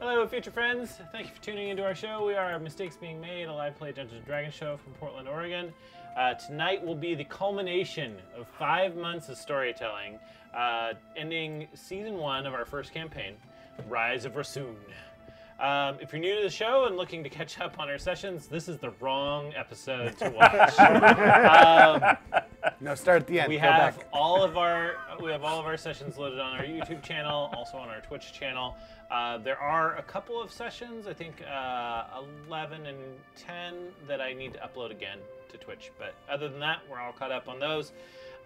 Hello, future friends. Thank you for tuning into our show. We are Mistakes Being Made, a live play Dungeons & Dragons show from Portland, Oregon. Tonight will be the culmination of 5 months of storytelling, ending season one of our first campaign, Rise of Rossun. If you're new to the show and looking to catch up on our sessions, this is the wrong episode to watch. No, start at the end. We have all of our sessions loaded on our YouTube channel, also on our Twitch channel. There are a couple of sessions, I think 11 and 10, that I need to upload again to Twitch. But other than that, we're all caught up on those.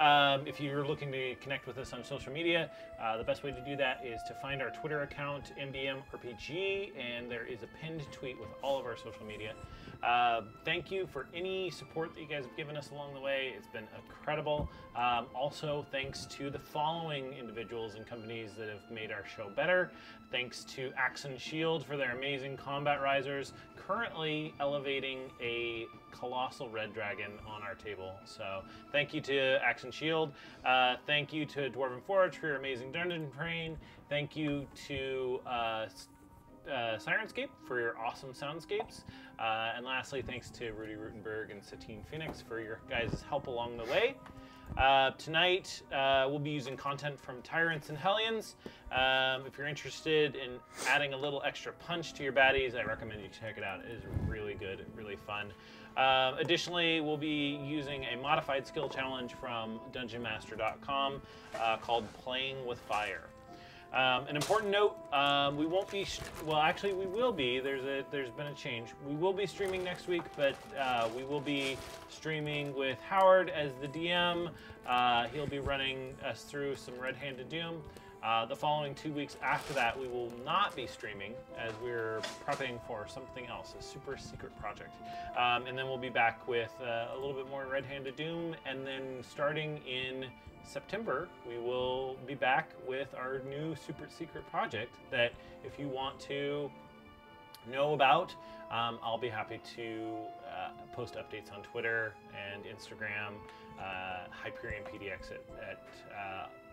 If you're looking to connect with us on social media, the best way to do that is to find our Twitter account, MBMRPG, and there is a pinned tweet with all of our social media. Thank you for any support that you guys have given us along the way. It's been incredible. Also, thanks to the following individuals and companies that have made our show better. Thanks to Axon Shield for their amazing combat risers, currently elevating a colossal red dragon on our table. So thank you to Axon Shield. Thank you to Dwarven Forge for your amazing dungeon train. Thank you to Sirenscape for your awesome soundscapes. And lastly, thanks to Rudy Rutenberg and Satine Phoenix for your guys' help along the way. Tonight, we'll be using content from Tyrants and Hellions. If you're interested in adding a little extra punch to your baddies, I recommend you check it out. It is really good, really fun. Additionally, we'll be using a modified skill challenge from DungeonMaster.com called Playing with Fire. An important note, we won't be, well actually we will be, there's been a change. We will be streaming next week, but we will be streaming with Howard as the DM. He'll be running us through some Red Hand of Doom. The following 2 weeks after that, we will not be streaming as we're prepping for something else, a super secret project. And then we'll be back with a little bit more Red Hand of Doom. And then starting in September, we will be back with our new super secret project that if you want to know about, I'll be happy to post updates on Twitter and Instagram, HyperionPDX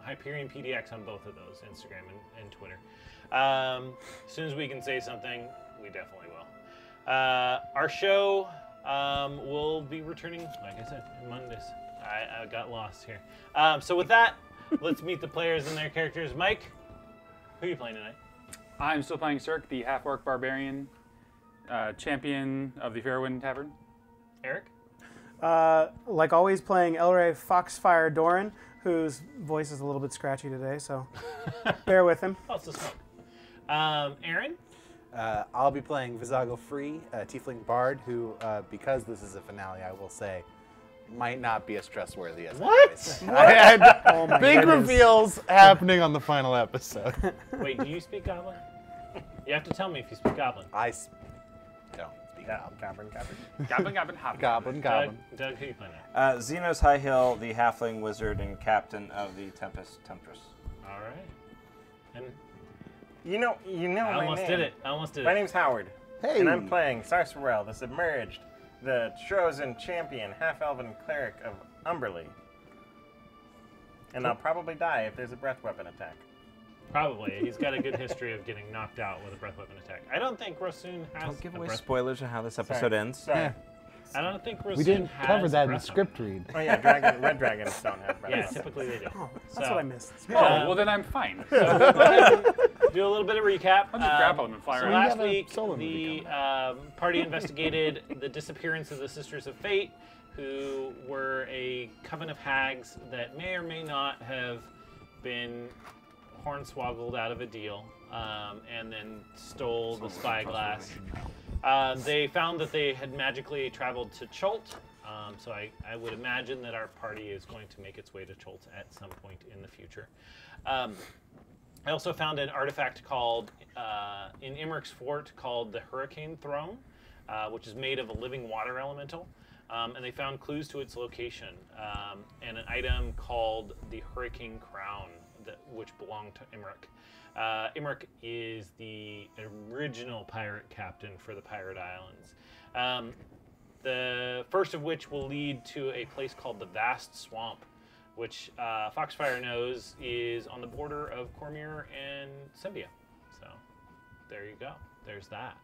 HyperionPDX on both of those, Instagram and Twitter. As soon as we can say something, we definitely will. Our show will be returning, like I said, on Mondays. I got lost here. So with that, let's meet the players and their characters. Mike, who are you playing tonight? I'm still playing Cirque, the half-orc barbarian, champion of the Fairwind Tavern. Eric? Like always, playing Elrae Foxfire Doran, whose voice is a little bit scratchy today, so bear with him. Also smoke. Aaron? I'll be playing Vizago Free, Tiefling Bard, who, because this is a finale, I will say, might not be as trustworthy as what? I had oh my big goodness. Reveals happening on the final episode. Wait, do you speak Goblin? You have to tell me if you speak Goblin. I don't speak Goblin. Goblin. Doug, who you playing at? Xenos High Hill, the halfling wizard and captain of the Tempest Temptress. All right. And you know my name. I almost did it. My name's Howard. Hey. And I'm playing Sarsarell, the submerged, the Trozen champion, half-elven cleric of Umberley. And I'll probably die if there's a breath weapon attack. Probably. He's got a good history of getting knocked out with a breath weapon attack. I don't think Rossun has. Don't give away spoilers on how this episode ends. Sorry. Yeah. I don't think Rossun has. We didn't cover that in the script read. Oh yeah, red dragons don't have breath. Yeah, typically they do. Oh, that's what I missed. Oh, well then I'm fine. So, do a little bit of recap. I'll just grab them and fly around. Last week, the party investigated the disappearance of the Sisters of Fate, who were a coven of hags that may or may not have been hornswoggled out of a deal, and then stole the spyglass. They found that they had magically traveled to Chult, so I would imagine that our party is going to make its way to Chult at some point in the future. I also found an artifact called, in Immurk's fort, called the Hurricane Throne, which is made of a living water elemental. And they found clues to its location, and an item called the Hurricane Crown, which belonged to Imrik. Imrik is the original pirate captain for the Pirate Islands. The first of which will lead to a place called the Vast Swamp, which Foxfire knows is on the border of Cormyr and Symbia. So there you go. There's that.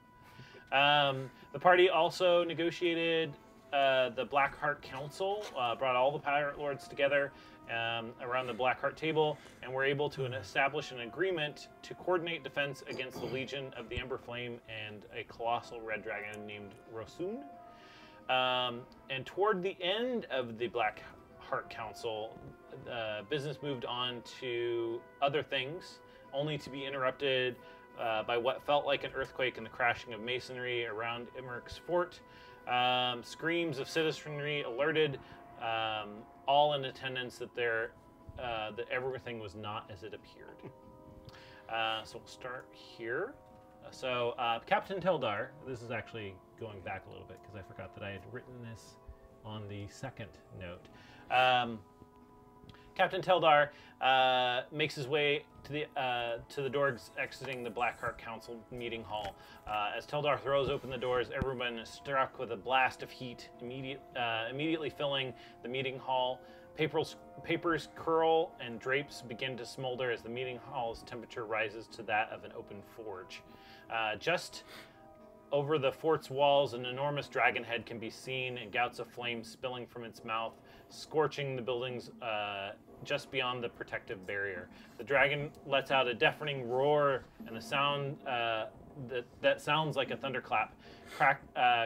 The party also negotiated the Blackheart Council, brought all the pirate lords together around the Blackheart table, and were able to establish an agreement to coordinate defense against the Legion of the Ember Flame and a colossal red dragon named Rossun. And toward the end of the Blackheart Council, business moved on to other things, only to be interrupted by what felt like an earthquake and the crashing of masonry around Immurk's fort. Screams of citizenry alerted all in attendance that that everything was not as it appeared. So we'll start here. So Captain Teldar, this is actually going back a little bit because I forgot that I had written this on the second note. Captain Teldar makes his way to the doors exiting the Blackheart Council meeting hall. As Teldar throws open the doors, everyone is struck with a blast of heat, immediately filling the meeting hall. Papers curl and drapes begin to smolder as the meeting hall's temperature rises to that of an open forge. Just over the fort's walls, an enormous dragon head can be seen, and gouts of flame spilling from its mouth, scorching the buildings just beyond the protective barrier. The dragon lets out a deafening roar, and the sound that sounds like a thunderclap,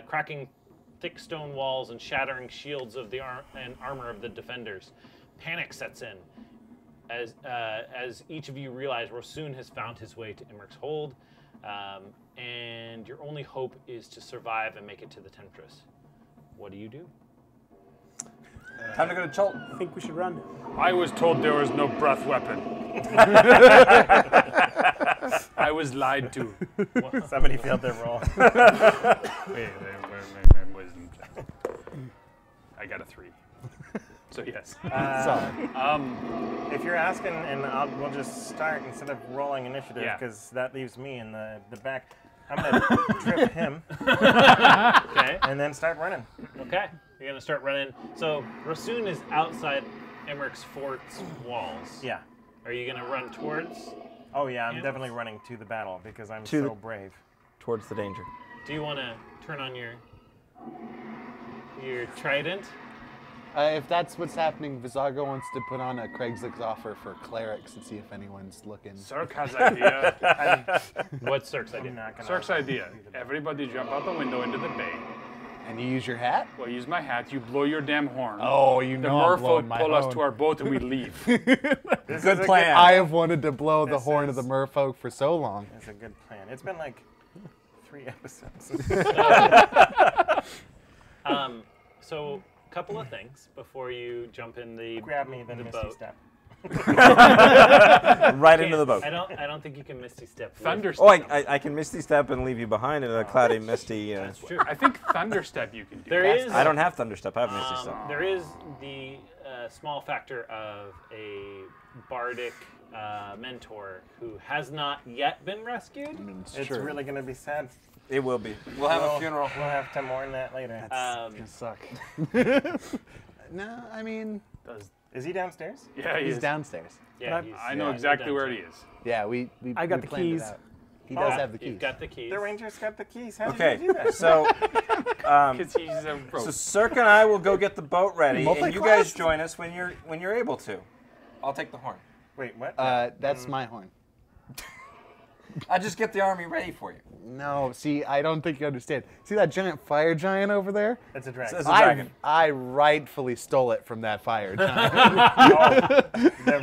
cracking thick stone walls and shattering shields of the armor of the defenders. Panic sets in as each of you realize Rossun has found his way to Immurk's hold. And your only hope is to survive and make it to the Temptress. What do you do? Time to go to Chult. I think we should run. I was told there was no breath weapon. I was lied to. What? Somebody failed their roll. I got a 3. So yes. If you're asking, and we'll just start instead of rolling initiative, because that leaves me in the back. I'm gonna trip him. Okay. And then start running. Okay. You're gonna start running. So Rossun is outside Immurk's fort's walls. Yeah. Are you gonna run towards? Oh yeah, I'm definitely running to the battle because I'm so brave. Towards the danger. Do you want to turn on your trident? If that's what's happening, Vizago wants to put on a Craigslist offer for clerics and see if anyone's looking. Cirque has idea. What's Cirque's idea? Cirque's idea. Everybody jump out the window into the bay. And you use your hat? Well, use my hat. You blow your damn horn. Oh, you know I'm blowing my horn. The merfolk pull us to our boat and we leave. Good plan. I have wanted to blow the horn of the merfolk for so long. That's a good plan. It's been like 3 episodes. So... Couple of things before you jump in the grab me then the misty boat. Step right into the boat. I don't think you can misty step. Thunderstep. Oh, I can misty step and leave you behind in a cloudy misty. That's true. I think thunderstep you can do. I don't have thunderstep. I have misty step. There is the small factor of a bardic mentor who has not yet been rescued. It's really gonna be sad. It will be. We'll have a funeral. We'll have to mourn that later. That's gonna suck. No, I mean... Is he downstairs? Yeah, he's downstairs. Yeah, I know exactly where he is. Yeah, I got the keys. He does have the keys. He's got the keys. The Ranger's got the keys. How did you do that? So, so Cirque and I will go get the boat ready, and you guys join us when you're able to. I'll take the horn. Wait, what? That's my horn. I just get the army ready for you. No, see, I don't think you understand. See that giant fire giant over there? That's a dragon. That's a dragon. I rightfully stole it from that fire giant.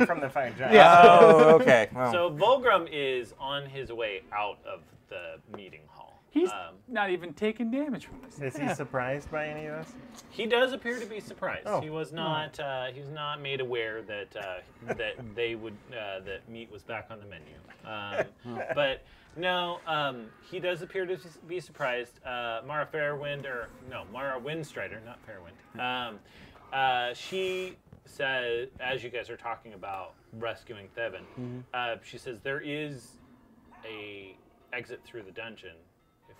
From the fire giant. Yeah. Oh, okay. Wow. So Volgram is on his way out of the meeting hall. He's not even taking damage from this. Is he surprised by any of us? He does appear to be surprised. Oh. He was not. He's not made aware that that meat was back on the menu. But no, he does appear to be surprised. Mara Windstrider, not Fairwind. She says, as you guys are talking about rescuing Theven, she says there is a exit through the dungeon.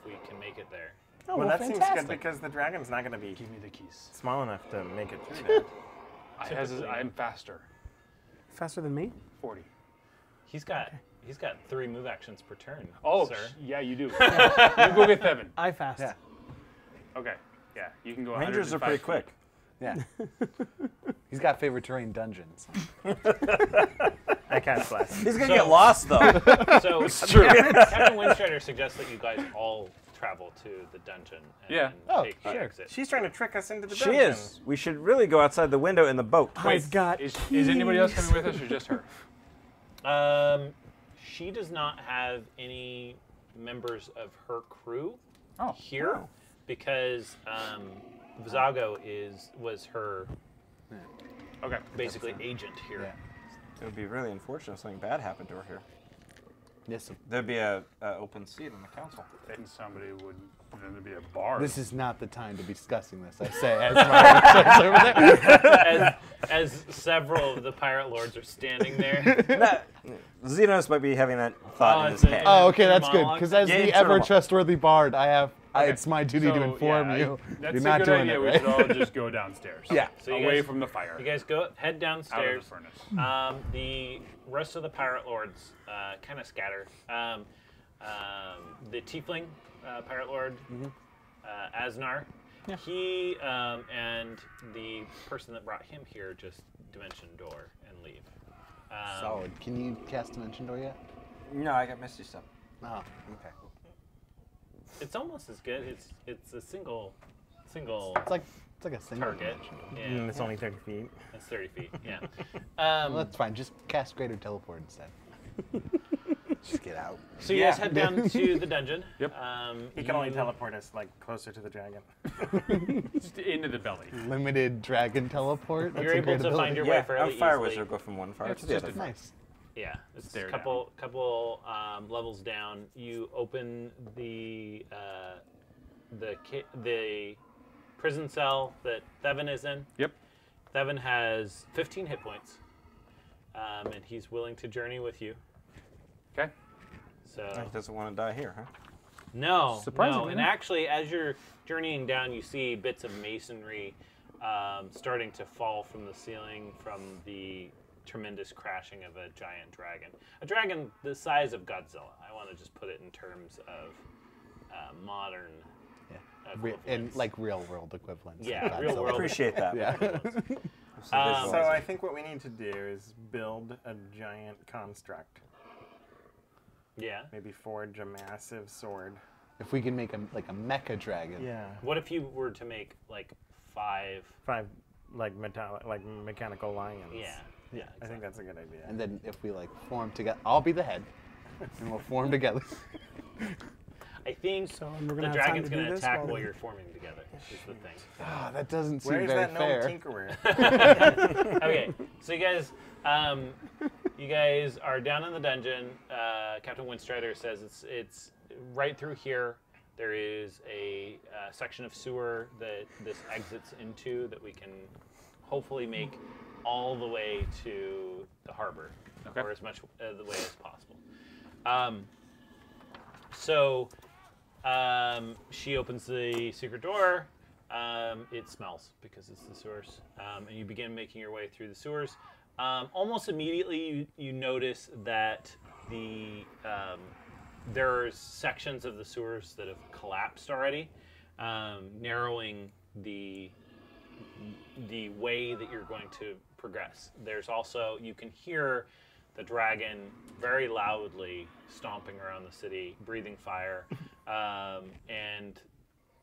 We can make it there. Oh, well, that seems good because the dragon's not going to be. Give me the keys. Small enough to make it through that. I'm faster. Faster than me? 40. He's got 3 move actions per turn. Oh, sir. Yeah, you do. You go get Theven. I fast. Yeah. Okay. Yeah, you can go. Rangers are pretty quick. Yeah. He's got favorite terrain dungeons. I can't flash. He's gonna get lost though. So it's true. Captain Windstrider suggests that you guys all travel to the dungeon and, take the exit. She's trying to trick us into the dungeon. She is. We should really go outside the window in the boat. Is anybody else coming with us or just her? She does not have any members of her crew here because Vizago was her basically agent here. Yeah. It would be really unfortunate if something bad happened to her here. Yes, there'd be a open seat on the council. And somebody would. Then there'd be a bar. This is not the time to be discussing this. I say as my as several of the pirate lords are standing there. Xenos might be having that thought in his head. Oh, okay, that's good. Because as the ever trustworthy bard, I have. It's my duty to inform you. That's You're a not good doing idea. It, right? We should all just go downstairs. Yeah, so away from the fire. You guys head downstairs. Out of the furnace. The rest of the pirate lords kind of scatter. The tiefling pirate lord, Asnar, he and the person that brought him here just dimension door and leave. Solid. Can you cast dimension door yet? No, I got misty stuff. Oh, okay. It's almost as good. It's a single. It's like a single target. Yeah. It's only 30 feet. It's 30 feet. Yeah. Well, that's fine. Just cast greater teleport instead. Just get out. So you guys head down to the dungeon. Yep. He can only teleport us like closer to the dragon. Just into the belly. Limited dragon teleport. That's You're able to find your way fairly easily. Fire wizard go from one fire to the other. Nice. Yeah, it's a couple levels down. You open the prison cell that Theven is in. Yep. Theven has 15 hit points, and he's willing to journey with you. Okay. So he doesn't want to die here, huh? No, surprisingly. No. And actually, as you're journeying down, you see bits of masonry starting to fall from the ceiling from the tremendous crashing of a giant dragon. A dragon the size of Godzilla. I want to just put it in terms of modern and like real world equivalents. Yeah, real world. I appreciate that. Yeah. So I think what we need to do is build a giant construct. Yeah. Maybe forge a massive sword. If we can make a mecha dragon. Yeah. What if you were to make like five like mechanical lions? Yeah. Yeah, exactly. I think that's a good idea. And then if we like form together, I'll be the head, and we'll form together. I think the dragon's going to attack while you're forming together. Is the thing. Ah, that doesn't seem very fair. Where is that gnome tinkerer? Okay, so you guys are down in the dungeon. Captain Windstrider says it's right through here. There is a section of sewer that this exits into that we can hopefully make all the way to the harbor, or as much of the way as possible. So she opens the secret door. It smells because it's the sewers, and you begin making your way through the sewers. Almost immediately, you notice that there are sections of the sewers that have collapsed already, narrowing the way that you're going to progress. There's also, you can hear the dragon very loudly stomping around the city, breathing fire, and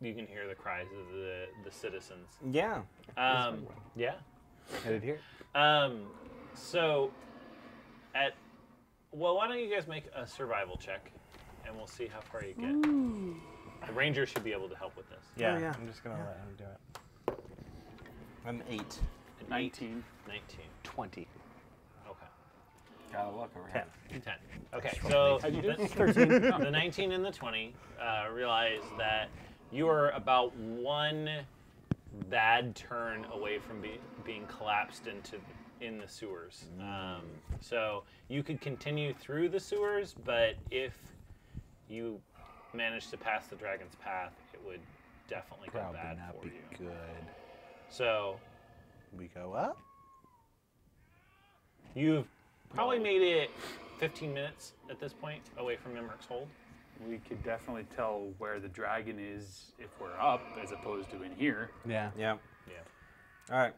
you can hear the cries of the citizens. Yeah. Yeah. Headed here. Why don't you guys make a survival check, and we'll see how far you get. Ooh. The ranger should be able to help with this. Yeah. Oh, yeah. I'm just going to let him do it. I'm 8. 19. 19. 20. Okay. Gotta look over 10. Here. 10. Okay, so the 19 and the 20 realize that you are about one bad turn away from being collapsed in the sewers. So you could continue through the sewers, but if you managed to pass the dragon's path, it would definitely go bad for you. Probably not be good. So, we go up. You've probably made it 15 minutes at this point away from Imrik's Hold. We could definitely tell where the dragon is if we're up, as opposed to in here. Yeah. Yeah. Yeah. All right.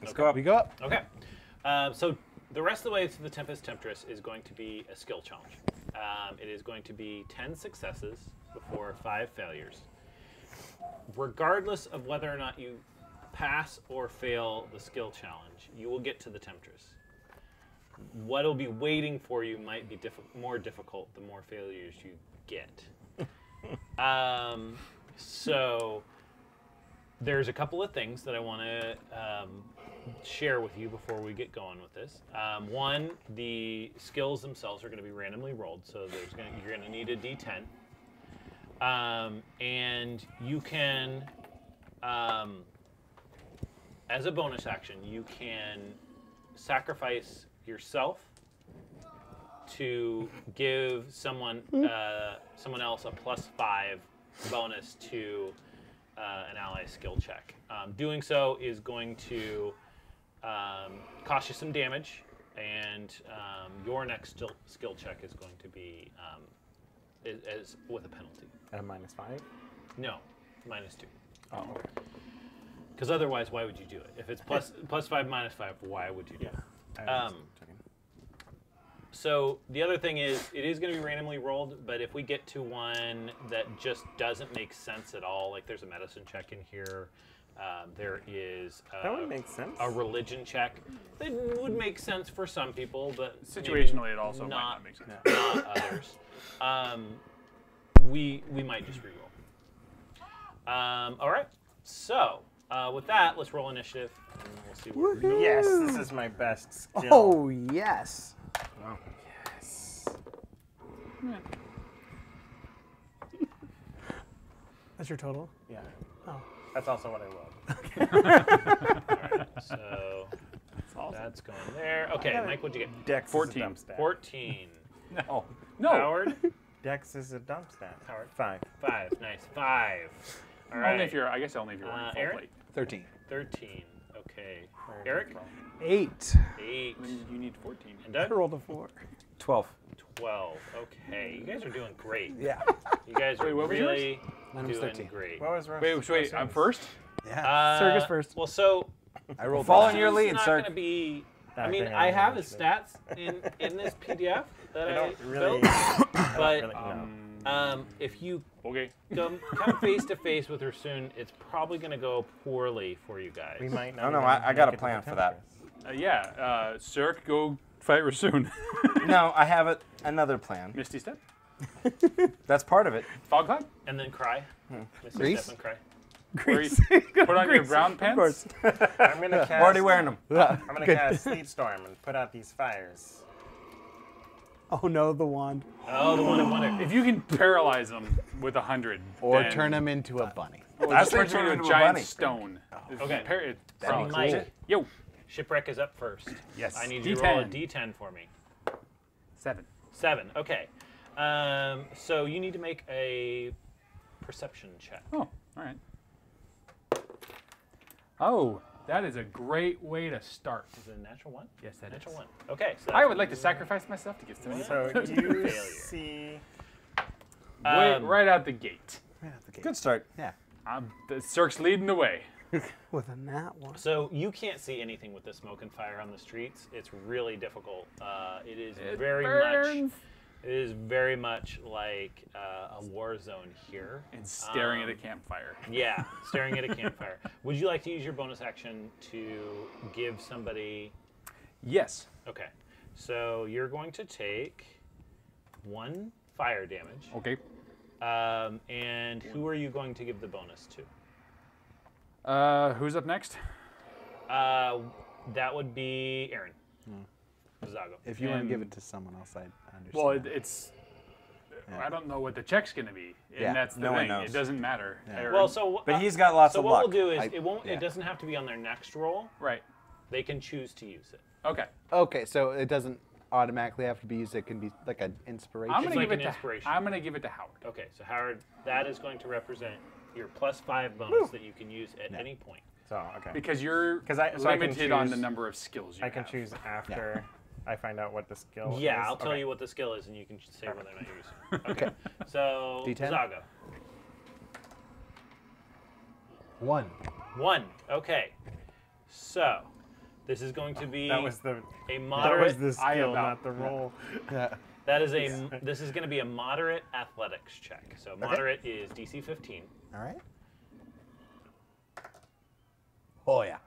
Let's go up. We go up. Okay. So the rest of the way to the Tempest Temptress is going to be a skill challenge. It is going to be 10 successes before 5 failures. Regardless of whether or not you pass or fail the skill challenge, you will get to the Temptress. What'll be waiting for you might be more difficult the more failures you get. So there's a couple of things that I want to share with you before we get going with this. One, the skills themselves are going to be randomly rolled, so there's gonna, you're going to need a D10. And you can, as a bonus action, you can sacrifice yourself to give someone someone else a +5 bonus to an ally skill check. Doing so is going to cost you some damage, and your next skill check is going to be is with a penalty. At a -5? No, -2. Oh. Because otherwise, why would you do it? If it's +5, -5, why would you do it? So the other thing is, it is going to be randomly rolled, but if we get to one that just doesn't make sense at all, like there's a medicine check in here, there is a, that would make sense. A religion check. That would make sense for some people, but situationally it also might not make sense. Not others. We might just reroll. All right. So with that, let's roll initiative. And we'll see where we go. Yes, this is my best skill. Oh yes. Wow. Yes. That's your total? Yeah. Oh. That's also what I love. Okay. All right, so that's, awesome. That's going there. Okay, Mike, what'd you get? Dex 14. Is a dump stat. 14. No. No. Howard? Dex is a dump stat. Howard. 5. 5. Nice. 5. All right. Only if you're, I guess only if you're running full plate. 13. 13. Okay. Eric? 8. 8. You need 14. And I rolled a 4. 12. 12. Okay. You guys are doing great. Yeah. You guys are really doing great. What was wait, I'm first? Yeah. Circus first. Well, so I rolled. Following your lead, Circus. It's not going to be. I mean, I have his stats in this PDF that I built, but if you come face to face with her soon, it's probably going to go poorly for you guys. We might not. No, I got a plan for that. Yeah, Cirque, go fight Rossun. No, I have another plan. Misty Step? That's part of it. Fog Cloud? And then cry. Hmm. Misty Grease? Step and cry. Grease. Put on your brown pants? Of course. I'm gonna cast, already wearing them. I'm going to cast Sleep Storm and put out these fires. Oh no, the wand. Oh, the wand of wonder. If you can paralyze them with 100. Or turn them into a bunny. That's turn them into a giant stone. Oh. Okay. That'd be cool. Yo. Shipwreck is up first. Yes. I need you to roll a D10 for me. 7. 7. Okay. So you need to make a perception check. Oh, all right. Oh, that is a great way to start. Is it a natural 1? Yes, that natural is. Natural 1. Okay. So I would like to sacrifice myself to get to it. So you see, right out the gate. Right out the gate. Good start. Yeah. The Cirque's leading the way. Within that one. So you can't see anything with the smoke and fire on the streets. It's really difficult. It is very much like a war zone here. And staring at a campfire. Yeah, staring at a campfire. Would you like to use your bonus action to give somebody? Yes. Okay. So you're going to take 1 fire damage. Okay. And who are you going to give the bonus to? Who's up next? That would be Aaron. Vizago. If you want to give it to someone else, I understand. Well, it's... Yeah. I don't know what the check's going to be. And that's the thing. It doesn't matter. Yeah. Well, so... but he's got lots of luck. So what we'll do is, it doesn't have to be on their next roll. Right. They can choose to use it. Okay. Okay, so it doesn't automatically have to be used. It can be like an inspiration. I'm going like to give it to Howard. Okay, so Howard, that is going to represent your +5 bonus that you can use at any point. So, okay. Because you're limited on the number of skills you have. I can choose after I find out what the skill is? Yeah, I'll tell you what the skill is, and you can say whether or not you're using it. Okay. So, Vizago. 1. 1. Okay. So, this is going to be a moderate. That was the skill, not the roll. Yeah. That is a. This is going to be a moderate athletics check. So moderate is DC 15. All right. Oh yeah.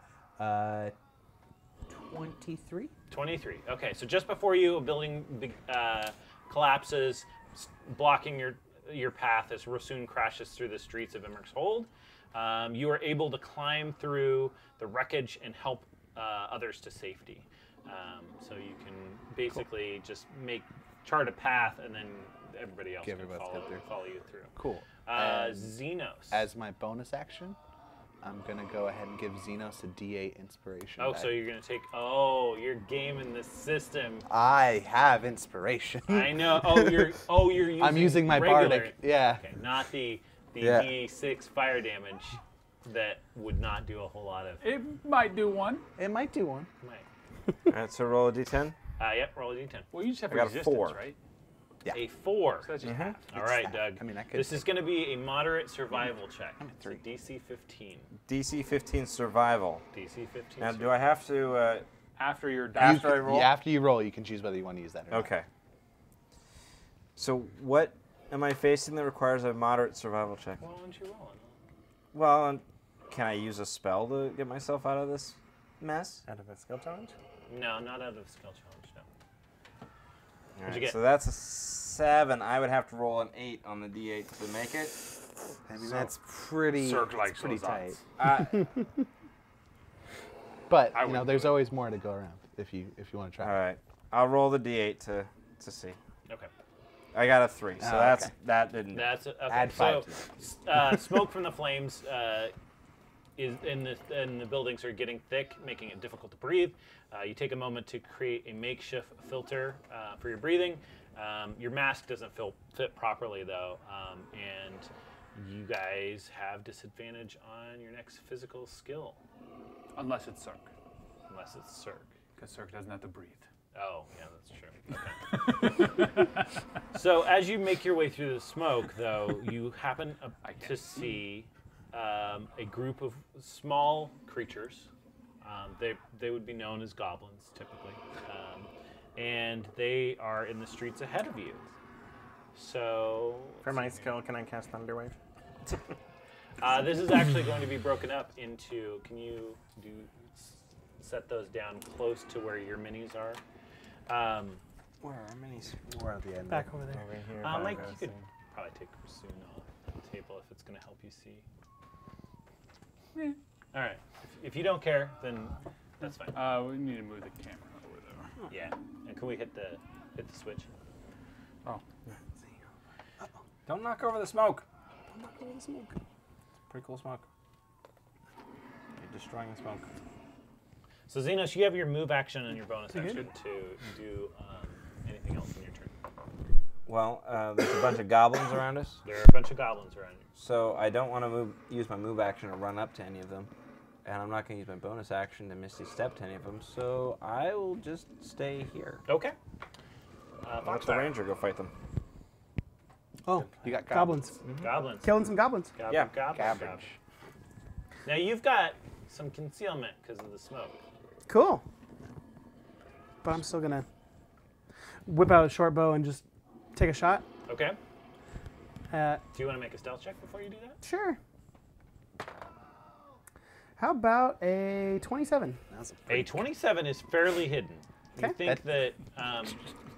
23. 23. Okay. So just before you, a building collapses, blocking your path as Rossun crashes through the streets of Imrik's Hold. You are able to climb through the wreckage and help others to safety. So you can basically just chart a path, and then everybody else can follow you through. Cool. Xenos. As my bonus action, I'm gonna go ahead and give Xenos a D8 inspiration. Oh, so you're gonna take? Oh, you're gaming the system. I have inspiration. I know. Oh, you're. Oh, you're using. I'm using my bardic. Yeah. Okay, not the D6 fire damage. That would not do a whole lot of. It might do one. It might do one. It might. All right, so roll a d10. Yep, roll a d10. Well, you just have resistance, right? Yeah. A 4. So that's just half. All right, Doug. I mean, I could. This is going to be a moderate survival check. I'm at 3. So DC 15. DC 15 survival. DC 15. Now, do I have to after your after I roll? Yeah, after you roll, you can choose whether you want to use that or not. Okay. So what am I facing that requires a moderate survival check? Well, why don't you roll it? Well. Can I use a spell to get myself out of this mess? Out of a skill challenge? No, not out of a skill challenge, no. All right, so that's a 7. I would have to roll an 8 on the D8 to make it. I mean, so that's pretty, that's pretty tight. But, you know, there's always more to go around if you want to try. All right. I'll roll the D8 to see. Okay. I got a 3, so that's that didn't add 5 to that. Smoke from the flames... is in the buildings are getting thick, making it difficult to breathe. You take a moment to create a makeshift filter for your breathing. Your mask doesn't fit properly though, and you guys have disadvantage on your next physical skill, unless it's Cirque. Unless it's Cirque, because Cirque doesn't have to breathe. Oh, yeah, that's true. Okay. So as you make your way through the smoke, though, you happen to see. A group of small creatures. They would be known as goblins, typically. And they are in the streets ahead of you. So... For my skill, can I cast Thunderwave? This is actually going to be broken up into... Can you set those down close to where your minis are? Where are our minis? We're at the end. Back over there. Over here, Mike, you could probably take Rossun off the table if it's going to help you see. Yeah. All right. If you don't care, then that's fine. We need to move the camera over there. Oh. Yeah. And can we hit the switch? Oh. Uh-oh. Don't knock over the smoke. Don't knock over the smoke. It's pretty cool smoke. You're destroying the smoke. So Xenos, you have your move action and your bonus action to do anything else in your turn. Well, there's a bunch of goblins around us. There are a bunch of goblins around you. So I don't want to use my move action to run up to any of them. And I'm not going to use my bonus action to Misty Step to any of them. So I will just stay here. Okay. Let the ranger go fight them. Oh, you got goblins. Mm-hmm. Goblins. Killing some goblins. Goblins. Now you've got some concealment because of the smoke. Cool. But I'm still going to whip out a short bow and just... Take a shot. Okay. Do you want to make a stealth check before you do that? Sure. How about a 27? A 27 is fairly hidden. Okay. You think that...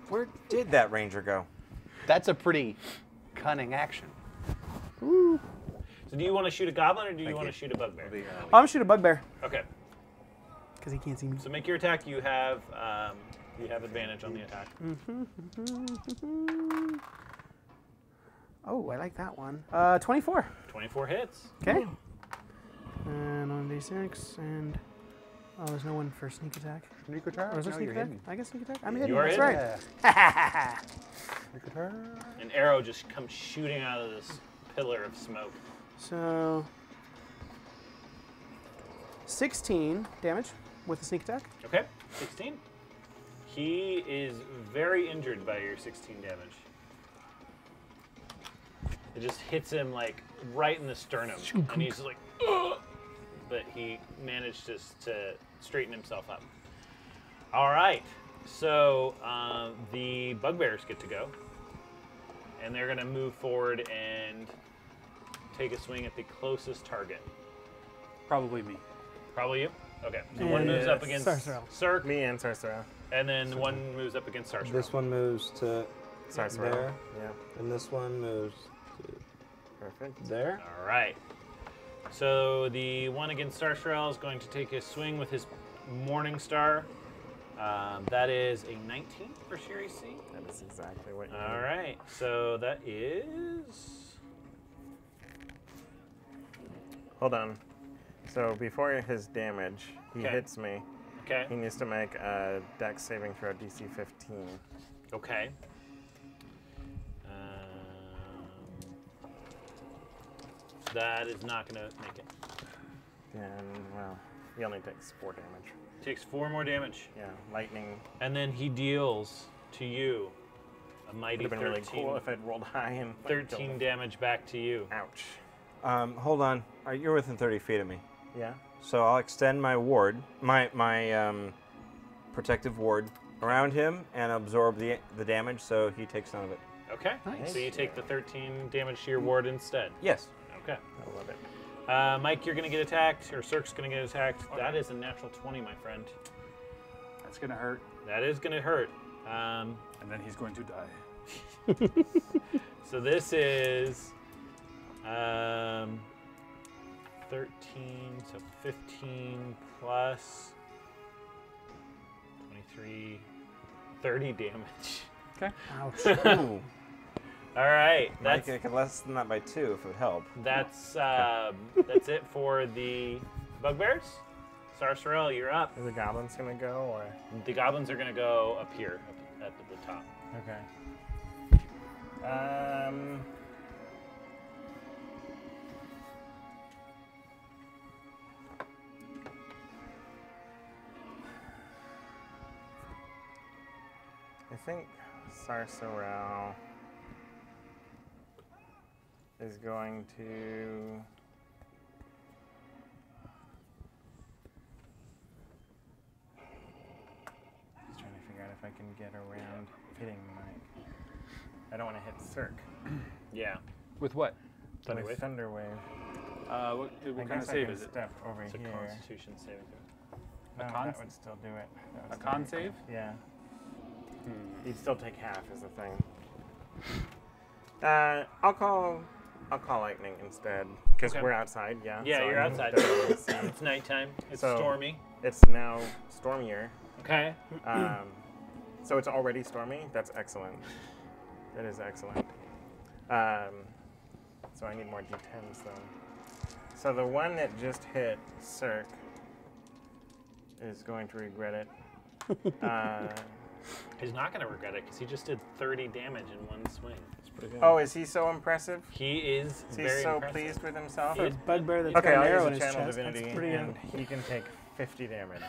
where did that ranger go? That's a pretty cunning action. Ooh. So do you want to shoot a goblin or do you want to shoot a bugbear? I'm going to shoot a bugbear. Okay. Because he can't see me. So make your attack. You have... You have advantage on the attack. Oh, I like that one. 24. 24 hits. Okay. And on D6 and... Oh, there's no one for sneak attack. Sneak attack? Or is there sneak attack? Hidden. I guess sneak attack. I'm hidden. That's right. Yeah. Sneak attack. An arrow just comes shooting out of this pillar of smoke. So... 16 damage with the sneak attack. Okay. 16. He is very injured by your 16 damage. It just hits him like right in the sternum, and he's like, ugh! But he managed just to straighten himself up. All right, so the bugbears get to go, and they're gonna move forward and take a swing at the closest target. Probably me. Probably you? Okay, so yeah, one moves up against Sarsarell. Cirque. Me and Sarsarell. And then so one moves up against Sarsarell. This one moves to Sarsarell. There. Yeah. And this one moves to perfect. There. All right. So the one against Sarsarell is going to take a swing with his Morning Star. That is a 19 for Shiri C. That is exactly what you All right. So that is... Hold on. So before his damage, he hits me. Okay. He needs to make a Dex saving throw, DC 15. Okay. That is not going to make it. Then, well, he only takes 4 damage. Takes 4 more damage. Yeah, lightning. And then he deals to you a mighty 13. It would have been really cool if I'd rolled high and 13 damage back to you. Ouch. Hold on. You're within 30 feet of me. Yeah. So I'll extend my ward, my protective ward around him and absorb the damage so he takes none of it. Okay. Nice. So you take the 13 damage to your ward instead? Yes. Okay. I love it. Mike, you're going to get attacked, or Cirque's going to get attacked. Okay. That is a natural 20, my friend. That's going to hurt. That is going to hurt. And then he's going to die. So this is... 13, so 15 plus 23, 30 damage. Okay. Ouch. All right. That's, I could lessen that by 2 if it would help. That's that's it for the bugbears. Sarsarell, you're up. Are the goblins gonna go, or the goblins are gonna go up here, up at the top. Okay. I think Sarsarell is going to just trying to figure out if I can get around hitting Mike. I don't want to hit Cirque. Yeah. With what? With Thunder Wave. What kind of save is it? Step over here. It's a Constitution saving throw. No, that would still do it. A con save? Yeah. You'd still take half, is the thing. I'll call lightning instead, because we're outside. Yeah. Yeah, so you're outside. It's nighttime. It's stormy. It's now stormier. Okay. So it's already stormy. That's excellent. That is excellent. So I need more d10s though. So the one that just hit Cirque is going to regret it. He's not going to regret it because he just did 30 damage in one swing. It's pretty good. Oh, is he so impressive? He is. Is he so impressive. Pleased with himself? It's Bugbear that's got an arrow in his channel chest. Divinity, and he can take 50 damage.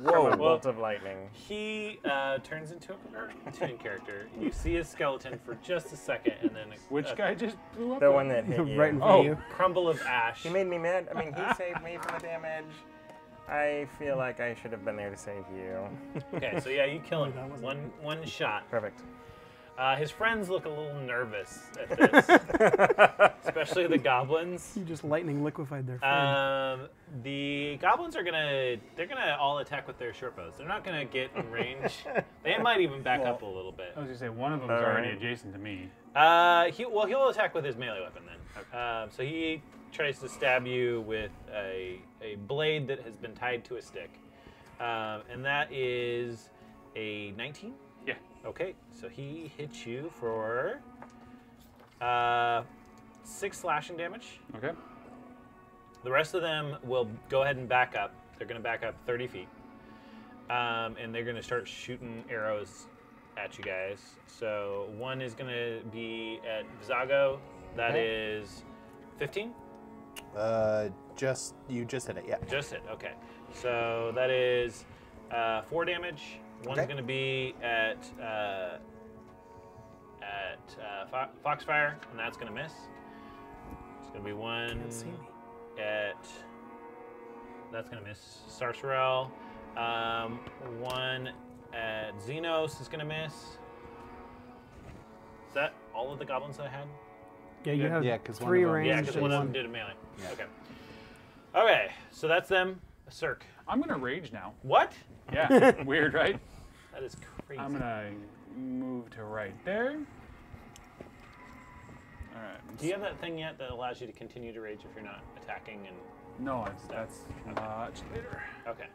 Whoa! A bolt of lightning. He turns into a cartoon character. You see his skeleton for just a second, and then which guy just blew up? The one that hit you. Right in front of you. Crumble of ash. He made me mad. I mean, he saved me from the damage. I feel like I should have been there to save you. Okay, so yeah, you kill him one shot. Perfect. His friends look a little nervous at this, especially the goblins. You just lightning liquefied their friend. The goblins are gonna all attack with their short bows. They're not gonna get in range. They might even back up a little bit. I was gonna say one of them's already adjacent to me. He'll attack with his melee weapon then. Okay. So he tries to stab you with a blade that has been tied to a stick. And that is a 19? Yeah. Okay, so he hits you for 6 slashing damage. Okay. The rest of them will go ahead and back up. They're gonna back up 30 feet. And they're gonna start shooting arrows at you guys. So one is gonna be at Vizago. That is 15? You just hit it, yeah. Just hit, okay. So that is 4 damage. One's going to be at Foxfire, and that's going to miss. It's going to be one at... That's going to miss Sarsarell. One at Xenos is going to miss. Is that all of the goblins that I had? Yeah, you have three range. Yeah, because one of them did a melee. Yeah. Okay. Okay, so that's them. Cirque. I'm going to rage now. What? Yeah, weird, right? That is crazy. I'm going to move to right there. All right. Do you have that thing yet that allows you to continue to rage if you're not attacking? And no, that's much later. Okay.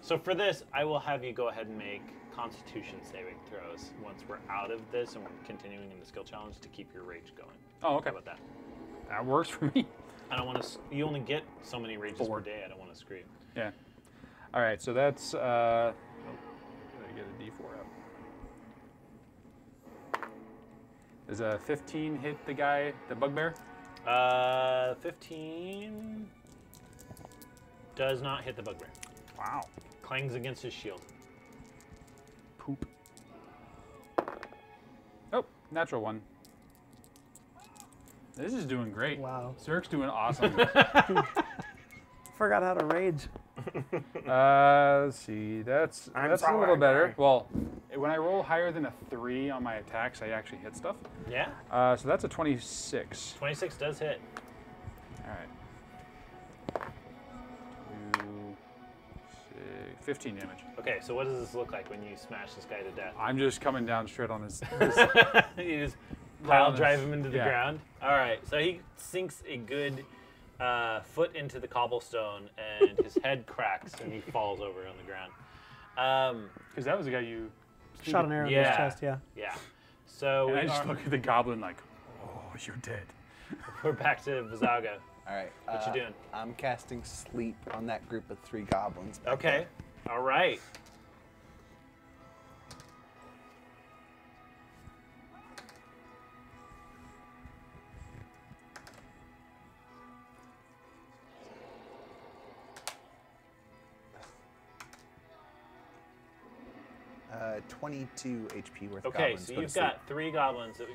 So for this, I will have you go ahead and make Constitution saving throws once we're out of this and we're continuing in the skill challenge to keep your rage going. Oh, okay. How about that? That works for me. I don't want to. You only get so many rages per day. I don't want to screw you. Yeah. All right. So that's. Gotta get a D4 out. Does a 15 hit the guy, the bugbear? 15 does not hit the bugbear. Wow. Clangs against his shield. Poop. Oh, natural one. This is doing great. Wow. Cirque's doing awesome. Forgot how to rage. Let's see. That's a little better. Well, when I roll higher than a 3 on my attacks, I actually hit stuff. Yeah. So that's a 26. 26 does hit. All right. 15 damage. Okay, so what does this look like when you smash this guy to death? I'm just coming down straight on his... You just pile drive him into the ground? All right, so he sinks a good foot into the cobblestone, and his head cracks, and he falls over on the ground. Because that was the guy you... Shot an arrow in his chest, yeah. Yeah. So we just look at the goblin like, oh, you're dead. We're back to Vizago. All right. What you doing? I'm casting Sleep on that group of 3 goblins. Okay. There. All right. Uh, 22 HP worth. Okay, so you've got 3 goblins that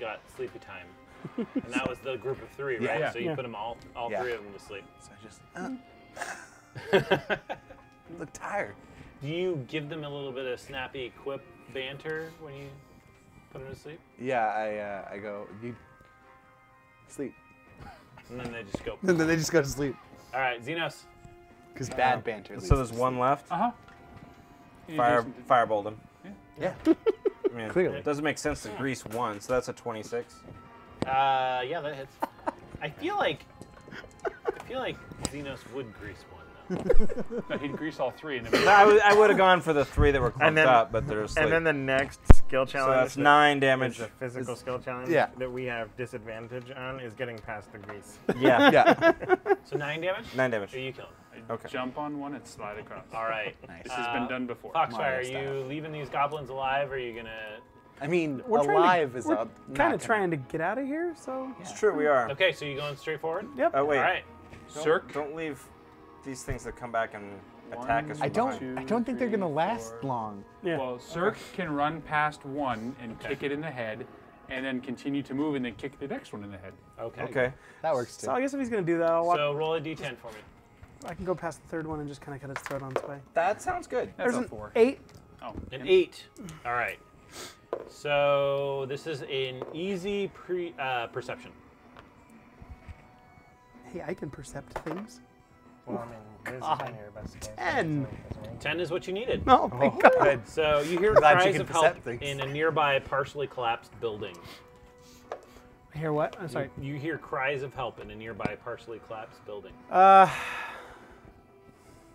got sleepy time. And that was the group of 3, right? Yeah, yeah. So you put them all 3 of them to sleep. So I just look tired. Do you give them a little bit of snappy quip banter when you put them to sleep? Yeah, I go, you sleep, and then they just go. And then they just go to sleep. All right, Xenos. Because bad banter. So there's one left. Uh huh. Firebolt him. Yeah. Yeah. I mean, clearly, it doesn't make sense to grease one. So that's a 26. Yeah, that hits. I feel like Xenos would grease one though. No, he'd grease all 3. And no, I would have gone for the 3 that were clumped up, but there's. And then the next skill challenge. So that's 9 damage. The physical skill challenge that we have disadvantage on is getting past the grease. Yeah, yeah. So 9 damage. 9 damage. So you kill him. Okay. Jump on one and slide across. All right. Nice. This has been done before. Foxfire, are you leaving these goblins alive, or are you gonna? I mean, we're kind of trying to get out of here, so... Yeah. It's true, we are. Okay, so you going straight forward? Yep. Oh, wait. All right. Cirque. Don't leave these things that come back and attack us. I don't think they're going to last long. Yeah. Well, Cirque can run past one and kick it in the head, and then continue to move and then kick the next one in the head. Okay. Okay. That works, too. So I guess if he's going to do that, I'll walk... So roll a d10 for me. I can go past the third one and just kind of cut its throat on its way. That sounds good. That's a 4. 8. Oh. An 8. All right. So this is an easy perception. Hey, I can percept things. Well, I mean, there's a 10 here, but 10. 10 is what you needed. Oh my God! So you hear cries of help in a nearby partially collapsed building. I hear what? I'm sorry. You hear cries of help in a nearby partially collapsed building.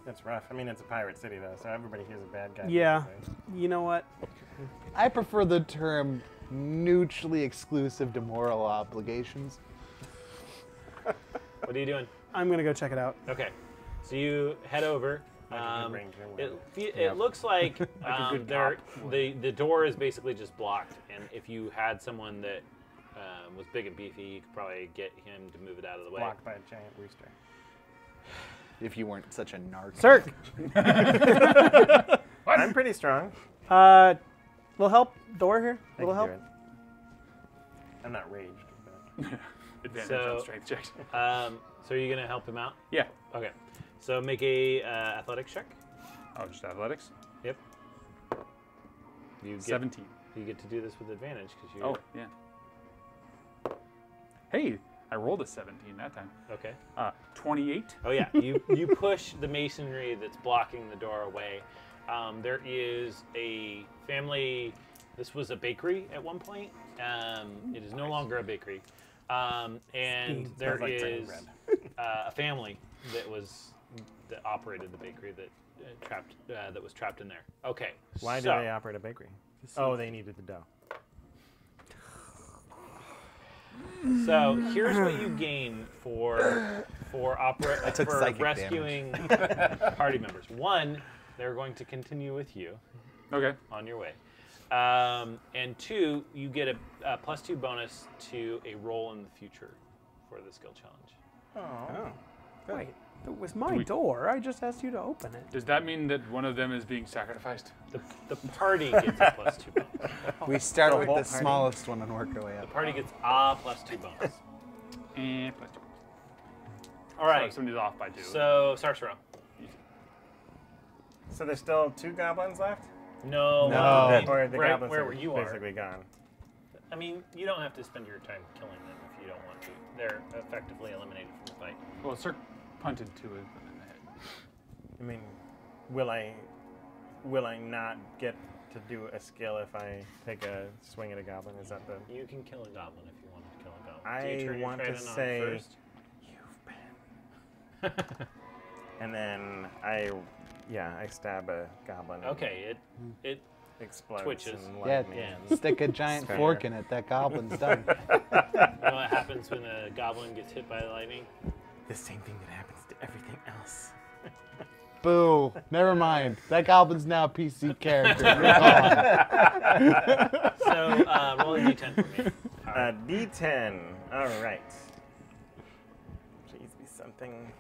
That's rough. I mean, it's a pirate city, though, so everybody here's a bad guy. Yeah. You know what? I prefer the term mutually exclusive to moral obligations. What are you doing? I'm going to go check it out. Okay. So you head over. It looks like the door is basically just blocked, and if you had someone that was big and beefy, you could probably get him to move it out of the way. Blocked by a giant rooster. If you weren't such a narc. Cirque! I'm pretty strong. Little help, door here. Little help. I'm not raged. Advantage on strength checks. So are you gonna help him out? Yeah. Okay. So make a athletics check. Oh, just athletics. Yep. You get 17. You get to do this with advantage because you. Oh yeah. Hey, I rolled a 17 that time. Okay. 28. Oh yeah. You push the masonry that's blocking the door away. There is a family. This was a bakery at one point. It is no longer a bakery. And there is a family that operated the bakery that was trapped in there. Okay. Why did they operate a bakery? Oh, they needed the dough. So here's what you gain for rescuing party members. One, they're going to continue with you. Okay. On your way. And two, you get a +2 bonus to a roll in the future for the skill challenge. Oh. Wait, it was my door. I just asked you to open it. Does that mean that one of them is being sacrificed? The party gets a +2 bonus. We start with the smallest one and work our way up. The party gets a +2 bonus. And +2. All right. So somebody's off by 2. So, Sarsarell. So there's still 2 goblins left? No. Or the goblins where you are. Basically gone. I mean, you don't have to spend your time killing them if you don't want to. They're effectively eliminated from the fight. Well, Cirque punted 2 of them in the head. I mean, will I not get to do a skill if I take a swing at a goblin? Is that the? You can kill a goblin if you want to kill a goblin. I want to say first? You've been. And then I stab a goblin. Okay, it explodes. Twitches. And stick a giant fork in it. That goblin's done. You know what happens when a goblin gets hit by lightning? The same thing that happens to everything else. Boo! Never mind. That goblin's now a PC character. So roll a d10 for me. D10. All right. Please be something.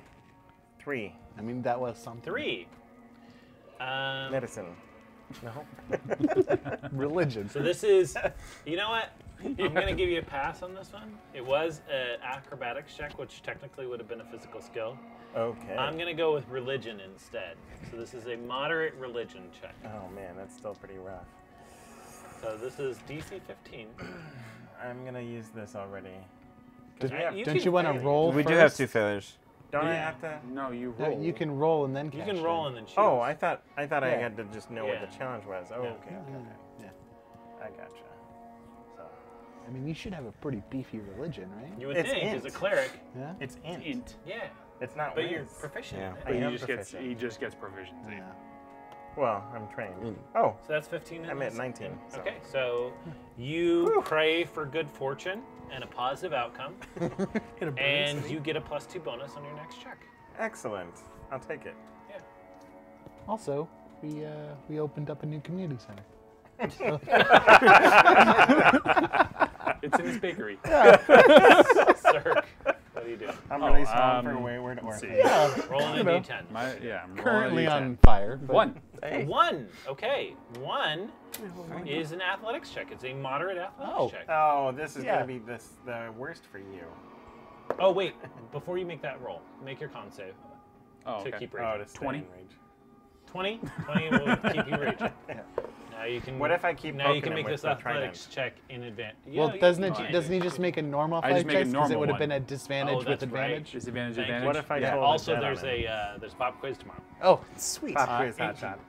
3. I mean, that was something. 3. Medicine. No. Religion. So this is, you know what? I'm going to give you a pass on this one. It was an acrobatics check, which technically would have been a physical skill. Okay. I'm going to go with religion instead. So this is a moderate religion check. Oh, man, that's still pretty rough. So this is DC 15. I'm going to use this already. Don't you want to roll first? We do have 2 failures. Don't I have to? No, you roll. You can roll and then choose. You can roll and then choose. Oh, I thought I had to just know what the challenge was. Oh, okay. Yeah. I gotcha. So. I mean, you should have a pretty beefy religion, right? You would think, as a cleric. Yeah. It's int. Yeah. It's not but you're proficient. Yeah. But he just gets proficiency. Yeah. Well, I'm trained. Oh. So that's 15 I'm at 19. So. Okay, so you pray for good fortune and a positive outcome, and you get a +2 bonus on your next check. Excellent. I'll take it. Yeah. Also, we opened up a new community center. So. It's in his bakery. Yeah. Cirque. What are you doing? I'm really strong for wayward orphans. Yeah. Rolling a d10. I'm currently on fire. 1. Hey. 1. Okay. 1 is an athletics check. It's a moderate athletics check. Oh, this is going to be the worst for you. Oh, wait. Before you make that roll, make your con save to keep raging. Oh, 20. 20? 20 will keep you raging. Yeah. Now you can. What if I keep? Now you can make this athletics check in advance. Well, doesn't he just make a normal athletics check? Because it would have been a disadvantage with advantage. Right. Disadvantage. What if I roll? Also, there's a pop quiz tomorrow. Oh, sweet. Pop quiz, hot shot.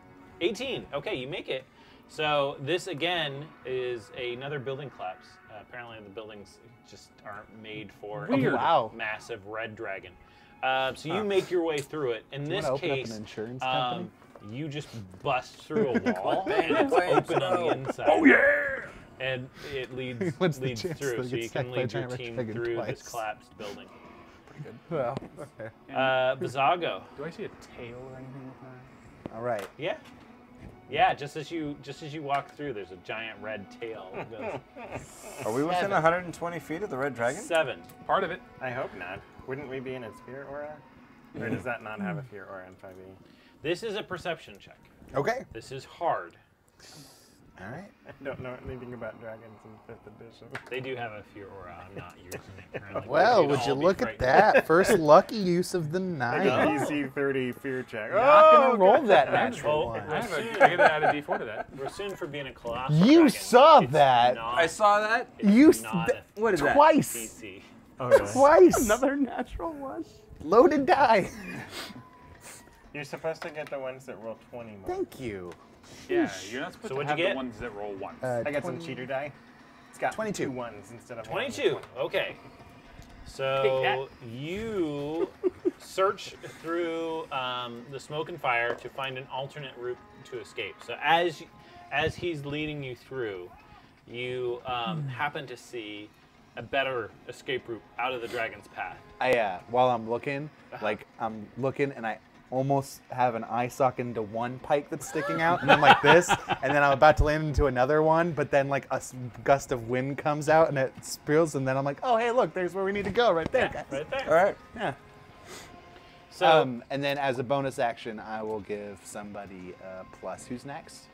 18. Okay, you make it. So this again is another building collapse. Apparently, the buildings just aren't made for a massive red dragon. So you make your way through it. In this case, an insurance company. You just bust through a wall and it's open on the inside. Oh yeah! And it leads through, so you can lead your team through this collapsed building. Pretty good. Well, okay. Vizago. Do I see a tail or anything like that? All right. Yeah. Yeah. Just as you walk through, there's a giant red tail. Are we within 120 feet of the red dragon? 7. Part of it. I hope not. Wouldn't we be in its spirit aura? Or does that not have a fear or N5E? This is a perception check. Okay. This is hard. All right. I don't know anything about dragons in 5th edition. They do have a fear aura. I'm not using it currently. Well, would you look at that? First lucky use of the 9. DC 30 fear check. Not going to roll that natural one. I got to add a D4 to that. Rossun for being a colossal dragon. You saw that. I saw that. You saw that. What is that? Twice. Twice. Another natural one. Loaded die. You're supposed to get the ones that roll 20 more. Thank you. Yeah, you're not supposed to have the ones that roll once. I got some cheater die. It's got 22 ones instead of 22. Okay. So you search through the smoke and fire to find an alternate route to escape. So as he's leading you through, you happen to see a better escape route out of the dragon's path. While I'm looking, like I'm looking, and I almost have an eye sock into one pike that's sticking out, and I'm like this, and then I'm about to land into another one, but then like a gust of wind comes out and it spills, and then I'm like, oh hey, look, there's where we need to go, right there, guys. Right there. All right. Yeah. So, and then as a bonus action, I will give somebody a plus. Who's next?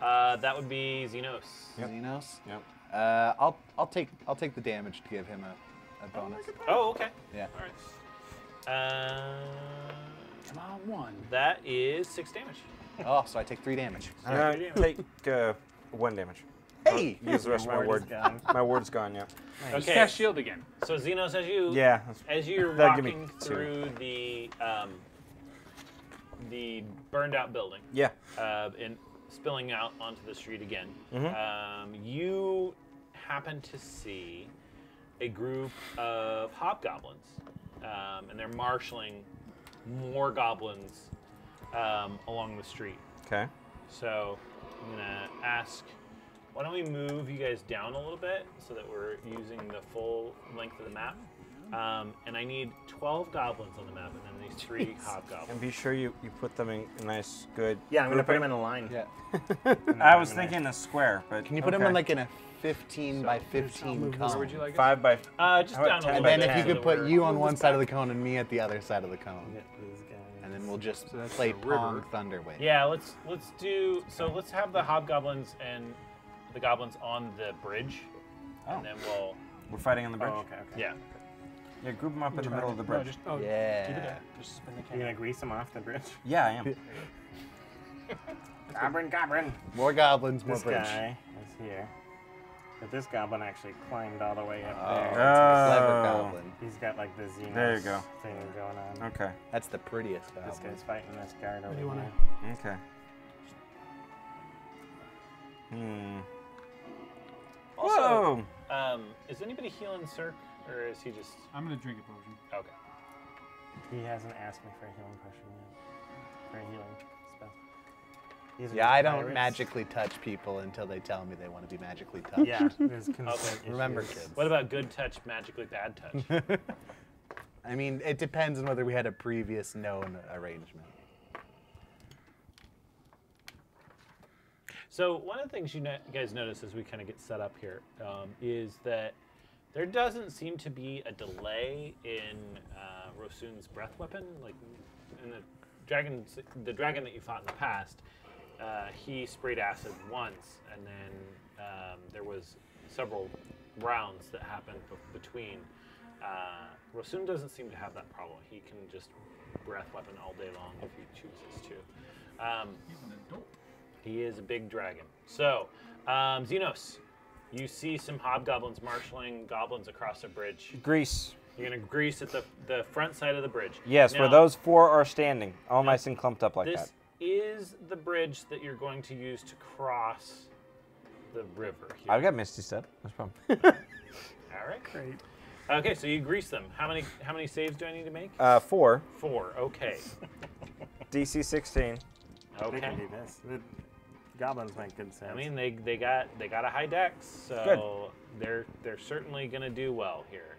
That would be Xenos. Yep. Xenos. Yep. I'll take the damage to give him a bonus. Oh, okay. Yeah. All right. Come on, one. That is 6 damage. Oh, so I take 3 damage. All right. Take 1 damage. Hey! Use the rest of my word. My word's gone, yeah. Nice. Okay. Cast shield again. So Xenos, as you're walking through the burned out building. Yeah. And spilling out onto the street again. Mm-hmm. You happen to see a group of hobgoblins, and they're marshaling more goblins along the street. Okay. So I'm gonna ask, why don't we move you guys down a little bit so that we're using the full length of the map? And I need 12 goblins on the map, and then these 3 hobgoblins. And be sure you put them in a nice, good. Yeah, I'm gonna put them in a line. Yeah. I was thinking a square, but can you put them in like in a 15 by 15 cone? Where would you like it? 5 by. Just down a little bit. And then if you could put you on one side of the cone and me at the other side of the cone, and then we'll just play Pong Thunderwave. Yeah, let's do. So let's have the hobgoblins and the goblins on the bridge, and then we're fighting on the bridge. Oh, okay. Yeah. Yeah, group them up in the middle of the bridge. Keep it there. Just spin the camera. You're gonna grease them off the bridge? Yeah, I am. Goblin. More goblins, more bridge. This guy is here. But this goblin actually climbed all the way up there. Clever goblin. He's got like the Xenos thing going on. Okay. That's the prettiest goblin. This guy's fighting this guard over here. Okay. Also, is anybody healing Cirque? Or is he just... I'm going to drink a potion. Okay. He hasn't asked me for a healing potion yet. For a healing spell. Yeah, I don't magically touch people until they tell me they want to be magically touched. Yeah, there's consent issues. Remember, kids. What about good touch, magically bad touch? I mean, it depends on whether we had a previous known arrangement. So one of the things you guys notice as we kind of get set up here is that there doesn't seem to be a delay in Rossun's breath weapon. Like in the dragon that you fought in the past, he sprayed acid once, and then there was several rounds that happened between. Rossun doesn't seem to have that problem. He can just breath weapon all day long if he chooses to. He's an adult. He is a big dragon. So, Xenos. You see some hobgoblins marshalling goblins across a bridge. Grease. You're going to grease at the front side of the bridge. Yes, now, where those 4 are standing, all nice and clumped up like that. This is the bridge that you're going to use to cross the river here. I've got Misty Step. That's no problem. All right. Great. Okay, so you grease them. How many saves do I need to make? 4. 4, okay. DC 16. Okay. They can do this. Goblins make good sense. I mean, they got a high dex, so they're certainly gonna do well here.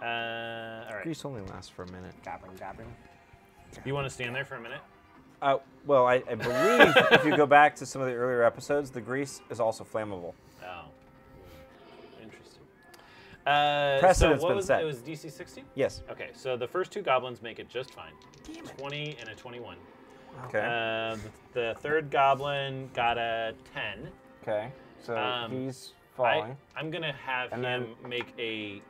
All right. Grease only lasts for a minute. Goblin. You want to stand there for a minute? Well, I believe if you go back to some of the earlier episodes, the grease is also flammable. Oh, interesting. Precedent's been set. It was DC 16? Yes. Okay, so the first two goblins make it just fine. Damn it. 20 and a 21. Okay. The third goblin got a 10. Okay, so he's falling. I'm going to have him make a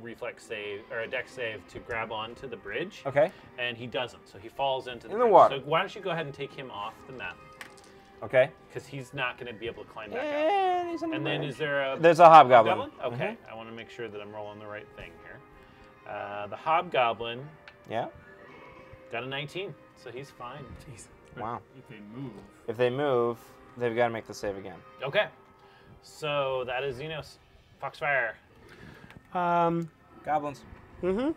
reflex save or a dex save to grab onto the bridge. Okay. And he doesn't, so he falls into the water. So why don't you go ahead and take him off the map? Okay. Because he's not going to be able to climb back up. He's on the bridge. Then is there a... There's a hobgoblin. Okay. Mm-hmm. I want to make sure that I'm rolling the right thing here. The hobgoblin... Yeah? Got a 19, so he's fine. Jeez. Wow. If they move... If they move, they've got to make the save again. Okay. So that is Xenos. Foxfire. Goblins. Mm-hmm.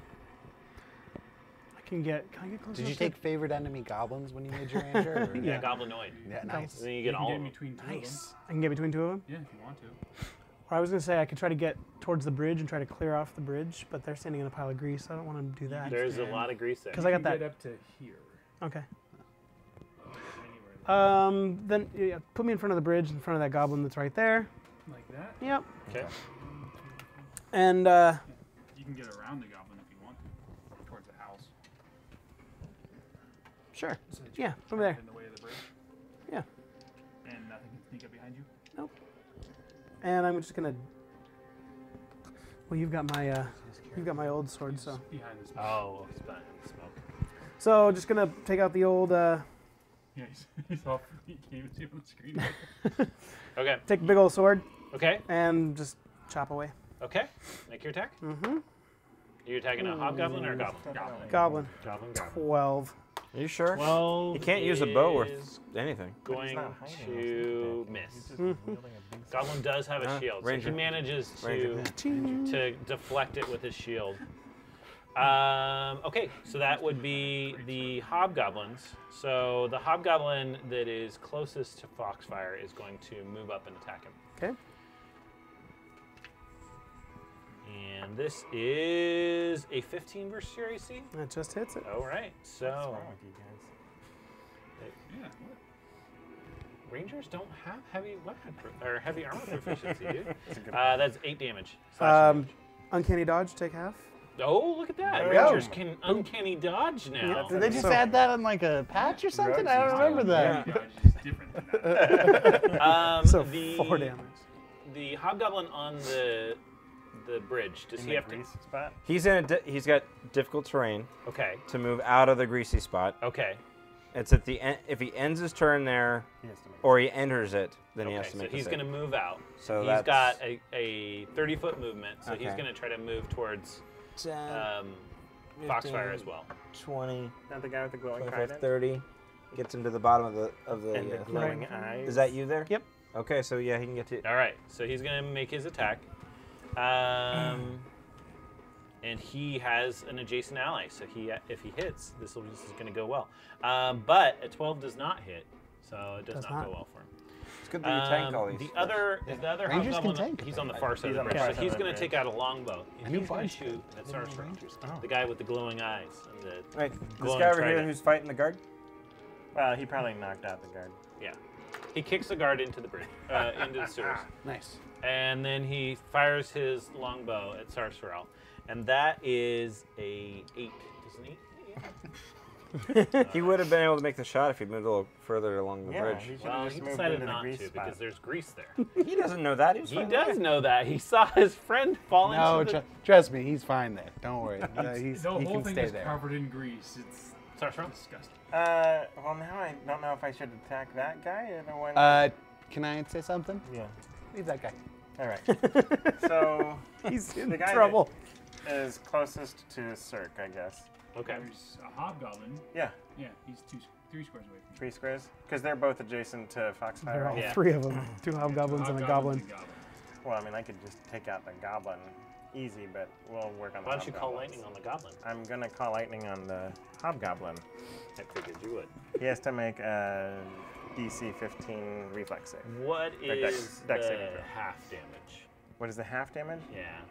Can I get closer? Did you take favorite enemy goblins when you made your ranger? Or? Yeah, goblinoid. Yeah, nice. And then you get all of them. Nice. I can get between two of them? Yeah, if you want to. Or I was going to say I could try to get towards the bridge and try to clear off the bridge, but they're standing in a pile of grease. So I don't want to do that. There's a lot of grease there. Because I got that. Get up to here. Okay. Then yeah, put me in front of the bridge, in front of that goblin that's right there. Like that? Yep. Okay. And you can get around the goblin if you want to, towards the house. Sure. So yeah, from there. In the way of the bridge. Yeah. And nothing can sneak up behind you? Nope. And I'm just gonna. Well, you've got my old sword, so. Behind the smoke. Oh, it's behind the smoke. So just gonna take out the old. Yeah, he's off. He can't even see on the screen. Okay. Take a big old sword. Okay. And just chop away. Okay. Make your attack. Mm-hmm. You're attacking a hobgoblin or a goblin? Goblin. Goblin. 12. Are you sure? 12. You can't use a bow or anything. Going to miss. Mm-hmm. Goblin does have a shield, so he manages to deflect it with his shield. Okay, so that would be the hobgoblins. So the hobgoblin that is closest to Foxfire is going to move up and attack him. Okay. And this is a 15 versus your AC. That just hits it. All right, so. What's wrong with you guys? Yeah. Rangers don't have heavy weapon or heavy armor proficiency, dude. That's 8 damage. Uncanny dodge, take half. Oh, look at that! Rangers can uncanny dodge now. Yeah, did they just add that on like a patch or something? I don't remember that. Yeah. Different than that. So 4 damage. The hobgoblin on the bridge. Does he have to? Spot? He's in. He's got difficult terrain. Okay. To move out of the greasy spot. Okay. It's at the end. If he ends his turn there, or he enters it, then he has to make. So he's going to move out. So he's got a 30-foot movement. So he's going to try to move towards 10, Foxfire 15, as well. 20. Not the guy with the glowing eye. 30. Gets him to the bottom of the. And the glowing eyes. Is that you there? Yep. Okay. So yeah, he can get to. All right. So he's going to make his attack. And he has an adjacent ally, so he if he hits, this is going to go well. But a 12 does not hit, so it does not go well for him. It's good that you tank all these. The other hobgoblin, he's on the far side of the bridge, so he's going to take out a longbow. And he's going to shoot at Sarsarell, the guy with the glowing eyes. And the glowing this guy over here who's fighting the guard? Well, he probably knocked out the guard. Yeah. He kicks the guard into the bridge, into the sewers. Nice. And then he fires his longbow at Sarsarell. And that is a 8. Isn't he? He would have been able to make the shot if he'd moved a little further along the bridge. Well, he decided not to because there's grease there. He doesn't know that. He does know that. He saw his friend fall into the... No, trust me. He's fine there. Don't worry. He can stay there. The whole thing is covered in grease. It's disgusting. Well, now I don't know if I should attack that guy. Can I say something? Yeah. Leave that guy. All right. So he's in trouble. Is closest to Cirque, I guess. Okay. There's a hobgoblin. Yeah. Yeah, he's 3 squares away from 3 squares? Because they're both adjacent to Foxfire. There are all 3 of them. 2 hobgoblins and a goblin. Well, I mean, I could just take out the goblin easy, but we'll work on the hobgoblin. Why don't you call lightning on the goblin? I'm going to call lightning on the hobgoblin. I figured you would. He has to make a DC 15 reflex save. What is the half damage? What is the half damage? Yeah.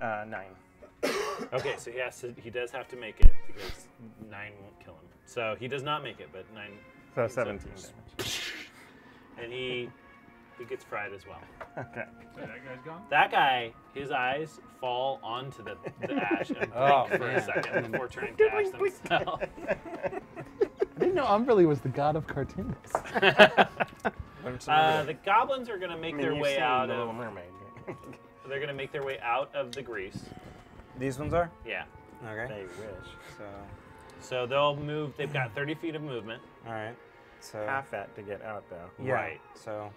9. Okay, so he does have to make it because 9 won't kill him. So he does not make it, but 9. So 17 damage. And he He gets fried as well. Okay. So that guy's gone? That guy, his eyes fall onto the ash and blink for a second before turning to ash themselves. I didn't know Umberley was the god of cartoons. The goblins are going to make their way out of... They're going to make their way out of the grease. These ones are? Yeah. Okay. They wish. So they'll move. They've got 30 feet of movement. All right. So half that to get out, though. Yeah. Right. So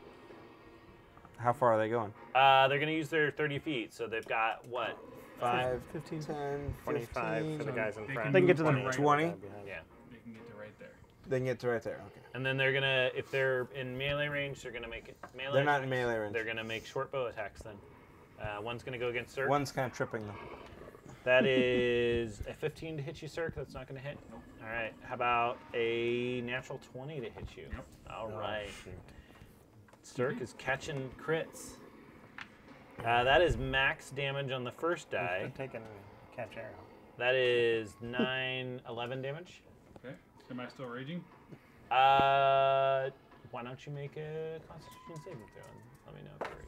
how far are they going? They're going to use their 30 feet. So they've got, what? 5, 15, 10, 25 15, for the guys in front. They can get to the 20? Right, yeah. They can get to right there. They can get to right there, okay. And then they're going to, if they're in melee range, they're going to make it melee. They're not in melee range. They're going to make short bow attacks then. One's going to go against Cirque. One's kind of tripping them. That is a 15 to hit you, Cirque. That's not going to hit. Nope. All right. How about a natural 20 to hit you? Nope. All right. Shoot. Cirque is catching crits. That is max damage on the first die. He's been taking a catch arrow. That is 11 damage. Okay. Am I still raging? Why don't you make a Constitution saving throw? Let me know if you're raging.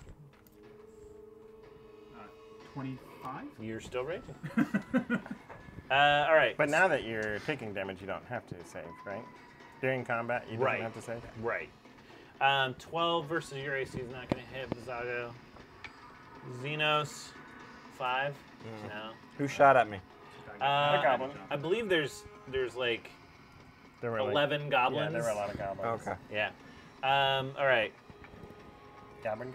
25? You're still raging. All right. But now that you're taking damage, you don't have to save, right? During combat, you don't have to save? Right. 12 versus your AC is not going to hit Vizago. Xenos, 5. Mm. No. Who shot at me? The goblin. I believe there's like there were 11 goblins. Yeah, there were a lot of goblins. Okay. Yeah. All right. Goblin.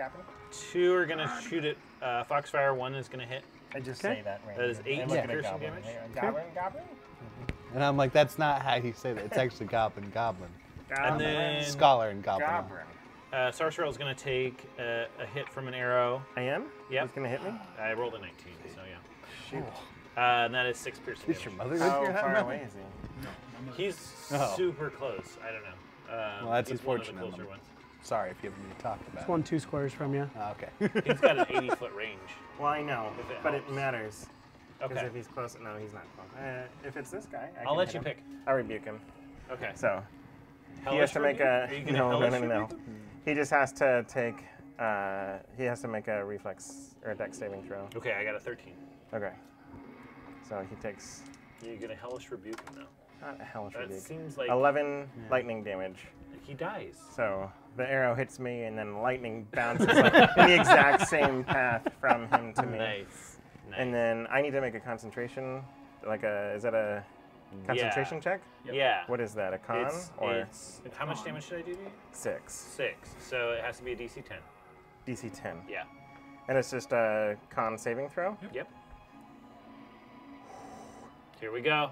Two are going to shoot at Foxfire. One is going to hit. I just say that right. That is 8 piercing damage. Goblin? Mm-hmm. And I'm like, that's not how you say that. It's actually goblin. And then scholar and goblin. Sarsarell is going to take a hit from an arrow. I am? Yeah. It's going to hit me? I rolled a 19, so yeah. Shoot. And that is 6 piercing damage. Is your mother How far away is he? No, He's super close. I don't know. Well, that's unfortunate. One of the closer ones. Sorry if you haven't even talked about it. It's 1-2 squares from you. Oh, okay. He's got an 80-foot range. Well, I know, but it matters. Okay. Because if he's close, no, he's not close. If it's this guy, I'll let you pick. I'll rebuke him. Okay. So he has to make a no. He just has to take. He has to make a reflex or a dex saving throw. Okay, I got a 13. Okay. So he takes. You're gonna hellish rebuke him now. Not a hellish rebuke. That seems like 11 lightning damage. He dies. So the arrow hits me, and then lightning bounces like, in the exact same path from him to me. Nice. And then I need to make a concentration, like is that a concentration check? Yep. Yeah. What is that? A con? It's how much damage did I do to you? 6. 6. So it has to be a DC 10. DC 10. Yeah. And it's just a con saving throw. Yep. Here we go.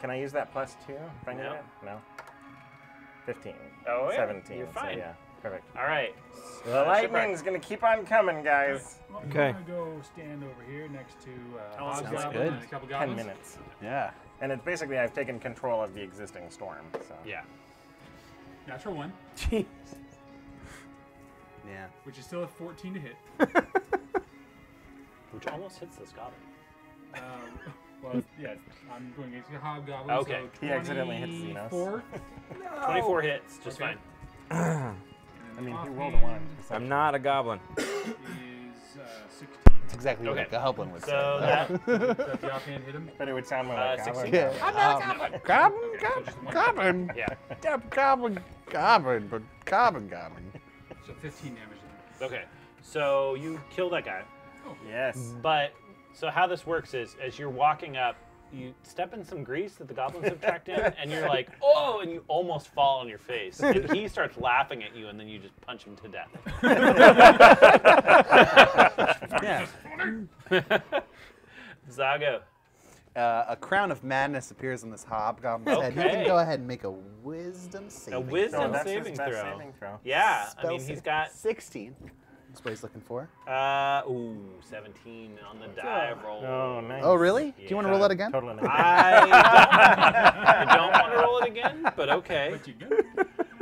Can I use that +2 if I need it? No. 15. Oh, yeah. 17. You're fine. So, yeah. Perfect. All right. So the lightning's going to keep on coming, guys. Okay. I'm going to go stand over here next to a couple goblins. 10 minutes. Yeah. And it's basically I've taken control of the existing storm. So. Yeah. Natural 1. Jeez. Yeah. Which is still a 14 to hit. Which almost hits this goblin. Well, yeah, I'm going against the hobgoblin. Okay, so he accidentally hits Xenos. 24 hits, just fine. I mean, he rolled a 1. I'm not a goblin. Is 16. That's exactly what a goblin would say. That the offhand hit him? But it would sound more like 16. Goblin. Yeah. I'm not a goblin. Goblin. Yeah. Goblin. So 15 damage. Okay, so you kill that guy. Oh. Yes. But. So how this works is, as you're walking up, you step in some grease that the goblins have tracked in, and you're like, oh, and you almost fall on your face. And he starts laughing at you, and then you just punch him to death. Zago. A crown of madness appears on this hobgoblin's head. You can go ahead and make a wisdom saving throw. A wisdom saving throw. Yeah, I mean, he's got 16. That's what he's looking for. 17 on the dive roll. Oh, nice. Oh, really? Yeah. Do you want to roll that again? Totally not. I don't want to roll it again, but okay. But you good?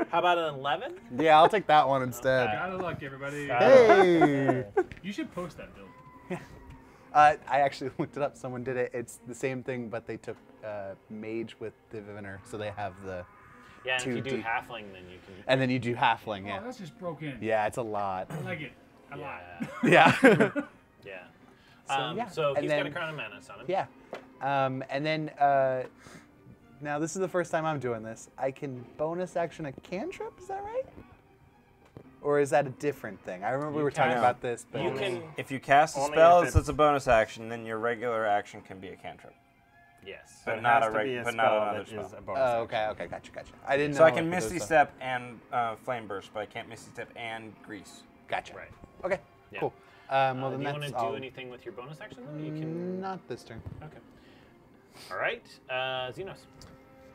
How about an 11? Yeah, I'll take that one instead. Gotta luck, everybody. Hey! You should post that build. Yeah. I actually looked it up. Someone did it. It's the same thing, but they took Mage with Diviner, so they have the... Yeah, and if you do halfling, then you can. And then you do halfling, yeah. Oh, that's just broken. Yeah, it's a lot. I like it. A lot. Yeah. Yeah. So he's got a crown of madness on him. Yeah. Now this is the first time I'm doing this. I can bonus action a cantrip, is that right? Or is that a different thing? I remember we were talking about this. But if you cast a spell, it's a bonus action. Then your regular action can be a cantrip. Yes, but not a regular, but not another spell. Oh, okay, okay, gotcha, gotcha. I didn't know. So I can misty step and flame burst, but I can't misty step and grease. Gotcha. Right. Okay. Yeah. Cool. Well, then do you want to do anything with your bonus action? Though? You can not this turn. Okay. All right, Xenos.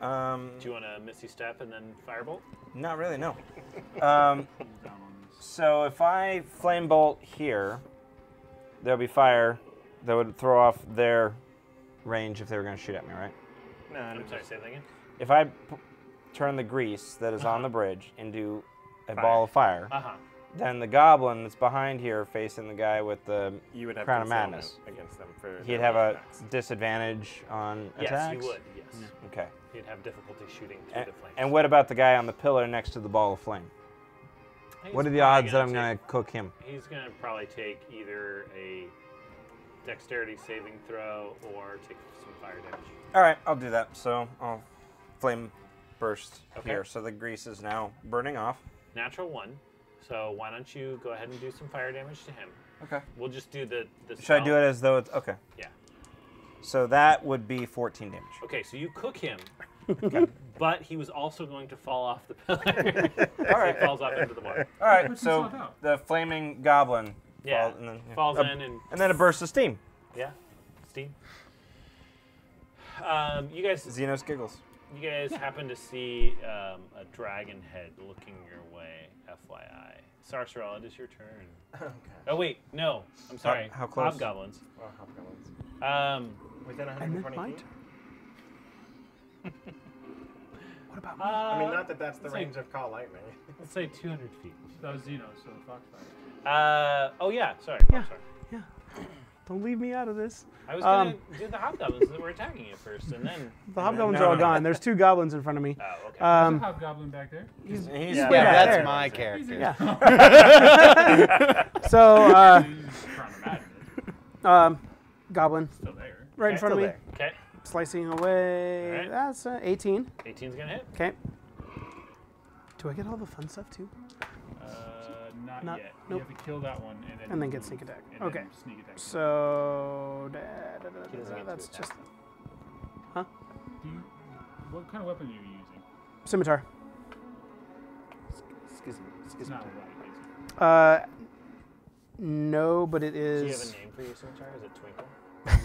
Do you want to misty step and then firebolt? Not really, no. So if I flame bolt here, there'll be fire that would throw off their range if they were going to shoot at me, right? No, I'm sorry. Say that again. If I turn the grease that is on the bridge into a ball of fire, then the goblin that's behind here facing the guy with the crown of madness against them. He'd have a disadvantage on attacks. Yes, he would. Yes. Yeah. Okay. He'd have difficulty shooting through the flame. And what about the guy on the pillar next to the ball of flame? He's what are the odds that I'm going to cook him? He's going to probably take either a dexterity saving throw or take some fire damage. All right, I'll do that. So I'll flame burst here. So the grease is now burning off. Natural one. So why don't you go ahead and do some fire damage to him? Okay. We'll just do the spell. Should I do it as though it's okay? Yeah. So that would be 14 damage. Okay, so you cook him, but he was also going to fall off the pillar. All right. He falls off into the water. All right. So the flaming goblin falls in, and then a burst of steam. Yeah, steam. You guys. Xenos giggles. You guys happen to see a dragon head looking your way, FYI. Sarsarell, it is your turn. Okay. Oh, wait, no. I'm sorry. How close? Hobgoblins. Oh, hobgoblins. Within 120 feet? What about me? I mean, not that that's the range of Call Lightning. Let's say 200 feet. That was Xenos, so Foxfire. Oh, yeah, sorry. Yeah. Foxfire. Yeah. Don't leave me out of this. I was going to do the hobgoblins that were attacking you first, and then... The hobgoblins are all gone. There's two goblins in front of me. Oh, okay. There's a hobgoblin back there. He's way back there. That's my character. Yeah. So, goblin. Still there. Right in front of me. Okay. Slicing away. Right. That's 18. 18's going to hit. Okay. Do I get all the fun stuff, too? Not yet. Nope. You have to kill that one and then get sneak attack. Okay. Sneak attack. So that's just. Huh? What kind of weapon are you using? Scimitar. Schism. No, but it is. Do you have a name for your scimitar? Is it Twinkle?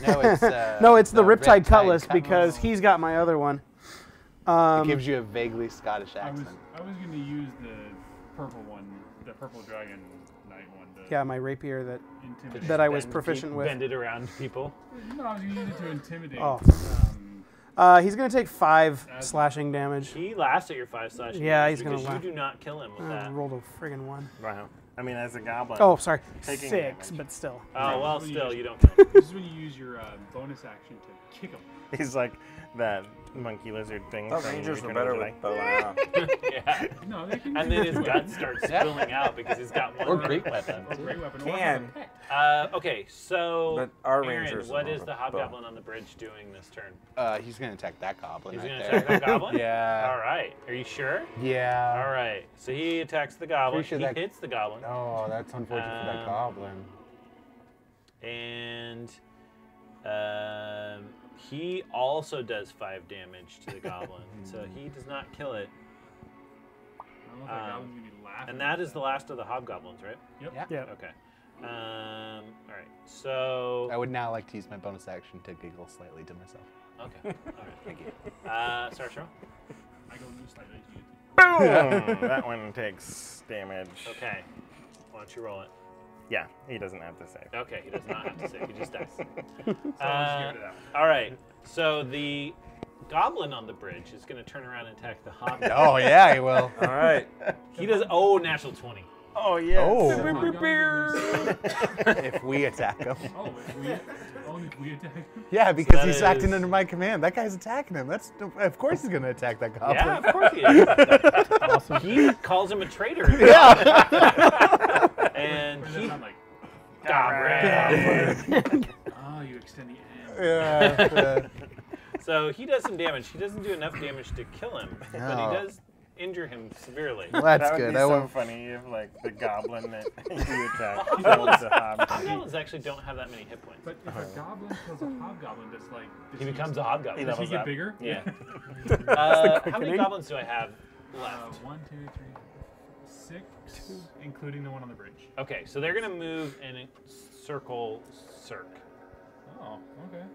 No, it's. No, it's the Riptide Cutlass because he's got my other one. It gives you a vaguely Scottish accent. I was going to use the purple one. The purple dragon knight one. Yeah, my rapier that I was proficient with. Bend it around people. No, I was using it to intimidate. Oh. He's going to take 5 slashing damage. He laughs at your 5 slashing damage. Yeah, he's going to laugh. You do not kill him with that. I rolled a friggin' 1. Wow. I mean, as a goblin. Oh, sorry. 6, damage. But still. Oh, well, still, you don't kill him. This is when you use your bonus action to kick him. He's like that monkey lizard thing. Oh, rangers are better with bow and arrow. Yeah. No, they can. And then his gut starts spilling out because he's got one. Or great weapon. Or great weapon. Can. Okay, so but our Aaron, what is the hobgoblin on the bridge doing this turn? He's going to attack that goblin. He's going to attack that goblin? Yeah. All right. Are you sure? Yeah. All right. So he attacks the goblin. Sure he hits the goblin. Oh, that's unfortunate for that goblin. And... he also does 5 damage to the goblin, so he does not kill it. And that is the last of the hobgoblins, right? Yep. Yeah. Okay. All right. So I would now like to use my bonus action to giggle slightly to myself. Okay. All right. Thank you. Sarsarell. I go new slightly. Boom! That one takes damage. Okay. Why don't you roll it? Yeah, he doesn't have to save. Okay, he does not have to save. He just dies. All right, so the goblin on the bridge is going to turn around and attack the hobgoblin. Oh, yeah, he will. All right. He does, natural 20. Oh, yeah. Oh. If we attack him. Oh, if we attack him? Yeah, because so he's acting under my command. That guy's attacking him. That's, of course he's going to attack that goblin. Yeah, of course he is. Awesome. He calls him a traitor. Yeah. And he... like, goblin. Oh, you extend the end. Yeah. So he does some damage. He doesn't do enough damage to kill him, no. But he does... injure him severely. Well, that's good. That would be so funny if, like, the goblin that you attack kills a hobgoblin. Hobgoblins actually don't have that many hit points. But if a goblin kills a hobgoblin, that's like... He becomes a hobgoblin. Does he get bigger? Yeah. How many goblins do I have left? 1, 2, 3, 6, including the one on the bridge. Okay, so they're going to move and circle Cirque. Oh, okay.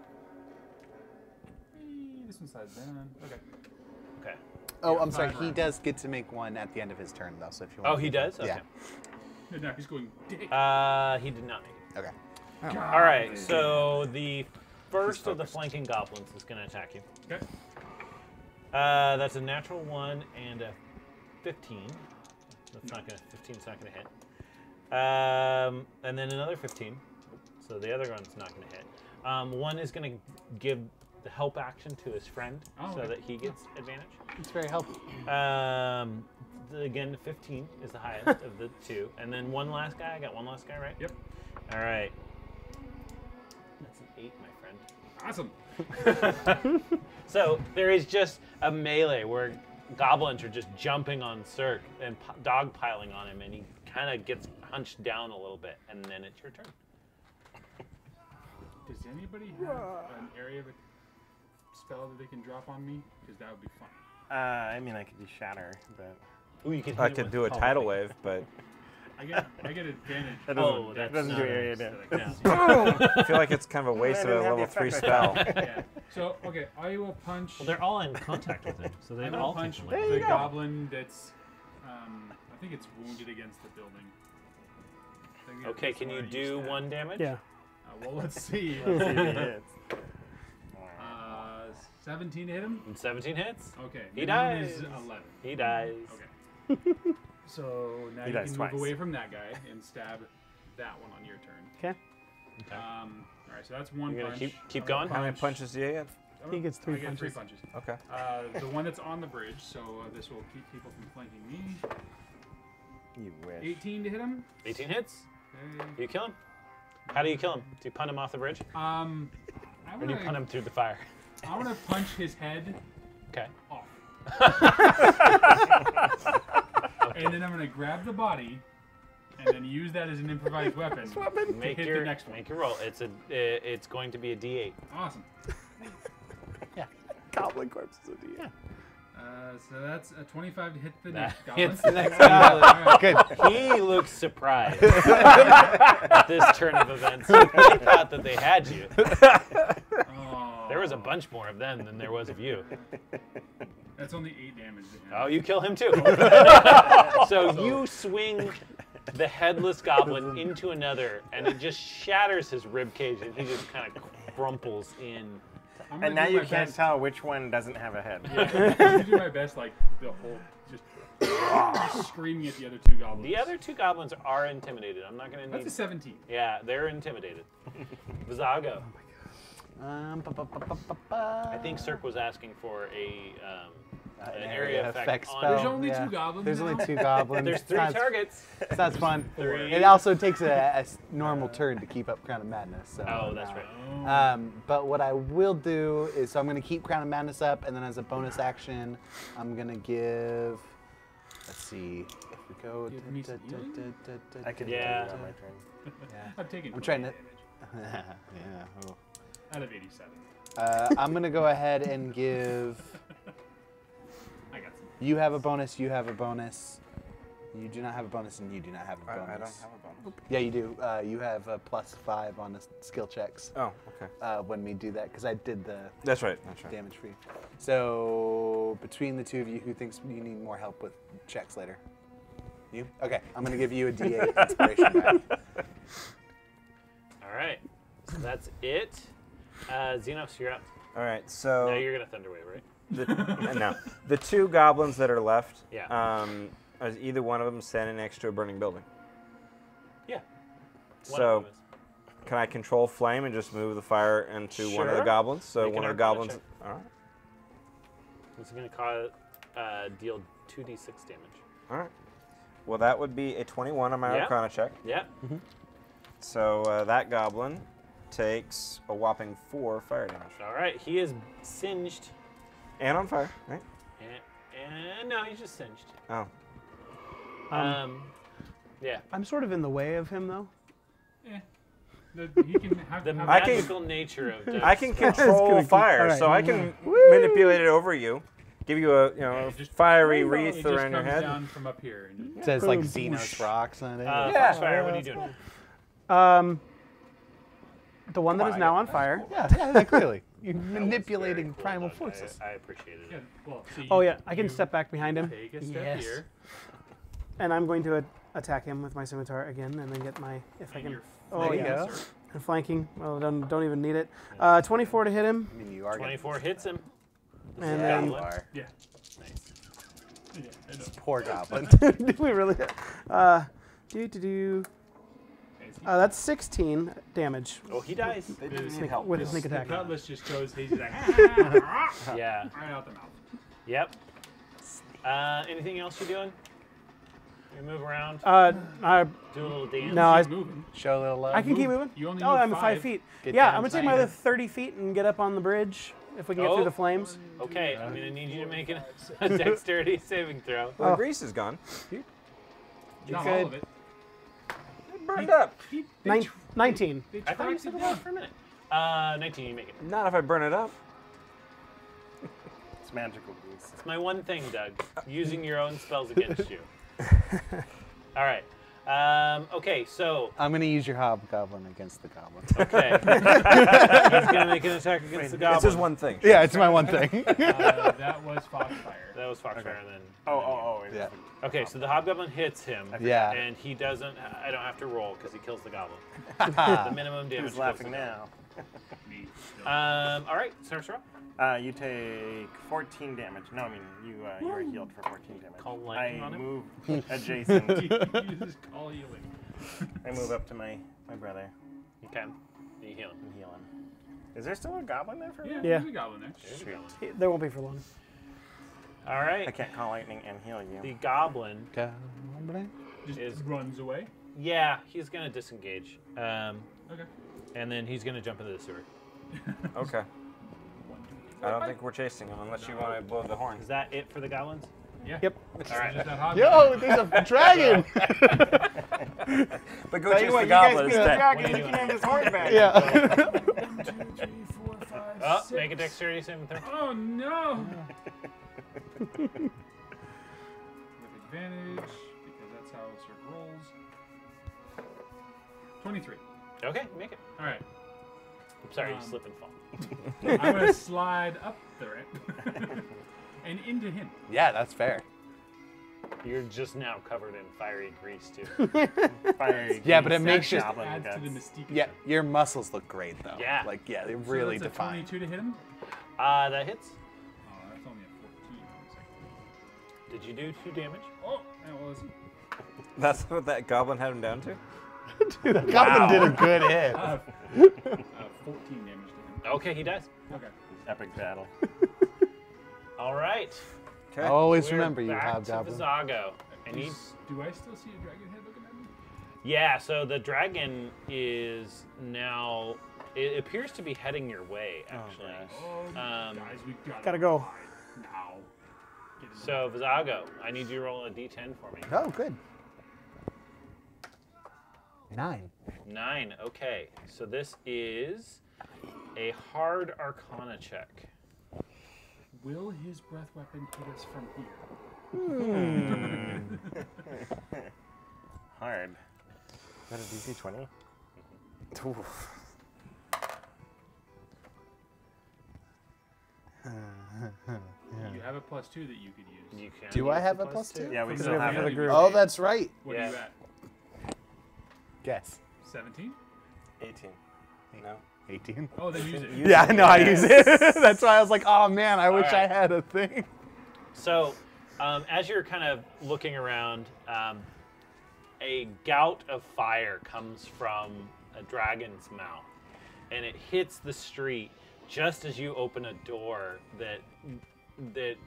This one's side down. Okay. Okay. Oh, I'm sorry. He does get to make one at the end of his turn, though. So if you want. Oh, he does. Okay. Yeah. No, he's going. He did not make it. Okay. Oh. All right. So the first of the flanking goblins is going to attack you. Okay. That's a natural 1 and a 15. That's not going to. 15's not going to hit. And then another 15. So the other one's not going to hit. One is going to give the help action to his friend, so that he gets advantage. It's very helpful. Again, 15 is the highest of the two. And then one last guy. I got one last guy, right? Yep. All right. That's an 8, my friend. Awesome. So there is just a melee where goblins are just jumping on Cirque and dogpiling on him, and he kind of gets hunched down a little bit, and then it's your turn. Does anybody have an area of spell that they can drop on me? Because that would be fun. I mean, I could do shatter, but I could do a tidal wave, but I get advantage. That doesn't do area damage. I feel like it's kind of a waste of a level 3 spell. Yeah. So okay, I will punch. Well, they're all in contact with him, so they all punch the goblin that's. I think it's wounded against the building. Okay, can you do 1 damage? Yeah. Well, let's see. Let's see if he hits. 17 hit him? 17 hits. Okay. He dies. 11. He dies. Okay. So now you can move away from that guy and stab that one on your turn. Okay. All right, so that's one punch. Keep going? How many punches do you get? He gets 3 punches. 3 punches. Okay. The one that's on the bridge, so this will keep people from flanking me. You wish. 18 to hit him? 18 hits. Okay. You kill him? How do you kill him? Do you punt him off the bridge? Or do you punt him through the fire? I want to punch his head off. And then I'm going to grab the body and then use that as an improvised weapon to hit the next one. Make your roll. It's going to be a D8. Awesome. Yeah. Goblin corpse is a D8. Yeah. So that's a 25 to hit the next goblin. Hits the next goblin. He looks surprised at this turn of events. They thought that they had you. Oh. There was a bunch more of them than there was of you. That's only 8 damage to him. Oh, you kill him too. So you swing the headless goblin into another, and it just shatters his ribcage, and he just kind of crumples in. And now you can't tell which one doesn't have a head. Yeah, I'm gonna do my best, like the whole just screaming at the other 2 goblins. The other 2 goblins are intimidated. I'm not gonna need. That's a 17. Yeah, they're intimidated. Vizago. Oh my god. I think Cirque was asking for a an area effect spell. There's only 2 goblins. There's only 2 goblins. There's 3 targets. That's fun. 3. It also takes a normal turn to keep up Crown of Madness. So that's right. But what I will do is, so I'm going to keep Crown of Madness up, and then as a bonus action, I'm going to give. Let's see. If we go. I can do it on my turn. Yeah. I'm taking. I'm trying to. Yeah. Oh. Out of 87. I'm going to go ahead and give. You have a bonus, you have a bonus. You do not have a bonus, and you do not have a bonus. I don't have a bonus. Yeah, you do. You have a +5 on the skill checks. Oh, okay. When we do that, because I did the damage for you. So, between the 2 of you, who thinks you need more help with checks later? You? Okay, I'm going to give you a D8 inspiration back. All right, so that's it. Xenos, you're up. All right, so... Now you're going to Thunderwave, right? No, the 2 goblins that are left Is either one of them standing next to a burning building? Yeah. So can I control flame and just move the fire into one of the goblins? So one of the goblins. All right. It's going to cause deal 2d6 damage. All right. Well, that would be a 21 on my Arcana check. Yeah. Mm-hmm. So that goblin takes a whopping 4 fire damage. All right. He is singed. And on fire, right? And no, he's just singed. Oh. Yeah. I'm sort of in the way of him, though. Yeah. He can have the magical nature of death. I can control fire, right. So I can manipulate it over you. Give you a fiery wreath around your head. It down from up here. And it says like Xenos rocks on it. Fire, what are you doing? The one that is now on fire. Cool. Yeah, clearly. You're manipulating primal forces. I appreciate it. Yeah, well, so I can step back behind him. Take a step here. And I'm going to attack him with my scimitar again, and then get my and flanking. Well, don't even need it. 24 to hit him. I mean, you are 24 hits him. And then yeah. Nice. Yeah, poor goblin. Did we really? That's 16 damage. Oh, he dies. They didn't need help. With a sneak attack. The cutlass just chose. He's like, yeah. Right out the mouth. Yep. Anything else you're doing? You move around. Do a little dance. No, I show a little love. I can keep moving. You only I'm 5 feet. Yeah, I'm gonna take my other 30 feet and get up on the bridge. If we can get through the flames. Okay, I'm going to need you to make a dexterity saving throw. Well, grease is gone. Not all of it. It burned up. 19. I thought you said it was for a minute. 19, you make it. Not if I burn it up. It's magical grease. It's my one thing, Doug. Using your own spells against you. All right. Okay, so I'm gonna use your hobgoblin against the goblin. Okay. He's gonna make an attack against the goblin. It's his one thing. Yeah, it's my one thing. That was Foxfire. That was Foxfire, and then. Yeah. Okay, so the hobgoblin hits him. Yeah. And he doesn't. I don't have to roll because he kills the goblin. The minimum damage. Who's laughing now? All right, Sarsarell. You take 14 damage. No, I mean you are healed for 14 damage. Call lightning on him? I move adjacent. You just call healing. I move up to my brother. Okay. You heal him. I'm healing. Is there still a goblin there for me? Yeah, there's a goblin there. There won't be for long. All right. I can't call lightning and heal you. The goblin just runs away. Yeah, he's gonna disengage. Okay. And then he's gonna jump into the sewer. Okay. I don't think we're chasing him unless you want to blow the horn. Is that it for the goblins? Yeah. Yep. All right. Yo, there's a dragon! But go chase the goblin instead. You can have his horn back. Yeah. 1, 2, 3, 4, 5. Make a dexterity saving throw. Oh no! With advantage, because that's how Cirque rolls. 23. Okay, make it. All right. I'm sorry, you slip and fall. I'm going to slide up the ramp and into him. Yeah, that's fair. You're just now covered in fiery grease, too. Fiery grease. Yeah, but it makes you... adds to the mystique. Yeah, your muscles look great, though. Yeah. Like, yeah, they really define. 22 to hit him? That hits. Oh, that's only a 14. Did you do 2 damage? Oh, that was... That's what that goblin had him down to? Dude, that goblin did a good hit. 14 damage to him. Okay, he dies. Okay. Epic battle. All right. Okay. Always remember you have goblin. Vizago. Do I still see a dragon head looking at me? Yeah, so the dragon is now, it appears to be heading your way, actually. Oh, guys, we gotta go. Now. So, Vizago, I need you to roll a d10 for me. Oh, good. 9. 9, okay. So this is a hard Arcana check. Will his breath weapon hit us from here? Hard. Is that a DC 20? Oof. You have a +2 that you could use. You can do I have a +2? Yeah, we still have it. Oh, that's right. What are you at? Guess. 17? 18. No. 18? Oh, they use it. Yeah, I know, I use it. That's why I was like, oh man, I wish I had a thing. So, As you're kind of looking around, a gout of fire comes from a dragon's mouth, and it hits the street just as you open a door that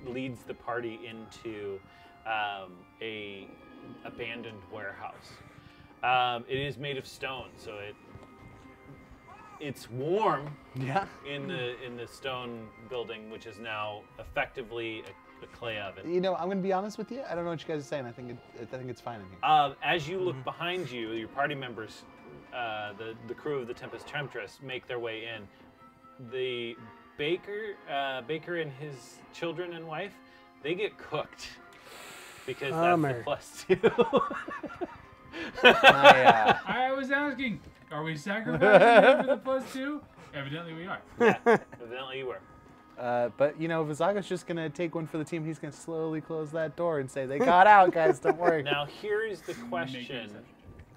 leads the party into a abandoned warehouse. It is made of stone, so it's warm. Yeah. In the stone building, which is now effectively a clay oven. You know, I'm gonna be honest with you. I don't know what you guys are saying. I think it's fine in here. As you look behind you, your party members, the crew of the Tempest Temptress, make their way in. The baker and his children and wife, they get cooked because that's the +2. I was asking, are we sacrificing him for the +2? Evidently we are. Yeah, evidently you were. But, you know, Vizago's just going to take one for the team. He's going to slowly close that door and say, they got out, guys, don't worry. Now, here is the question.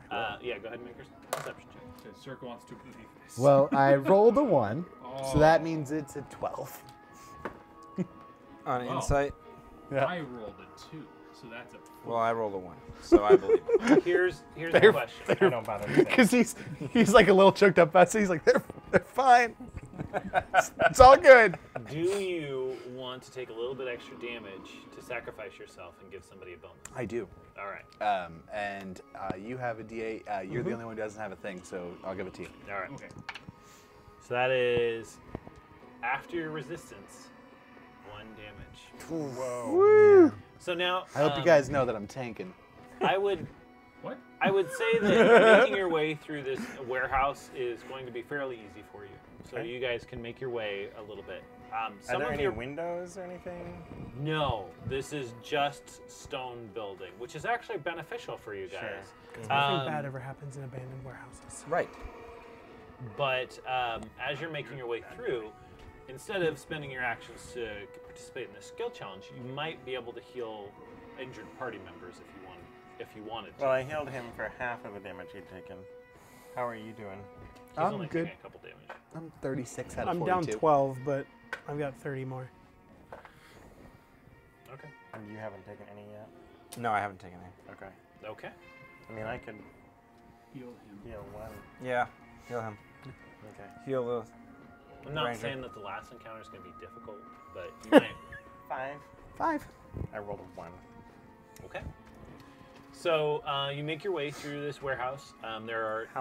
Yeah, go ahead and make your perception check. Circle wants to believe this. Well, I rolled a 1, so that means it's a 12. On insight. Yeah. I rolled a 2. So that's a well, I rolled a 1, so I believe it. Here's the question. I don't bother because he's like a little choked up mess. He's like, they're fine. It's all good. Do you want to take a little bit extra damage to sacrifice yourself and give somebody a bonus? I do. All right. And you have a D8. You're the only one who doesn't have a thing, so I'll give it to you. All right. Okay. So that is after your resistance, 1 damage. Ooh, whoa. Woo. So now, I hope you guys know that I'm tanking. I would say that making your way through this warehouse is going to be fairly easy for you. So you guys can make your way a little bit. Are there any windows or anything? No, this is just stone building, which is actually beneficial for you guys. Sure. Because nothing bad ever happens in abandoned warehouses. Right. But as you're making your way through, instead of spending your actions to participate in this skill challenge, you might be able to heal injured party members if you wanted to. Well, I healed him for half of the damage he'd taken. How are you doing? I'm only good. A couple damage. I'm 36 out of 42. I'm down 12, but I've got 30 more. Okay. And you haven't taken any yet? No, I haven't taken any. Okay. Okay. I mean, I could heal him. Heal one. Yeah, heal him. Okay. Heal the. I'm not saying that the last encounter is going to be difficult, but you might. 5. I rolled a 1. Okay. So you make your way through this warehouse. How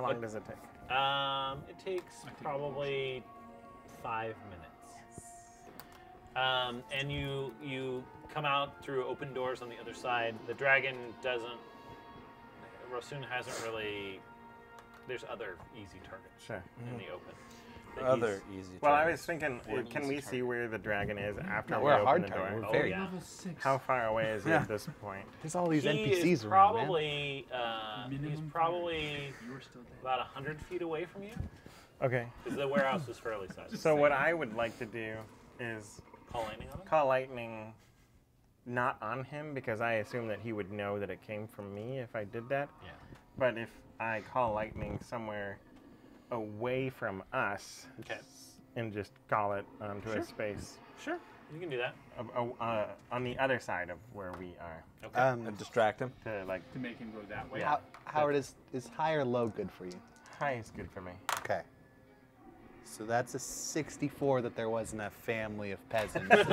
long does it take? It takes probably 5 minutes. Yes. And you come out through open doors on the other side. The dragon Rossun hasn't really. There's other easy targets in the open. Well, I was thinking, can we see where the dragon is after we open the door? We're very How far away is he at this point? There's all these NPCs around, man. He's probably about 100 feet away from you. Okay. Because the warehouse is fairly sized. So what I would like to do is call lightning on him? Call lightning not on him, because I assume that he would know that it came from me if I did that. Yeah. But if I call lightning somewhere away from us, and just call it onto a space. Sure, you can do that. On the other side of where we are. Okay. And distract him to make him go that way. Yeah. Howard, is high or low good for you? High is good for me. Okay. So that's a 64 that there wasn't a family of peasants. I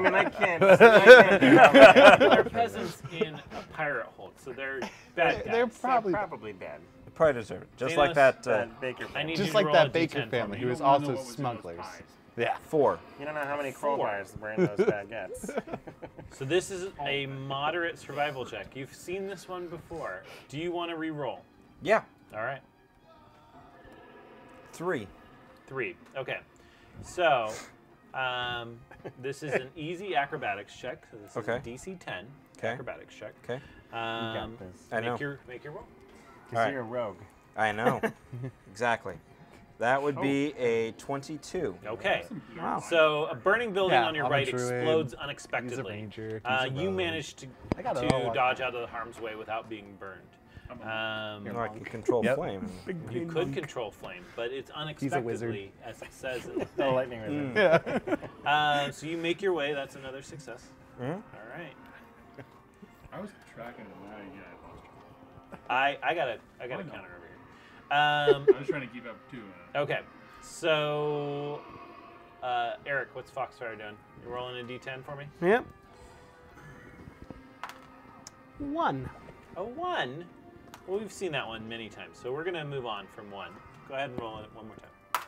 mean, I can't they're peasants in a pirate hold, so they're bad guys. They're probably bad. Probably deserve it. Just like that Baker family. Just like that Baker family, who was also smugglers. Yeah, 4. You don't know how many crow bars were in those baguettes. So this is a moderate survival check. You've seen this one before. Do you want to re-roll? Yeah. All right. 3. Okay. So this is an easy acrobatics check. So this is a DC 10 acrobatics check. Okay. You got this. Make your roll. Because you're a rogue. I know. Exactly. That would be a 22. Okay. Wow. So a burning building on your right explodes unexpectedly. Ranger, you managed to dodge out of harm's way without being burned. I can control flame. You could control flame, but it's unexpectedly, as it says in the lightning. So you make your way. That's another success. Mm-hmm. All right. I was tracking them. I got a counter over here. I was trying to keep up too. Okay. So, Eric, what's Foxfire doing? You rolling a D10 for me? Yep. 1. A 1? Well, we've seen that one many times, so we're going to move on from 1. Go ahead and roll it one more time.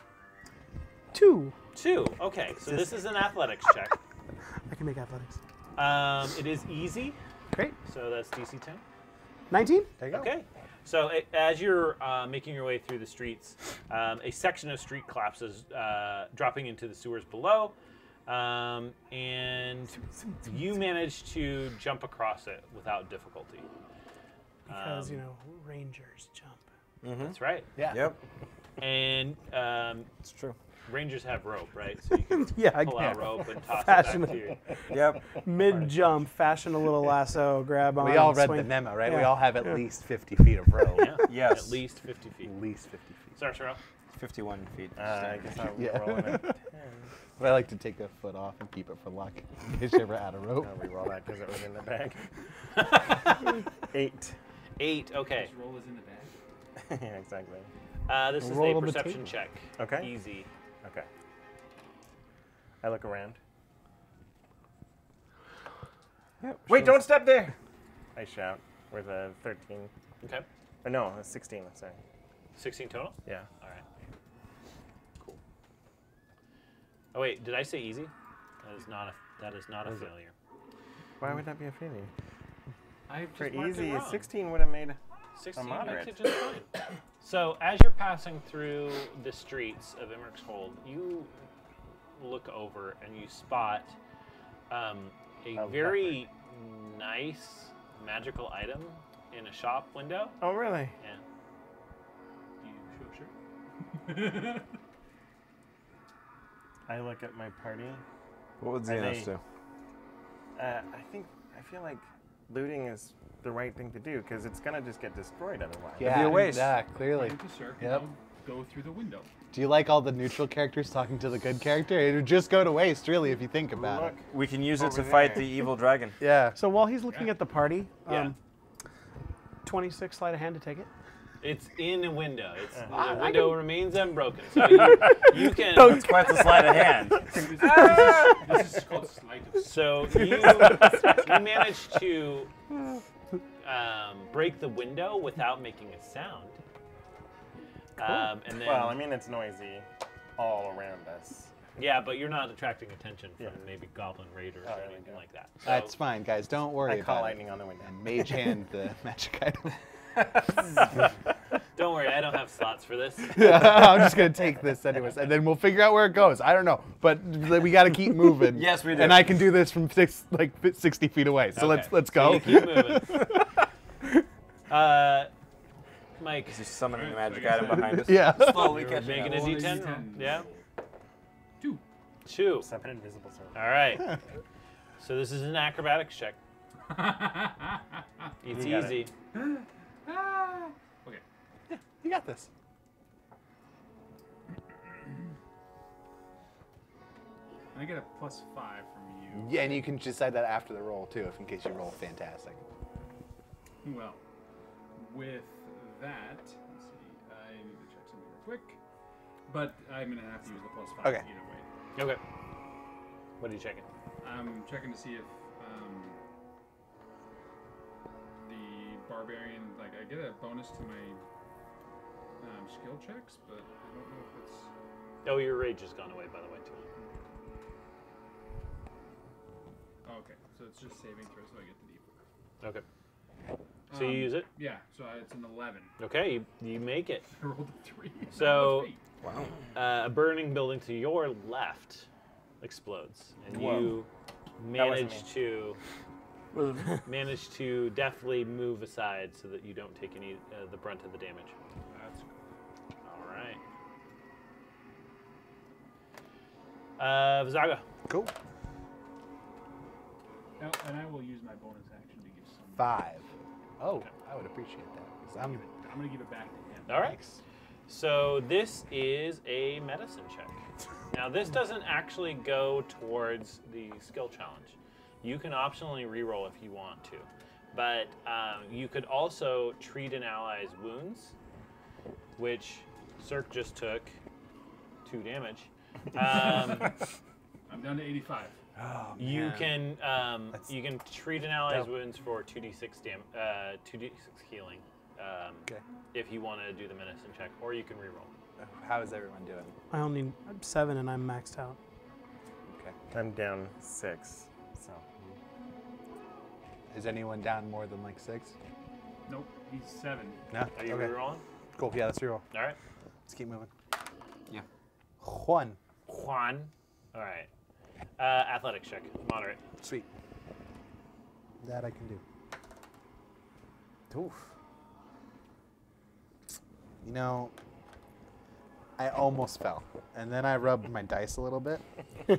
2. 2. Okay, so this is an athletics check. I can make athletics. It is easy. Great. So that's DC 10. 19. There you go. Okay. So it, as you're making your way through the streets, a section of street collapses, dropping into the sewers below. And you manage to jump across it without difficulty. Because, you know, rangers jump. Mm-hmm. That's right. Yeah. Yep. And it's true. Rangers have rope, right? So you can pull out rope and toss it back to you. Yep. Mid-jump, fashion a little lasso, grab on. We all read the memo, right? Yeah. We all have at least 50 feet of rope. Yeah. Yes. At least 50 feet. At least 50 feet. Sarsarell? 51 feet. I guess I'm rolling it. But I like to take a foot off and keep it for luck in case you ever add a rope. No, we roll that because it was in the bag. 8. 8, okay. This roll is in the bag. Yeah, exactly. This is a perception check. Okay. Easy. Okay. I look around. Yeah, wait, don't step there! I shout with a 13. Okay. Or no, a 16, I'm sorry. 16 total? Yeah. All right. Cool. Oh wait, did I say easy? That is not a failure. Why would that be a failure? For easy, 16 would have made a moderate. Makes it just fine. So as you're passing through the streets of Immerk's Hold, you look over and you spot a very nice magical item in a shop window. Oh really? Yeah. I look at my party. What would Xenos do? I feel like looting is the right thing to do because it's gonna just get destroyed otherwise. Yeah, it'd be a waste. Yeah, clearly. Yep. Go through the window. Do you like all the neutral characters talking to the good character? It would just go to waste, really, if you think about it. We can use it to fight the evil dragon. Yeah. So while he's looking at the party, 26 sleight of hand to take it. It's in a window. The window remains unbroken. So you can. It's quite the sleight of hand. This is called sleight of hand. So you manage to break the window without making a sound. Cool. And then, well, I mean, it's noisy all around us. Yeah, but you're not attracting attention from maybe goblin raiders or anything like that. So that's fine, guys. Don't worry about it. I call lightning on the window. And mage hand the magic item. Don't worry, I don't have slots for this. I'm just going to take this anyways, and then we'll figure out where it goes. I don't know, but we got to keep moving. Yes, we do. And I can do this from 60 feet away, so let's go. So you keep moving. Mike. Is he summoning the magic item behind us? Yeah. Slowly making a D10? Yeah. 2. Step in invisible zone. All right. So this is an acrobatics check. It's easy. Okay. Yeah, you got this. I get a +5 from you. Yeah, and you can decide that after the roll too, if in case you roll fantastic. Well, with that, let's see. I need to check something real quick, but I'm gonna have to use the +5 either way. Okay. What are you checking? I'm checking to see if. Barbarian, like I get a bonus to my skill checks, but I don't know if it's. Oh, your rage has gone away, by the way, too. Oh, okay, so it's just saving throw, so I get the D4. Okay. So you use it? Yeah. So it's an 11. Okay, you make it. I rolled a 3. So a burning building to your left explodes, and you manage to. Managed to deftly move aside so that you don't take any the brunt of the damage. That's cool. All right. Vizago. Cool. Now, and I will use my bonus action to give some 5. Oh, okay. I would appreciate that. So I'm going to give it back to him. All right. Thanks. So this is a medicine check. Now this doesn't actually go towards the skill challenge. You can optionally reroll if you want to, but you could also treat an ally's wounds, which Cirque just took 2 damage. I'm down to 85. Oh, you can treat an ally's wounds for 2d6 healing if you want to do the medicine check, or you can reroll. How is everyone doing? I only I'm 7 and I'm maxed out. Okay, I'm down 6. So, is anyone down more than like 6? Nope, he's 7. No. Are you rerolling? Cool. Yeah, let's reroll. All right, let's keep moving. Yeah. Juan. All right. Athletics check. Moderate. Sweet. That I can do. Oof. You know, I almost fell, and then I rubbed my dice a little bit. I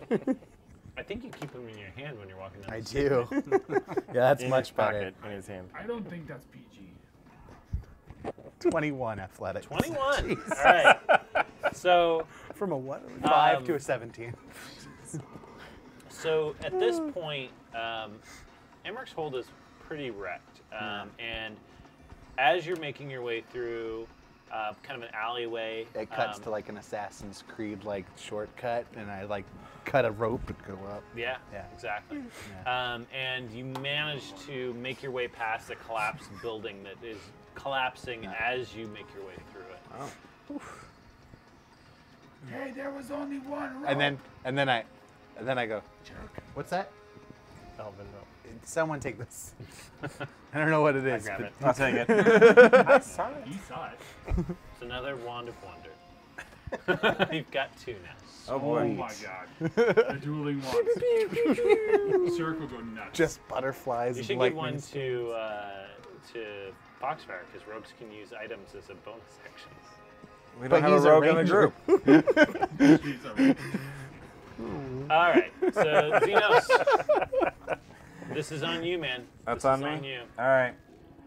think you keep them in your hand when you're walking down the street. I do. Yeah, that's in much better. In his hand. I don't think that's PG. 21 athletics. 21. All right. So from a what? 5 to a 17. So at this point, Imrik's hold is pretty wrecked, and as you're making your way through kind of an alleyway, it cuts to like an Assassin's Creed like shortcut, and I like cut a rope to go up. Yeah, yeah, exactly. Yeah. And you manage to make your way past a collapsed building that is collapsing as you make your way through it. Oh. Oof. Hey, there was only one rope. And then I go, jerk. What's that? Elven rope. Someone take this. I don't know what it is. I grab it. I'll take it. I saw it. You saw it. It's another wand of wonder. You've got 2 now. Oh, boy. Oh my God. The dueling wands. Circle go nuts. Just butterflies. You should give one to Foxfire because rogues can use items as a bonus action. We don't have a rogue in the group. He's a rogue. All right, so Xenos, this is on you, man. That's on me? On you. All right,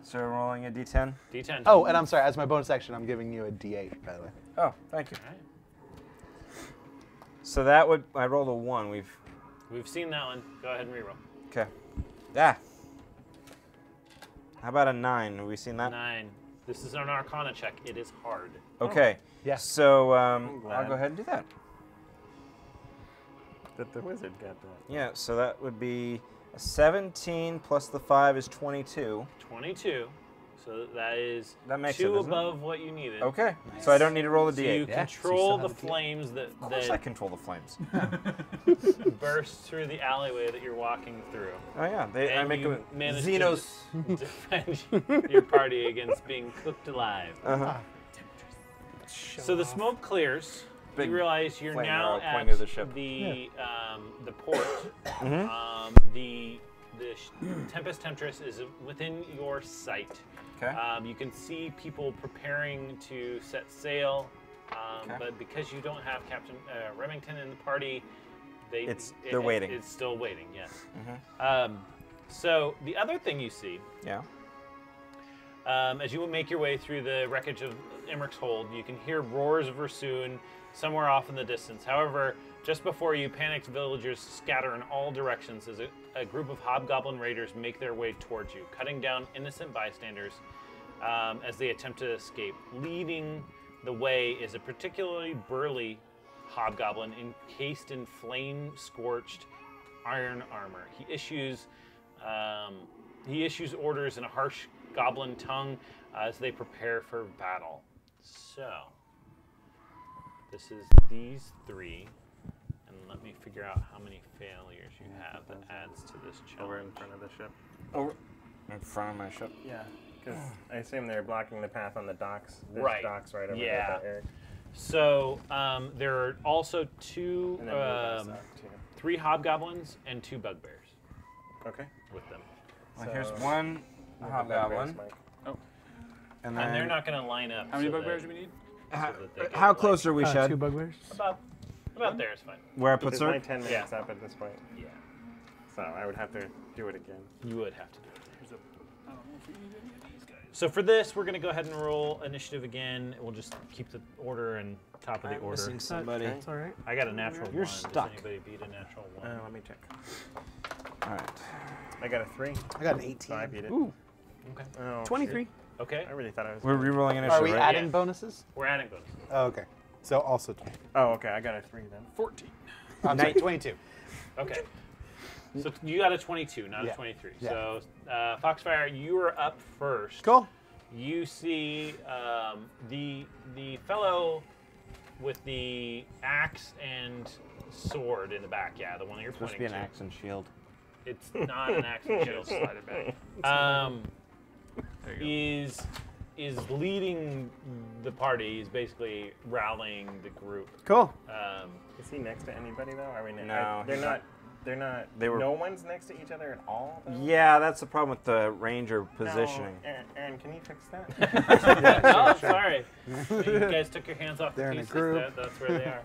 so we're rolling a D10? D10. Oh, and I'm sorry, as my bonus action, I'm giving you a D8, by the way. Oh, thank you. All right. So that would, I rolled a 1. We've seen that one. Go ahead and reroll. Okay. Yeah. How about a 9? Have we seen that? 9. This is an Arcana check. It is hard. Okay. Oh. Yeah. So I'll go ahead and do that. That the wizard got that. Yeah, so that would be a 17 plus the 5 is 22. 22. So that is that makes 2 above what you needed. Okay. Nice. So I don't need to roll a D8. So you control the flames that. Of course I control the flames. Burst through the alleyway that you're walking through. Oh yeah, I make them. Xenos defend your party against being cooked alive. Uh-huh. So the smoke clears. You realize you're now at the port. Mm-hmm. the Tempest Temptress is within your sight. Okay. You can see people preparing to set sail, but because you don't have Captain Remington in the party, they're waiting. It's still waiting. Yes. Mm-hmm. So the other thing you see, as you will make your way through the wreckage of Immurk's Hold, you can hear roars of Rossun somewhere off in the distance. However, just before you, panicked villagers scatter in all directions as a group of hobgoblin raiders make their way towards you, cutting down innocent bystanders as they attempt to escape. Leading the way is a particularly burly hobgoblin encased in flame-scorched iron armor. He issues orders in a harsh goblin tongue as they prepare for battle. So, this is these 3, and let me figure out how many failures you have that adds to this challenge. Over in front of the ship. Over in front of my ship? Yeah, because I assume they're blocking the path on the docks. There's docks right over there. Eric. So there are also 3 hobgoblins and 2 bugbears. Okay. With them. Well, so here's one hobgoblin. Oh. And they're not going to line up. How many bugbears do we need? How close are we, Shad? 2 bugbears? About there is fine. Where I put Cirque? It's 10 minutes up at this point. Yeah. So I would have to do it again. You would have to do it again. I don't know if we need any of these guys. So for this, we're going to go ahead and roll initiative again. We'll just keep the order and top of the order. I'm missing somebody. That's all right. I got a natural one. You're stuck. Does anybody beat a natural one? Let me check. All right. I got a 3. I got an 18. So I beat it. Ooh. Okay. Oh, 23. Shit. Okay. I really thought I was. We're rerolling initiative. Are we adding bonuses? We're adding bonuses. Oh, okay. So also 20. Oh, okay. I got a 3 then. 14. I'm sorry, 22. Okay. So you got a 22, not a 23. Yeah. So Foxfire, you are up first. Cool. You see the fellow with the axe and sword in the back. Yeah, the one that you're pointing to. It's supposed to be an axe and shield. It's not an axe and shield. Slide it back. There you go. Is leading the party. He's basically rallying the group. Cool. Is he next to anybody though? I mean, no, they're not. They're not. They were, no one's next to each other at all. Though? Yeah, that's the problem with the ranger positioning. No, Aaron, can you fix that? No, sorry. You guys took your hands off. They're in a group. That's where they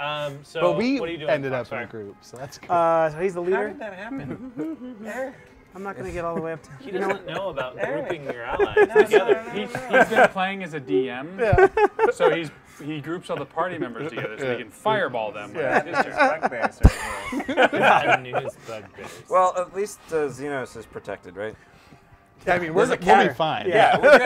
are. So but we what are you doing? Ended up in a group, so that's cool. So he's the leader. How did that happen? Eric. I'm not going to get all the way up to him. He doesn't know about grouping your allies together. He's been playing as a DM, so he groups all the party members together so he can fireball them. Yeah. Well, at least Xenos is protected, right? Yeah, I mean, we'll be fine. Yeah, we're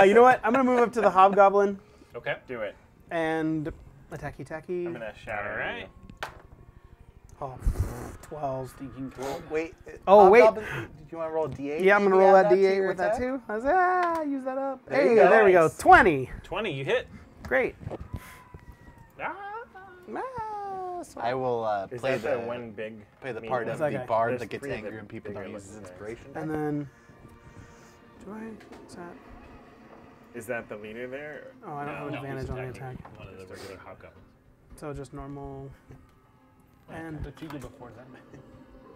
good. You know what? I'm going to move up to the Hobgoblin. Okay, do it. And attacky. I'm going to shout it. All right. Oh, 12. Oh, wait. Oh, wait. Did you want to roll a D8? Yeah, I'm going to roll that D8 with that, too. I was like, use that up. Hey, there we go. 20. 20, you hit. Great. I will play the part of the bard that gets angry when people don't use his inspiration. And then, do I, is that the leader there? Oh, I don't have advantage on the attack. One of the regular hobgoblins. So just normal. And but you go before them.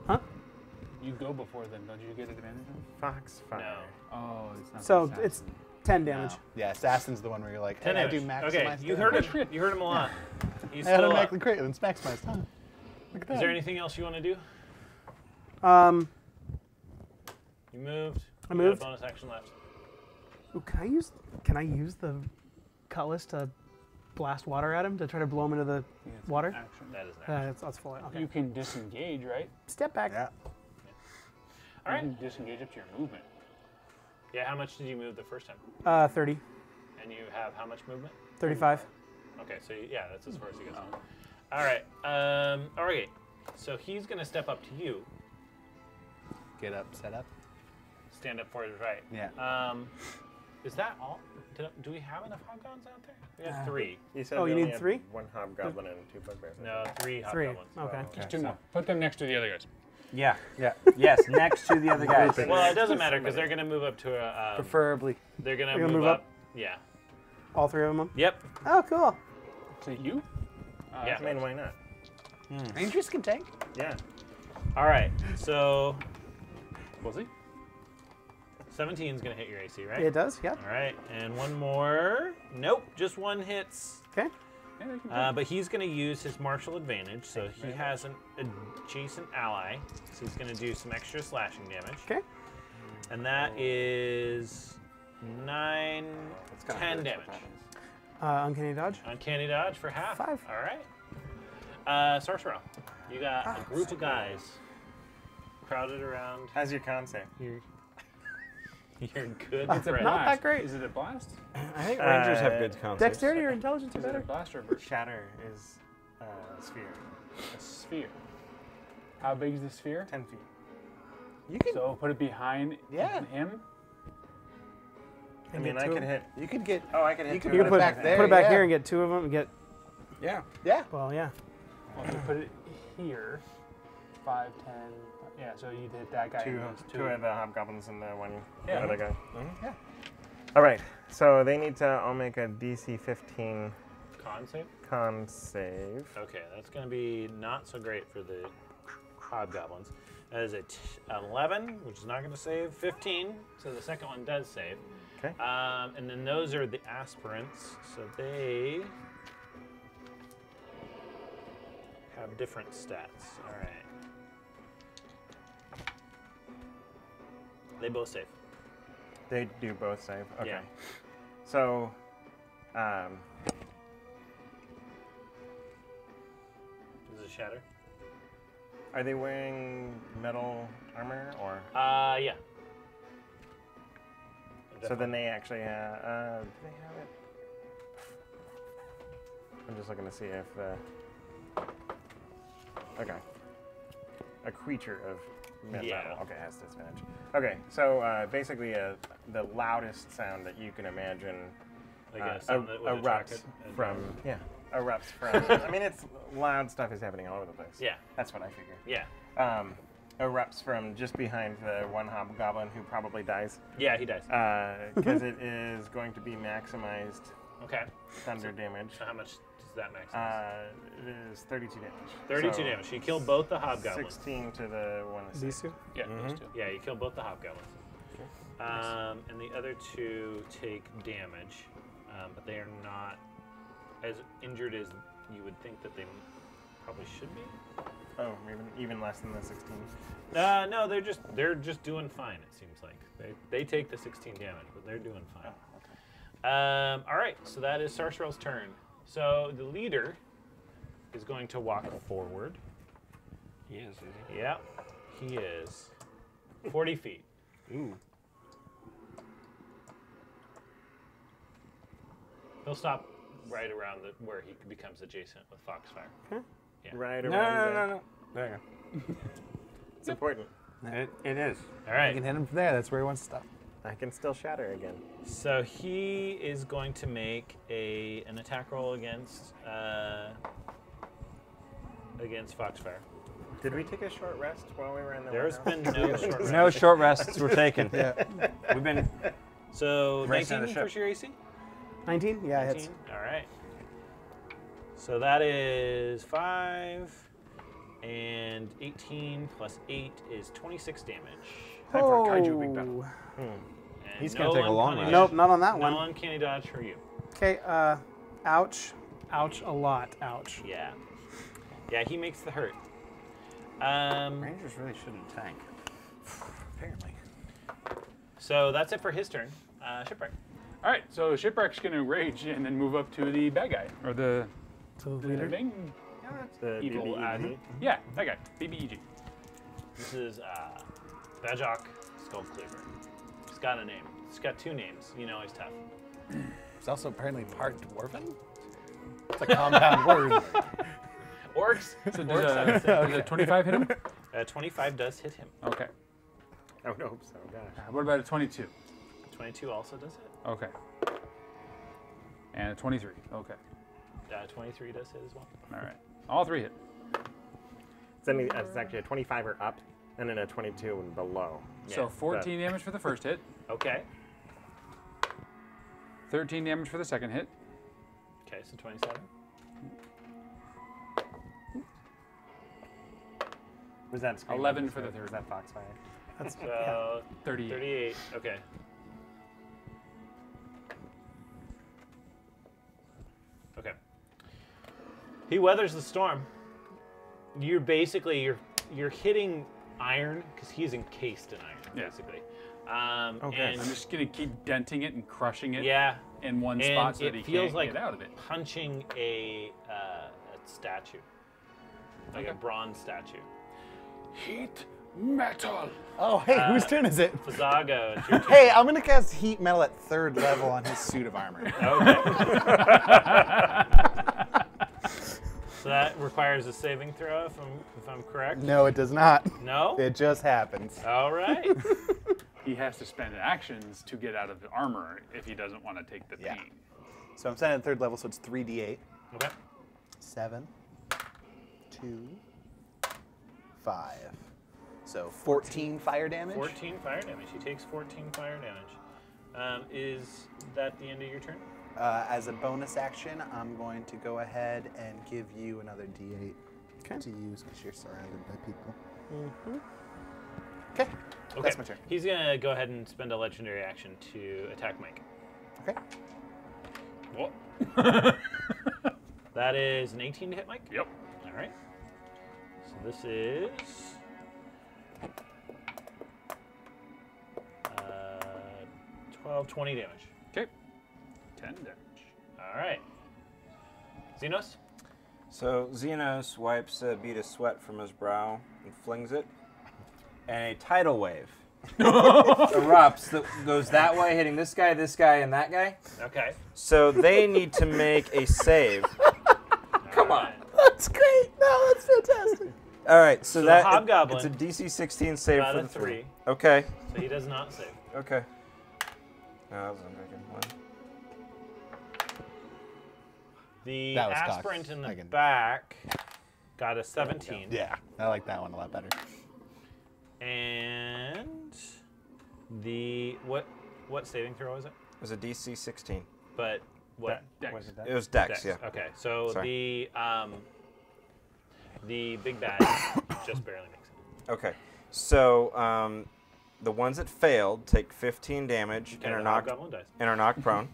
Huh? You go before them, don't you get an advantage? Foxfire. No. Oh, it's not. So it's 10 damage. No. Yeah, assassin's the one where you're like, hey, I do maximize. Okay, you heard him. You heard him a lot. He's still automatically created. It's maximized. Huh? Look at that. Is there anything else you want to do? You moved. I moved. Bonus action left. Ooh, can I use the cutlass to blast water at him to try to blow him into the water? Action. That is an action. That's full. Okay. You can disengage, right? Step back. Yeah. All right. You can disengage up to your movement. Yeah, how much did you move the first time? 30. And you have how much movement? 35. Okay, so yeah, that's as far as you go. All right. All right. So he's going to step up to you. Get up, set up. Stand up for his right. Yeah. Is that all? Do we have enough hobgoblins out there? We have 3. You said you need 3? One hobgoblin and 2 bugbears. No, 3 hobgoblins. Okay. Just 2 more. Put them next to the other guys. Yeah. Yeah. Yes, next to the other guys. Well, it doesn't matter because they're going to move up to a. Preferably. They're going to move up. Yeah. All 3 of them? Yep. Oh, cool. So you? Yeah. I mean, why not? Rangers can tank? Yeah. All right. So. Was he? 17's gonna hit your AC, right? It does, yeah. All right, and one more. Nope, just one hits. Okay. But he's gonna use his martial advantage, so he has an adjacent ally. So he's gonna do some extra slashing damage. Okay. And that is 10 damage. Uncanny dodge. Uncanny dodge for half. 5. All right. Sarsarell, you got a group of guys crowded around. How's your concept? You're good. It's not that great. Is it a blast? I think rangers have good concepts. Dexterity or intelligence are better. Is it a blast or a bird? Shatter is a sphere. A sphere. How big is the sphere? 10 feet. You can put it behind him. I mean, I could hit. You could get. Oh, I could hit. You could put it back there. Put it back here and get 2 of them and get. Yeah. Yeah. Well, yeah. Well, if you put it here. 5, 10. Yeah, so you hit that guy. Two of the hobgoblins and the one other guy. Mm-hmm. Yeah. All right, so they need to all make a DC 15 con save. Con save. Okay, that's going to be not so great for the hobgoblins. That is an 11, which is not going to save. 15, so the second one does save. Okay. And then those are the aspirants, so they have different stats. All right. They both save. They do both save? Okay. Yeah. So, does it shatter? Are they wearing metal armor or? Yeah. Definitely. So then they actually have, do they have it? I'm just looking to see if, okay. A creature of metal, yeah. Okay, has disadvantage. Okay, so basically the loudest sound that you can imagine erupts from, I mean, it's loud stuff is happening all over the place. Yeah. That's what I figure. Yeah. Erupts from just behind the one hobgoblin who probably dies. Yeah, he dies. Because it is going to be maximized. Okay. Thunder damage. So how much does that maximize? It is 32 damage. 32 damage. You kill both the hobgoblins. 16 to the one. These two? Yeah, those two. Yeah, you kill both the hobgoblins. Okay. And the other two take damage, but they are not as injured as you would think that they probably should be. Oh, even less than the 16. No, they're just doing fine. It seems like they take the 16 damage, but they're doing fine. Oh, okay. All right, so that is Sarsarell's turn. So the leader is going to walk forward. He is. Yeah, he is. 40 feet. Ooh. He'll stop right around where he becomes adjacent with Foxfire. Huh? Yeah. Right around there. No. There you go. It's important. It is. All right. You can hit him from there. That's where he wants to stop. I can still shatter again. So he is going to make an attack roll against Foxfire. Did we take a short rest while we were in the There's been no short rest. No short rests were taken. Yeah. We've been... So 19 for your AC? 19? Yeah, it hits. All right. So that is 5, and 18 plus 8 is 26 damage. Time for Kaiju Big Battle. He's going to take a long one. Nope, not on that one. No uncanny dodge for you. Okay, ouch. Ouch a lot, ouch. Yeah. Yeah, he makes the hurt. Rangers really shouldn't tank. Apparently. So that's it for his turn. Shipwreck. All right, so Shipwreck's going to rage and then move up to the bad guy, or the thing. The evil Addy. Yeah, that guy, BBEG. This is Bajok Skull Cleaver. It's got a name. It's got two names. You know he's tough. It's also apparently part Dwarven. It's a compound word. Orcs. So does a 25 hit him? 25 does hit him. Okay. I would hope so. Gosh. What about a 22? 22 also does hit. Okay. And a 23. Okay. 23 does hit as well. All right. All three hit. It's actually a 25 or up, and then a 22 and below. Yeah. So 14 damage for the first hit. Okay. 13 damage for the second hit. Okay, so 27. Was that 11 for the third? Was that Foxfire? That's so 38. 38. Okay. Okay. He weathers the storm. You're basically you're hitting iron because he's encased in iron, basically. Okay. And I'm just gonna keep denting it and crushing it. Yeah. In one spot so that he can't get out of it. It feels like punching a statue, like a bronze statue. Heat metal. Oh hey, whose turn is it? Vizago. It's your turn. Hey, I'm gonna cast heat metal at 3rd level on his suit of armor. Okay. So that requires a saving throw, if I'm correct? No, it does not. No? It just happens. All right. He has to spend actions to get out of the armor if he doesn't want to take the pain. So I'm standing at 3rd level, so it's 3d8. Okay. 7, 2, 5. So 14 fire damage? 14 fire damage. He takes 14 fire damage. Is that the end of your turn? As a bonus action, I'm going to go ahead and give you another d8 to use because you're surrounded by people. Okay, that's my turn. He's going to go ahead and spend a legendary action to attack Mike. Okay. Whoa. That is an 18 to hit Mike? Yep. All right. So this is of 20 damage. Okay. 10 damage. All right. Xenos? So Xenos wipes a bead of sweat from his brow and flings it. And a tidal wave erupts that goes that way, hitting this guy, and that guy. Okay. So they need to make a save. Come on. That's great. No, that's fantastic. All right, so that it's a DC 16 save for the three. Okay. So he does not save. Okay. No, that was a good one. The aspirant in the back got a 17. Yeah, I like that one a lot better. And the what saving throw was it? It was a DC 16. But what? Dex. Was it, Dex? It was Dex. Yeah. Okay, so the big bad just barely makes it. Okay, so the ones that failed take 15 damage and are knocked prone.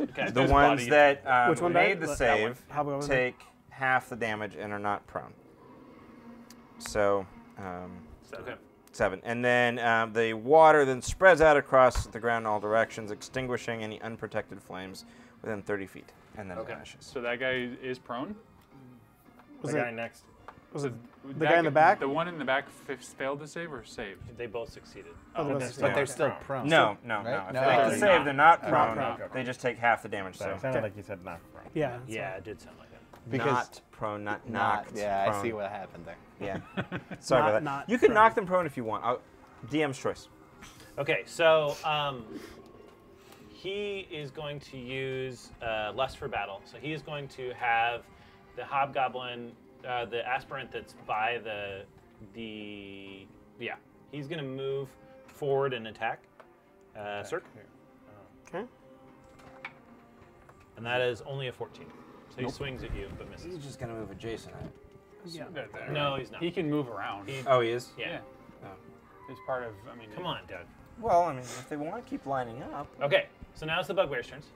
Okay. The ones that made the save take half the damage and are not prone. So. 7. And then the water then spreads out across the ground in all directions, extinguishing any unprotected flames within 30 feet. And then vanishes. So that guy is prone? Was the guy next? Was it the guy in the back? The one in the back failed to save or saved? They both succeeded. Oh, but they're still prone. No. If they make the save, they're not prone. They just take half the damage. So it sounded like you said not prone. Yeah, it did sound like that. Because not prone, not knocked. Yeah, prone. I see what happened there. Yeah. Sorry about that. You can knock them prone if you want. DM's choice. Okay, so he is going to use Lust for Battle. So he is going to have the Hobgoblin, the aspirant that's by the he's going to move forward and attack. Cirque. Okay. And that is only a 14. So he swings at you, but misses. He's just going to move adjacent. Yeah. No, he's not. He can move around. He is? Yeah. He's part of, I mean... Come on, Doug. Well, I mean, if they want to keep lining up... Okay, so now it's the bugbear's turns.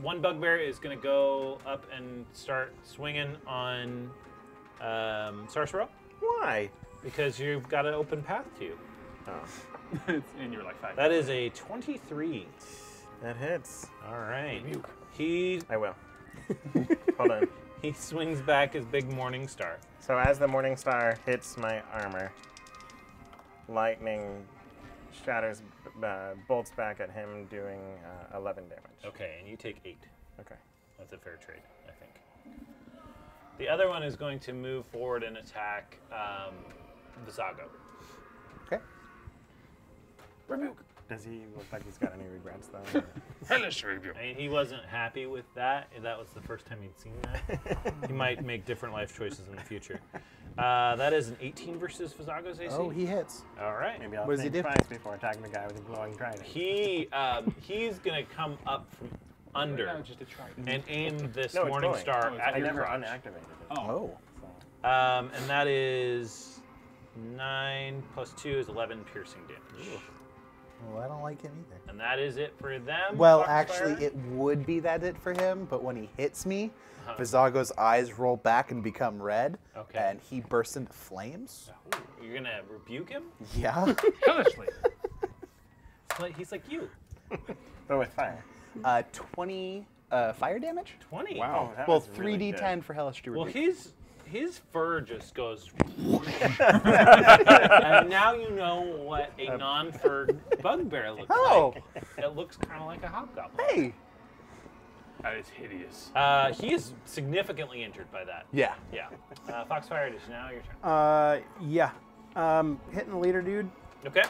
One bugbear is going to go up and start swinging on Sarsarell. Why? Because you've got an open path to you. Oh. And you're like 5. That is a 23. That hits. All right. I will. Hold on. He swings back his big morning star. So as the morning star hits my armor, lightning shatters, bolts back at him, doing 11 damage. Okay, and you take 8. Okay. That's a fair trade, I think. The other one is going to move forward and attack Vizago. Okay. Rebuke. Does he look like he's got any regrets, though? Hellish rebuke. I mean, he wasn't happy with that. That was the first time he'd seen that. He might make different life choices in the future. That is an 18 versus Vizago's AC. Oh, he hits. All right. Maybe I'll think twice before attacking the guy with the glowing trident. He's going to come up from under and aim this morning star at your crotch. I never unactivated it. Oh. And that is 9 plus 2 is 11 piercing damage. Ooh. Well, I don't like him either. And that is it for them? Well, actually, it would be it for him, but when he hits me, Vizago's eyes roll back and become red, and he bursts into flames. Oh, you're going to rebuke him? Yeah. Hellishly. He's like you. But with fire. 20 fire damage. 20? Wow. Well, 3d10 for hellish to rebuke. Well, his fur just goes, and now you know what a non-furred bugbear looks like. It looks kind of like a hobgoblin. Hey, that is hideous. He is significantly injured by that. Yeah, yeah. Foxfire, it is now your turn. Hitting the leader, dude. Okay.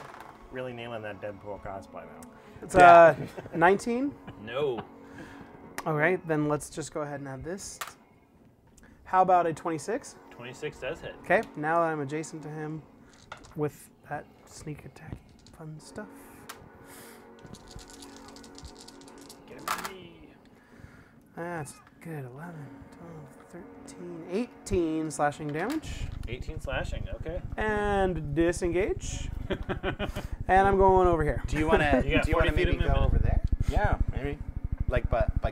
Really nailing that Deadpool cosplay now. It's 19. No. All right, then let's just go ahead and add this. How about a 26? 26 does hit. Okay, now that I'm adjacent to him with that sneak attack fun stuff. Get him to me. That's good. 11, 12, 13, 18 slashing damage. 18 slashing, okay. And disengage. And I'm going over here. Do you want to maybe go over there? Yeah, maybe. Like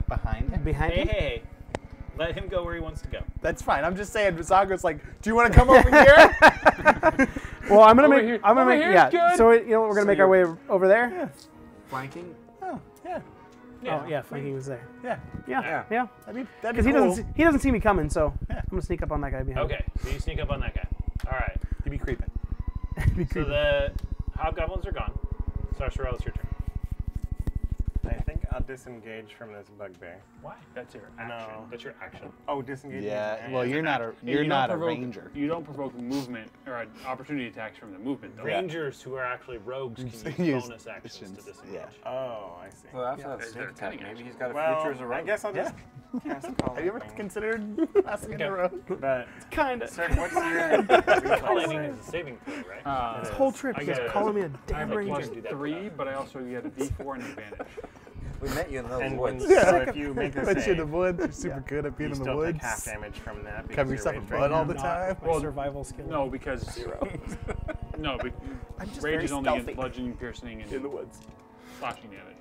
behind him? Behind him? Hey. Let him go where he wants to go. That's fine. I'm just saying, Vizago's like, do you want to come over here? Well, I'm gonna make. Over here. I'm gonna make. Yeah. Good. So we're gonna make our way over there. Yeah. Flanking? Oh, yeah. Yeah. Oh, yeah, flanking was there. Yeah. Yeah. Yeah. That'd be cool. He doesn't see me coming, so I'm going to sneak up on that guy behind him. Okay, so you sneak up on that guy. All right. He'd be creeping. So the hobgoblins are gone. Sarsarell, it's your turn. I think I'll disengage from this bugbear. Why? That's your action. No. That's your action. Oh, disengage. Yeah. Well, you're not a ranger. You don't provoke movement or opportunity attacks from the movement. Though. Rangers who are actually rogues can use bonus actions to disengage. Yeah. Oh, I see. Well, after that sneak attack, maybe he's got a future as a rogue. I guess I'll just. Yeah. Have you ever considered asking a rogue? But kind of. What's your calling is a saving throw, right? This whole trip, he's calling me a damn ranger. I have +3, but I also get a D4 and advantage. We met you in the woods. Yeah. So if you make this in the woods, you're super good at being in the woods. You half damage from that. Cover yourself in blood all the time. Well, survival skill. No, because zero. No, but rage is only against bludgeoning, piercing, and in the woods, slashing damage.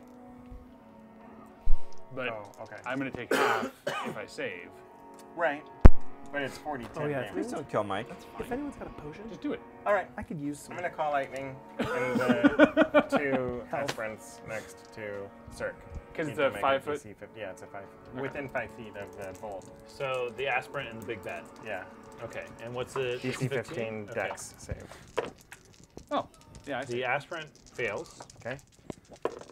But I'm gonna take half if I save. Right. But it's 40/10. Oh yeah. Please don't kill Mike. If anyone's got a potion, just do it. All right. I could use some. I'm gonna call lightning and to friends next to Cirque. Because it's a 5 foot. Yeah, it's a 5 foot. Okay. Within 5 feet of the bolt. So the aspirant and the big bad. Yeah. Okay. And what's the DC 15 dex save? Oh. Yeah. I see. The aspirant fails. Okay.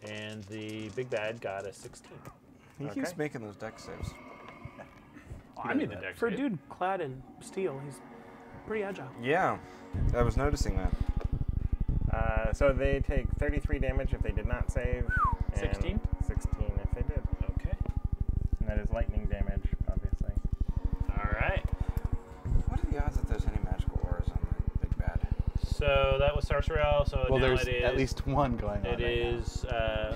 And the big bad got a 16. He keeps making those dex saves. Oh, I made the dex. For a dude clad in steel, he's pretty agile. Yeah, I was noticing that. So they take 33 damage if they did not save. 16? 16 if they did. Okay. And that is lightning damage, obviously. All right. What are the odds that there's any magical auras on the big bad? So that was Sarsarell, so well, now there's at least one going on. It is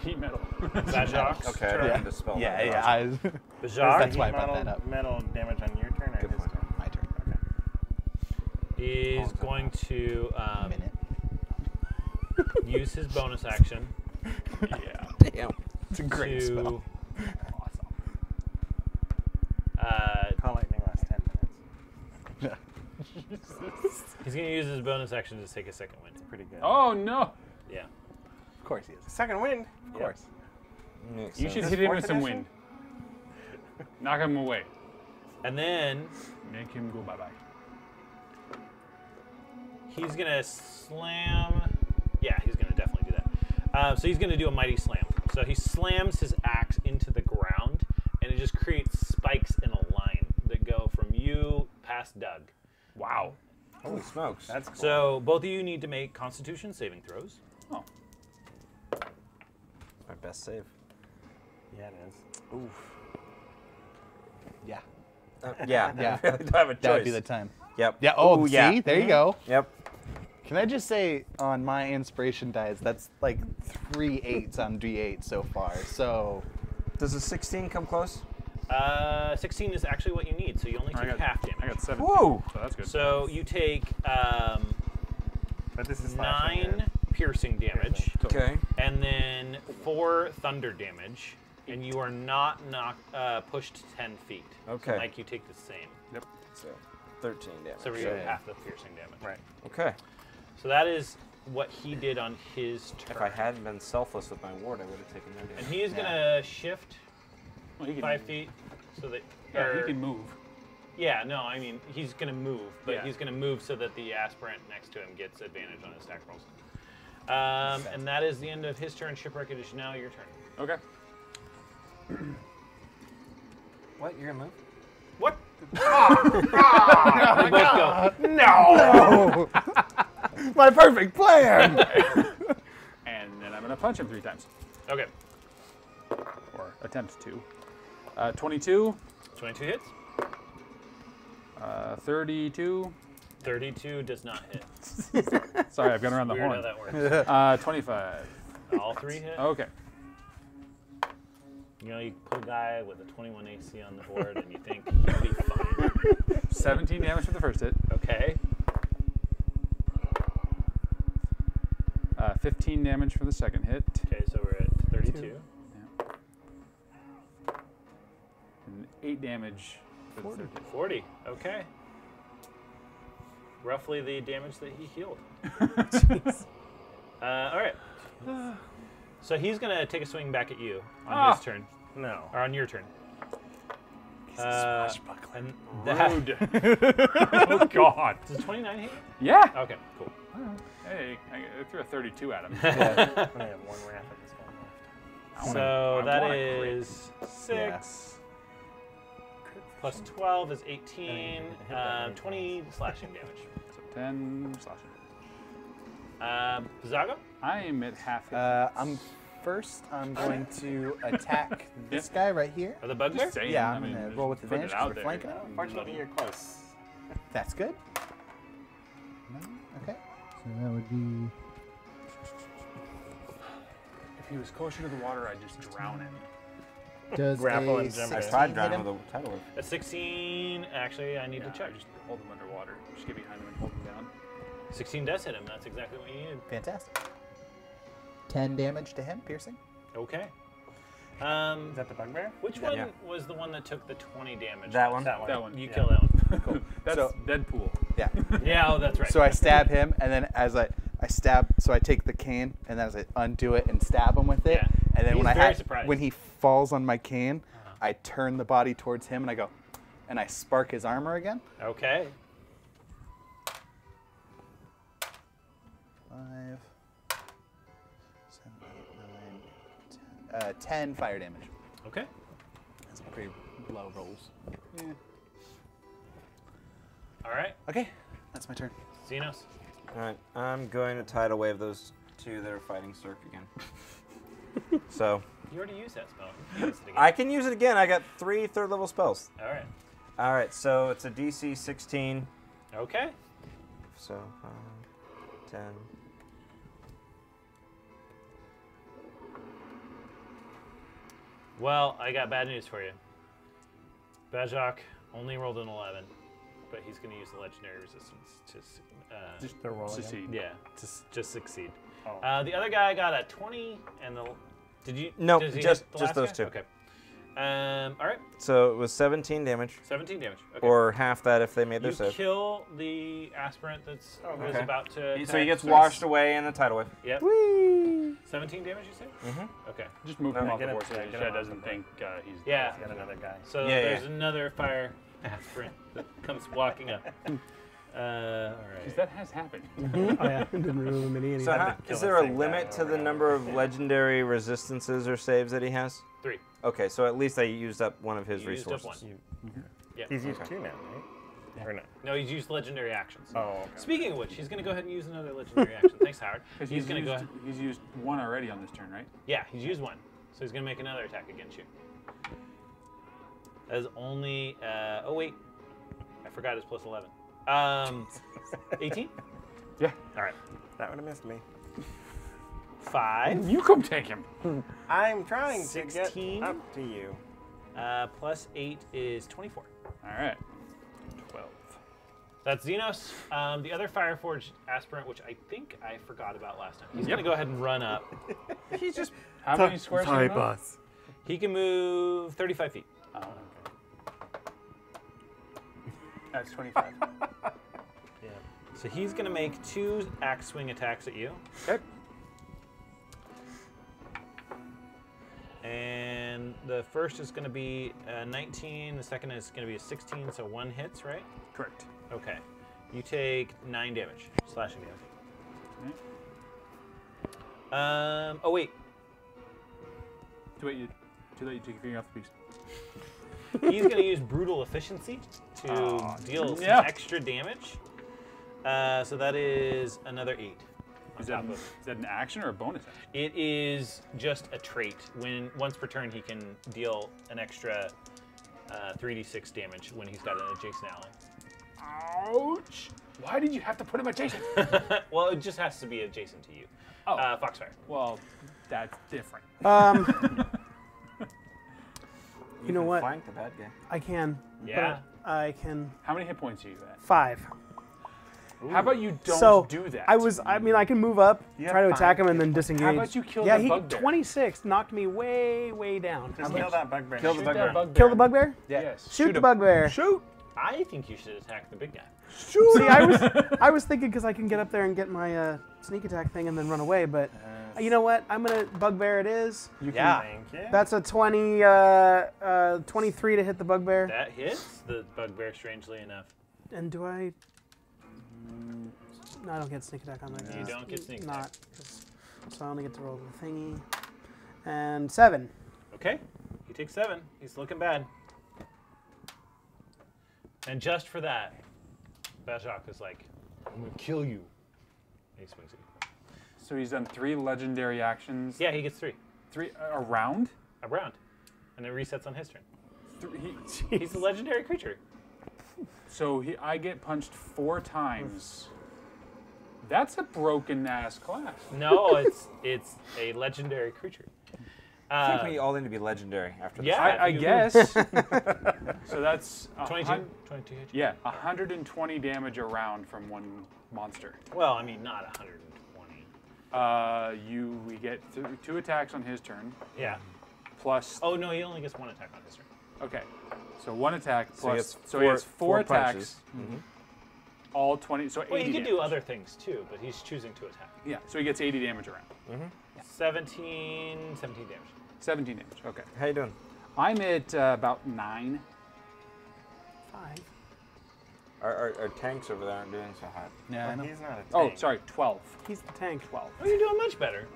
heat metal. Bajok. Okay. Yeah. Bajok. That's why I brought that up. Metal damage on your turn. Or his turn? My turn. Okay. He's going to use his bonus action. Yeah. Damn. It's a great spell. Awesome. Call lightning last 10 minutes. He's going to use his bonus action to take a second wind. Pretty good. Oh, no. Yeah. Of course he is. Second wind. Of course. Yeah. You should hit him with some wind. Knock him away. And then make him go bye-bye. He's going to slam. Yeah, he's going to definitely do that. So he's going to do a mighty slam. So he slams his axe into the ground, and it just creates spikes in a line that go from you past Doug. Wow. Holy smokes. That's cool. So both of you need to make Constitution saving throws. Oh. Our best save. Yeah, it is. Oof. Yeah. Yeah. I really don't have a choice. That would be the time. Yep. Yeah. Oh, yeah. See? There you go. Yep. Can I just say, on my inspiration dice, that's like 3 8s on D8 so far. So does a 16 come close? 16 is actually what you need, so you only take half damage. I got 17. Whoa! So that's good. So you take 9 piercing damage. Okay. And then 4 thunder damage, and you are not pushed 10 feet. Okay. So Mike, you take the same. Yep. So 13 damage. So we get half the piercing damage. Right. Okay. So that is what he did on his turn. If I hadn't been selfless with my ward, I would have taken no damage. And he is gonna shift. Well, he can 5 feet, so that he can move. Yeah, no, I mean he's gonna move, but he's gonna move so that the aspirant next to him gets advantage on his attack rolls. And that is the end of his turn. Shipwreck, it is now your turn. Okay. What? You're gonna move? What? They both go. No! My perfect plan. And then I'm gonna punch him 3 times. Okay. Or attempt to. 22. 22 hits. 32. 32 does not hit. Sorry, I've gone around the horn. How that works. 25. All 3 hit. Okay. You know, you put a guy with a 21 AC on the board, and you think he'll be fine. 17 damage for the first hit. Okay. 15 damage for the second hit. Okay, so we're at 32. 8 damage. 40. 40. Okay. Roughly the damage that he healed. All right. So he's going to take a swing back at you on his turn. No. Or on your turn. He's a swashbuckling rude. Oh, God. Does a 29 hit? Yeah. Okay, cool. Hey, I threw a 32 at him. I only have one wrath at this one left. So that is 6. Yeah. Plus 12 is 18. 20 slashing damage. So 10 slashing damage. Vizago? I am at half hit. First, I'm going to attack this guy right here. Are the bugs there? Yeah, I'm going to roll with advantage because we're flanking. Fortunately, you're close. That's good. Okay. So that would be... If he was closer to the water, I'd just drown him. Does grapple and jump. I tried drowning with the title. A 16... Actually, I need to check. Just hold him underwater. Just get behind him and hold him down. 16 does hit him. That's exactly what you needed. Fantastic. 10 damage to him, piercing. Okay. Is that the bugbear? Which one was the one that took the 20 damage? That one. That one. You kill that one. Cool. That's Deadpool. Yeah. Yeah. Oh, that's right. So I stab him, and then as I stab, so I take the cane, and then as I undo it and stab him with it, and then when he falls on my cane, I turn the body towards him, and I go, and I spark his armor again. Okay. 5, 7, 8, 9, 10. 10 fire damage. Okay. That's pretty low rolls. Yeah. All right. Okay. That's my turn. Xenos. All right. I'm going to tidal wave those two that are fighting Cirque again. So. You already used that spell. You used it again. I can use it again. I got 3 third-level spells. All right. All right. So it's a DC 16. Okay. So 10. 10. Well, I got bad news for you. Bajok only rolled an 11, but he's going to use the legendary resistance to succeed. Yeah, to just succeed. Oh. The other guy got a 20, and the just those two. Okay. All right. So it was 17 damage. 17 damage. Okay. Or half that if they made their save. You kill the aspirant that's about to. So he gets washed away in the tidal wave. Yep. Whee! 17 damage, you say? Mm-hmm. Okay. Just move him off the horse. That guy doesn't think he's got another guy. So there's another fire aspirant that comes walking up. All right. Because that has happened. Oh, yeah. Didn't remove many. So is there a limit to the number of legendary resistances or saves that he has? 3. Okay, so at least I used up one of his resources. Used up one. Yeah. He's used 2 now, right? Yeah. Or not? No, he's used legendary actions. Oh, okay. Speaking of which, he's going to go ahead and use another legendary action. Thanks, Howard. He's going to go ahead. He's used one already on this turn, right? Yeah, he's used one. So he's going to make another attack against you. That is only... oh, wait. I forgot it's plus 11. 18? Yeah. All right. That would have missed me. 5. You come take him. I'm trying 16. To get up to you. Plus 8 is 24. All right. 12. That's Xenos. The other Fireforged aspirant, which I think I forgot about last time. He's going to go ahead and run up. He's just... How many squares can he move? Boss. He can move 35 feet. Oh, okay. That's 25. Yeah. So he's going to make 2 axe swing attacks at you. Okay. And the first is going to be 19, the second is going to be a 16, so 1 hits, right? Correct. Okay. You take 9 damage, slashing damage. Okay. Oh, wait. Too late, you take your finger off the piece. He's going to use Brutal Efficiency to deal some extra damage. So that is another 8. Is that an action or a bonus action? It is just a trait. Once per turn, he can deal an extra 3d6 damage when he's got an adjacent ally. Ouch! Why did you have to put him adjacent? Well, it just has to be adjacent to you. Oh, Foxfire. Well, that's different. You know what? Flank the bad guy. I can. Yeah. I can. How many hit points are you at? 5. Ooh. How about you don't do that? I mean, I can move up, try to attack him, and then disengage. How about you kill the bugbear? 26 knocked me way, way down. Just kill that bugbear. Kill the bugbear. Kill the bugbear? Yes. Shoot the bugbear. Shoot. I think you should attack the big guy. Shoot. See, I was thinking because I can get up there and get my sneak attack thing and then run away, but You know what? I'm gonna bugbear. It is. You can yeah. That's a 20, 23 to hit the bugbear. That hits the bugbear, strangely enough. And do I? No, I don't get sneak attack on that. No. You don't get sneak attack. So I only get to roll the thingy. And 7. Okay. He takes 7. He's looking bad. And just for that, Bajok is like, I'm gonna kill you. And he swings it. So he's done 3 legendary actions. Yeah, he gets 3. 3 a round? A round. And it resets on his turn. 3. He's a legendary creature. So I get punched 4 times. That's a broken ass class. No, it's a legendary creature. I think we all need to be legendary after this. Yeah, I guess. So that's 22. Yeah, 120 damage a round from one monster. Well, I mean, not 120. We get 2 attacks on his turn. Yeah. Plus. Oh no, he only gets 1 attack on his turn. Okay, so 1 attack plus. So he has 4 attacks. Mm-hmm. All 20, so 80 Well, he can damage. Do other things too, but he's choosing to attack. Yeah, so he gets 80 damage around. Mm-hmm. Yeah. 17 damage. 17 damage, okay. How you doing? I'm at about 9. 5. Our tanks over there aren't doing so hot. No, he's not a tank. Oh, sorry, 12. He's the tank. 12. Oh, you're doing much better.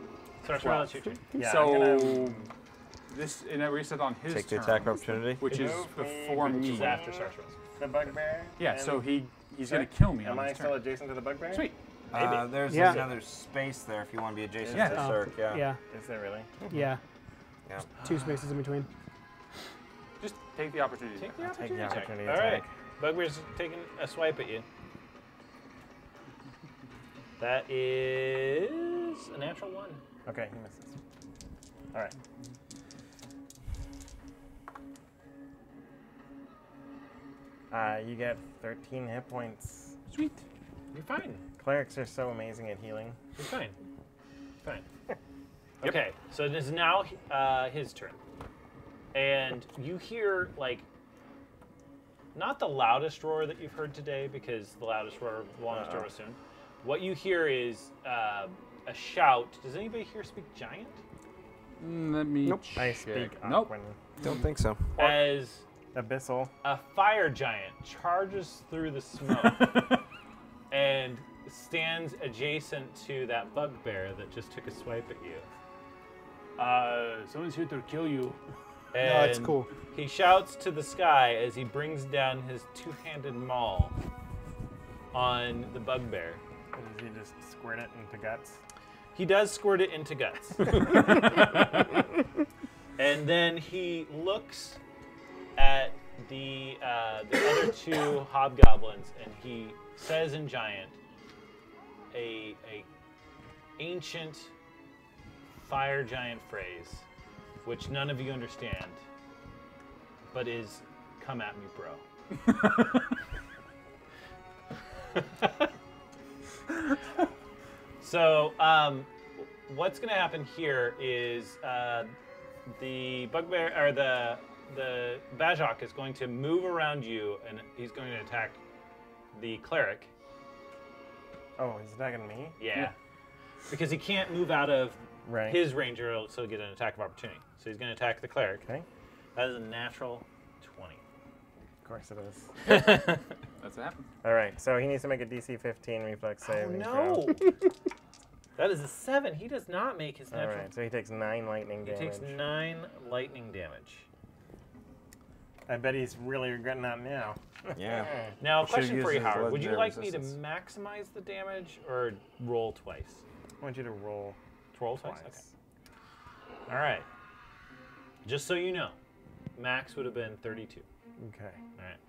Sorry, yeah, so this, and it reset on his Take turn, the attack opportunity. Which is before me. Which is after Sarsarell. The bugbear? Yeah, so he's going to kill me. Am I still adjacent to the bugbear? Sweet. There's another space there if you want to be adjacent to the Cirque. Yeah. Is there really? Mm-hmm. Yeah. Yeah. 2 spaces in between. Just take the opportunity. Take the opportunity. All right. Bugbear's taking a swipe at you. That is a natural 1. Okay, he misses. All right. You get 13 hit points. Sweet. You're fine. Clerics are so amazing at healing. You're fine. Fine. Okay, so it is now his turn. And you hear, like, not the loudest roar that you've heard today, because the loudest roar, the longest roar was soon. What you hear is a shout. Does anybody here speak giant? Let me check. I speak Aquan. Don't think so. As... Abyssal. A fire giant charges through the smoke and stands adjacent to that bugbear that just took a swipe at you. Someone's here to kill you. And no, it's cool. He shouts to the sky as he brings down his two-handed maul on the bugbear. Does he just squirt it into guts? He does squirt it into guts. And then he looks at the other 2 hobgoblins, and he says in giant, a ancient fire giant phrase, which none of you understand, but is, come at me, bro. So, what's going to happen here is the bugbear, or the Bajok is going to move around you, and he's going to attack the cleric. Oh, he's attacking me? Yeah. Because he can't move out of his range, or he'll still get an attack of opportunity. So he's going to attack the cleric. Okay. That is a natural 20. Of course it is. That's what happened. All right, so he needs to make a DC 15 reflex save. Oh, no! That is a 7. He does not make his natural. All right, so he takes 9 lightning damage. He takes 9 lightning damage. I bet he's really regretting that now. Yeah. Now, a question for you, Howard. Would you like me to maximize the damage or roll twice? I want you to roll twice. Okay. All right. Just so you know, max would have been 32. Okay. All right.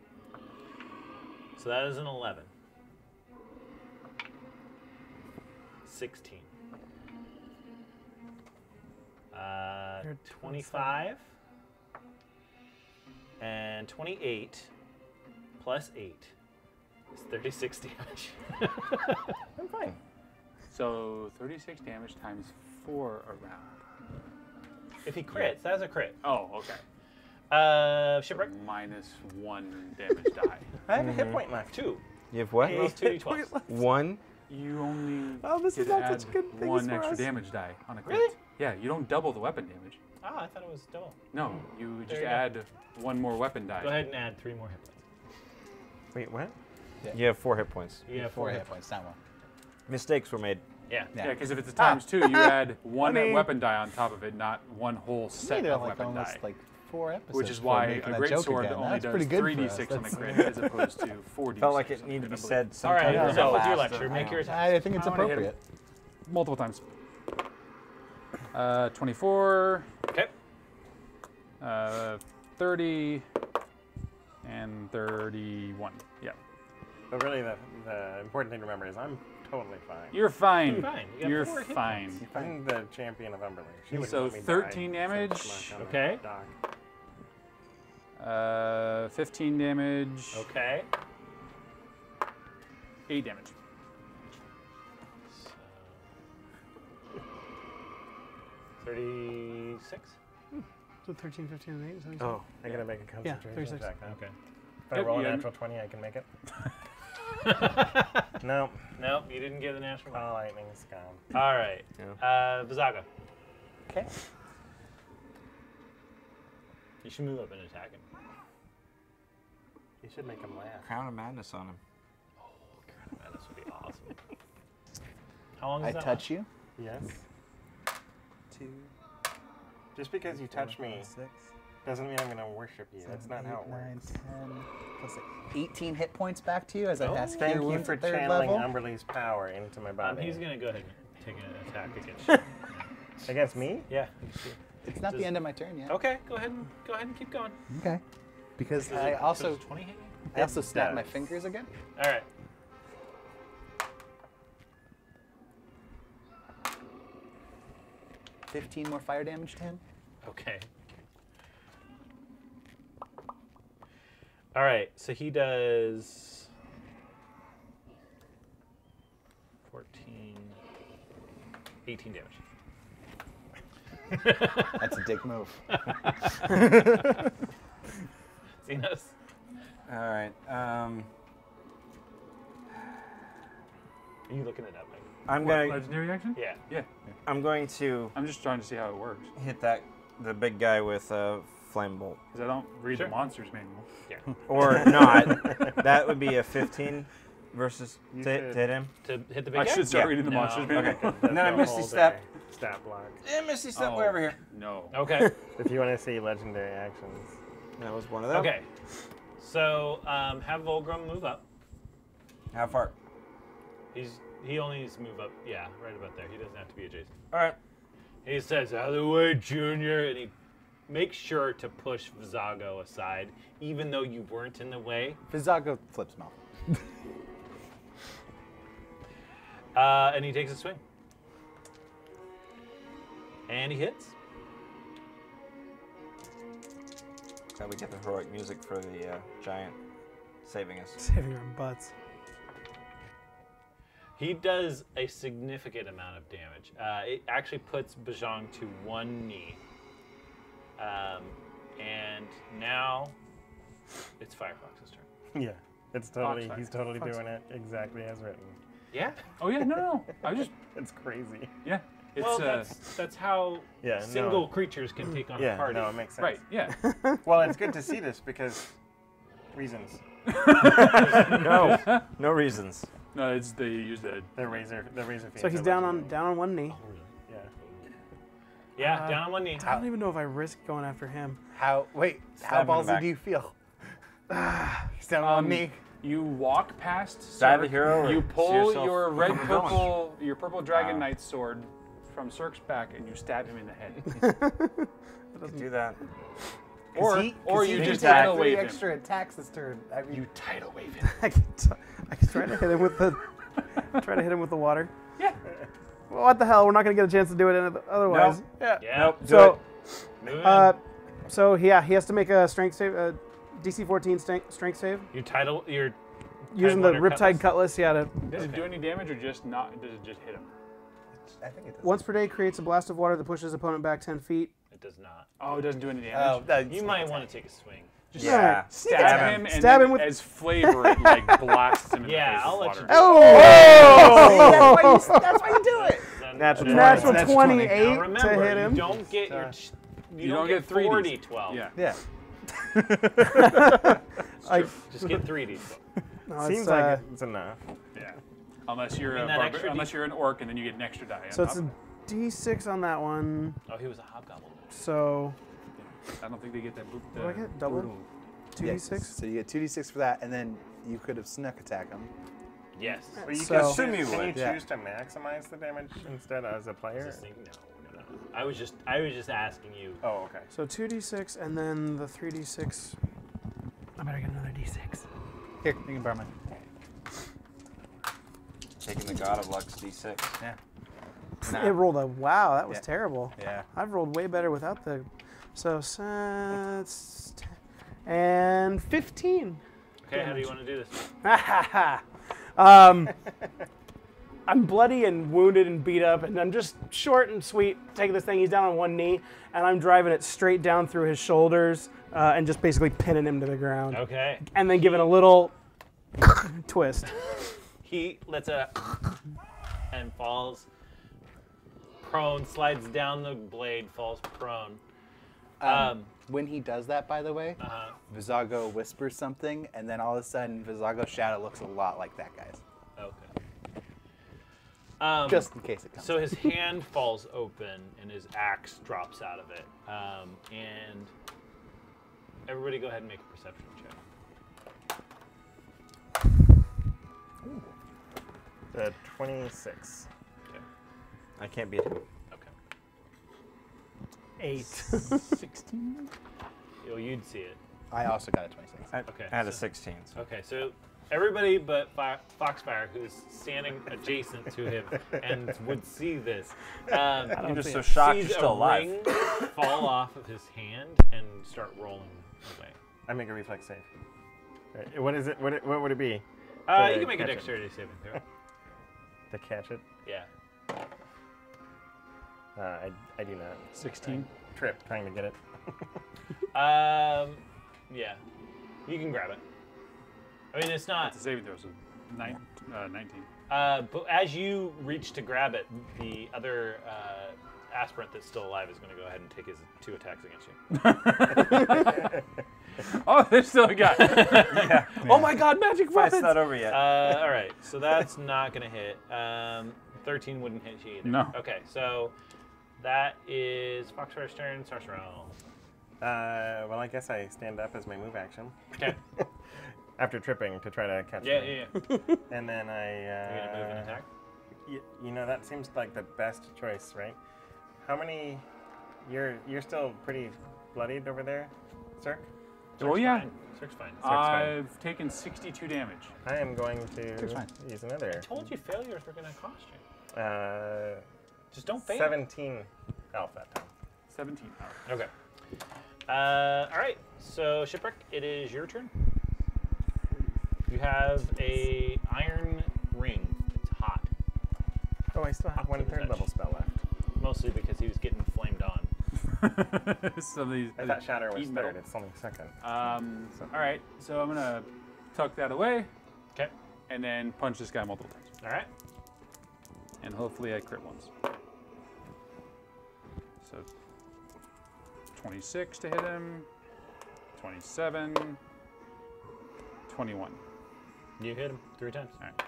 So that is an 11. 16. 25. And 28 plus 8 is 36 damage. I'm fine. So 36 damage times 4 a round. If he crits, that's a crit. Oh, okay. Shipwreck? Minus 1 damage die. I have a hit point left. 2. You have what? 2d12. 1 you only get to add one extra damage die on a crit. Really? Yeah, you don't double the weapon damage. Ah, I thought it was double. No, you just add one more weapon die. Go ahead and add 3 more hit points. Wait, what? Yeah. You have 4 hit points. You have 4 hit points, not 1. Mistakes were made. Yeah. Yeah, because if it's a ×2, you add 1 weapon die on top of it, not 1 whole set of weapon die. Like 4 episodes. Which is why a greatsword only does 3d6 on the grid as opposed to 4d6. Felt like it needed to be said sometime. All right, so we'll do a lecture. Make yours. I think it's appropriate. Multiple times. 24. Okay. 30. And 31. Yeah. But really, the important thing to remember is I'm totally fine. You're fine. You're fine. You're fine. I'm the champion of Umberley. So 13 damage. Okay. 15 damage. Okay. 8 damage. So 36. So 13, 15, and 8. Something. Oh, I gotta make a concentration attack. Huh? Okay. If I roll a natural 20, I can make it. No. No, you didn't get the natural one. Oh, lightning is gone. All right. Yeah. Vizago. Okay. You should move up and attack him. You should make him laugh. Crown of Madness on him. Oh, Crown of Madness would be awesome. How long is that? I touch you? Yes. 2. Just because you touch me. 6. Doesn't mean I'm going to worship you. That's not how it works. 9, 10, plus 18 hit points back to you as I ask you wounds. Thank you for channeling Umberley's power into my body. He's going to go ahead and take an attack against you. Against me? Yeah. It's not the end of my turn yet. Okay, go ahead and keep going. Okay. Because I also 20 hit? I also snap my fingers again. All right. $15 more fire damage to him. Okay. All right, so he does 18 damage. That's a dick move. Xenos. All right. Are you looking it up, Mike? I'm going legendary action. Yeah. Yeah. I'm going to. I'm just trying to see how it works. Hit the big guy with. Flame bolt. Because I don't read the monster's manual. Yeah. Or not. That would be a 15 versus to hit him. To hit the big guy? I should start reading the monster's manual. Okay. And then I Misty Step. Stat block. And Misty Step way over here. No. Okay. If you want to see legendary actions. That was one of them. Okay. So have Volgram move up. How far? He only needs to move up, yeah, right about there. He doesn't have to be adjacent. All right. He says, out of the way, Junior, and he make sure to push Vizago aside, even though you weren't in the way. Vizago flips him off. And he takes a swing. And he hits. Glad we get the heroic music for the giant saving us. Saving our butts. He does a significant amount of damage. It actually puts Bajong to 1 knee. And now it's Firefox's turn. Yeah, it's totally Fox, he's totally Fox. Doing it exactly as written. Yeah. Oh yeah. No. I just it's crazy. Yeah. It's, well, that's how single creatures can take on a party. No, it makes sense. Right. Yeah. Well, it's good to see this because reasons. No reasons. No, it's they use the razor. So he's down on 1 knee. Oh, really? Yeah, down on 1 knee. I don't even know if I risk going after him. How ballsy do you feel? He's down on 1 knee. You walk past Cirque, you pull your purple Dragon Knight sword from Cirque's back and you stab him in the head. Doesn't do that. Or you just tidal wave him. Extra attacks this turn. I mean, you tidal wave him. I can try to hit him with the water. Yeah. Well, what the hell? We're not going to get a chance to do it otherwise. Nope. Yeah. Nope. So he has to make a strength save, a DC 14 strength save. You're using the Riptide Cutlass. Yeah. Does it do any damage or just not? Does it just hit him? I think it does. Once per day, creates a blast of water that pushes opponent back 10 feet. It does not. Oh, it doesn't do any damage. You might want to take a swing. Just stab him, and as flavor it like blasts him in the face. I'll let you do it. Oh! See, that's why you do it. Natural 28 to hit him. Don't get your you don't get 3d12. Yeah. Just get 3d12. No, seems like it's enough. Yeah. Unless you're an orc and then you get an extra die. So it's a d6 on that one. Oh, he was a hobgoblin. So I don't think they get that boop. Do I get double? 2d6? So you get 2d6 for that, and then you could have snuck attack him. Yes. Well, you can you choose to maximize the damage instead as a player? No. I was just asking you. Oh, okay. So 2d6 and then the 3d6. I better get another d6. Here, you can borrow mine. Taking the God of Luck's d6. Yeah. Nah. It rolled a wow. That was terrible. Yeah. I've rolled way better without the. So that's 15. Okay, how do you want to do this? I'm bloody and wounded and beat up, and I'm just short and sweet taking this thing. He's down on one knee, and I'm driving it straight down through his shoulders and just basically pinning him to the ground. Okay. And then giving a little twist. He lets a and falls prone, slides down the blade, falls prone. When he does that, by the way, Vizago whispers something, and then all of a sudden, Vizago's shadow looks a lot like that guy's. Okay. Just in case it comes. So his hand falls open, and his axe drops out of it. And everybody go ahead and make a perception check. Ooh. The 26. Okay. I can't beat him. 8. 16? Oh, you'd see it. I also got a 26. I had a 16. So. Okay, so everybody but Foxfire, who's standing adjacent to him and would see this, I'm just so shocked you're still alive. Ring fall off of his hand and start rolling away. I make a reflex save. Right. What is it? What would it be? You can make a dexterity saving throw. To catch it? Yeah. I do not. 16. Trip, trying to get it. Yeah. You can grab it. I mean, it's not. It's a saving throw, so 19. But as you reach to grab it, the other aspirant that's still alive is going to go ahead and take his 2 attacks against you. Oh, there's still a guy. Yeah. Oh my god, magic weapons! It's not over yet. All right, so that's not going to hit. 13 wouldn't hit you either. No. Okay, so that is Foxfire's turn. Sarsarell. Well, I guess I stand up as my move action. Okay. After tripping to try to catch him. Yeah. And then you gonna move and attack? You know, that seems like the best choice, right? How many? You're still pretty bloodied over there, Cirque? Fine. Cirque's fine. I've taken 62 damage. I am going to use another. I told you failures were gonna cost you. Just don't fail. 17 health that time. 17 health. Okay. All right. So Shipwreck, it is your turn. You have a iron ring. It's hot. Oh, I still have 1/3 level spell left. Mostly because he was getting flamed on. I thought Shatter was third. It's only second. All right. So I'm gonna tuck that away. Okay. And then punch this guy multiple times. All right. And hopefully I crit once. So 26 to hit him, 27, 21. You hit him 3 times. All right.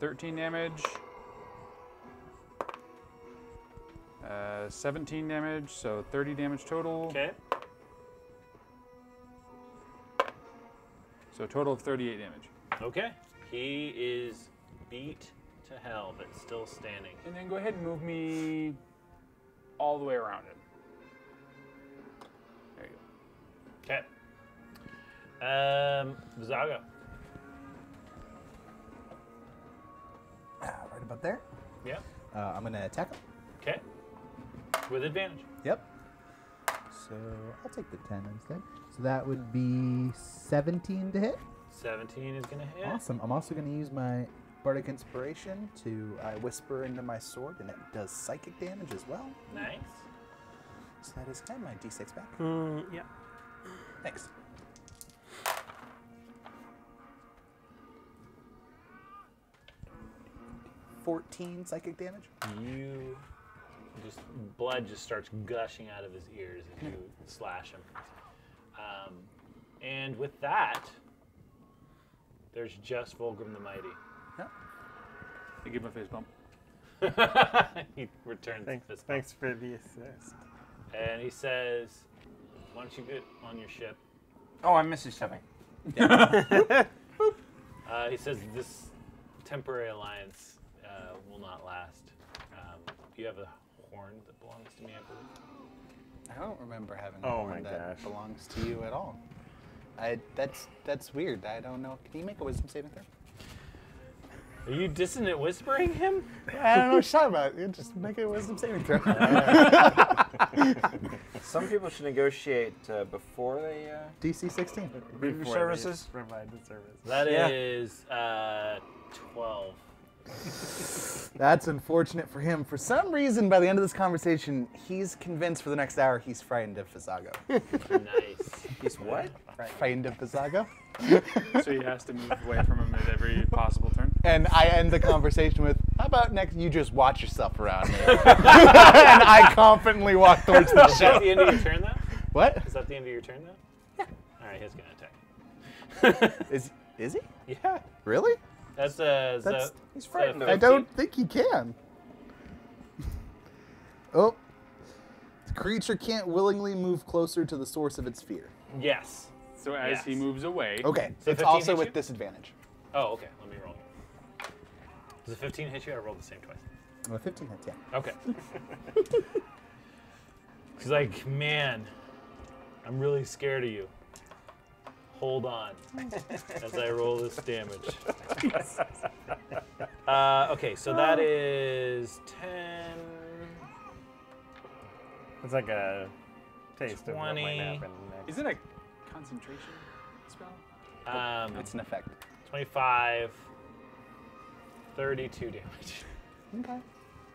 13 damage, 17 damage, so 30 damage total. Okay. So a total of 38 damage. Okay. He is beat to hell, but still standing. And then go ahead and move me all the way around it. There you go. Okay. Vizago. Right about there. Yeah. I'm gonna attack him. Okay. With advantage. Yep. So I'll take the 10 instead. So that would be 17 to hit. 17 is gonna hit. Awesome. I'm also gonna use my Bardic Inspiration to whisper into my sword, and it does psychic damage as well. Nice. So that is 10, my d6 back. Yeah. Thanks. $14 psychic damage. You just blood just starts gushing out of his ears as you slash him. And with that, there's just Volgram the Mighty. Yep. I give him a face bump. He returns the fist bump. Thanks for the assist. And he says, "Why don't you get on your ship?" Oh, I missed something. Yeah. He says this temporary alliance will not last. Do you have a horn that belongs to me, I believe? I don't remember having a horn that belongs to you at all. That's weird. I don't know. Can you make a wisdom saving throw? Are you dissonant whispering him? I don't know what you're talking about. You just make a wisdom saving throw. Some people should negotiate before they... DC 16. Review services. Provide the service. That is 12. That's unfortunate for him. For some reason, by the end of this conversation, he's convinced for the next hour he's frightened of Vizago. Nice. He's what? Frightened of Vizago. So he has to move away from him at every possible turn. And I end the conversation with, "How about next? You just watch yourself around here." And I confidently walk towards the ship. Is that the end of your turn, though? What? Is that the end of your turn, though? Yeah. All right, he's gonna attack. Is he? Yeah. Really? That's he's frightened. I don't think he can. Oh, the creature can't willingly move closer to the source of its fear. Yes. So as he moves away. Okay. So it's also with disadvantage. Oh, okay. Let me roll. Does a 15 hit you? I rolled the same twice. Well, 15 hits, yeah. Okay. He's like, "Man, I'm really scared of you. Hold on," as I roll this damage. Okay, so that is 10. It's like a taste 20. Of what might happen next. Is it a concentration spell? It's an effect. 25, 32 damage. Okay.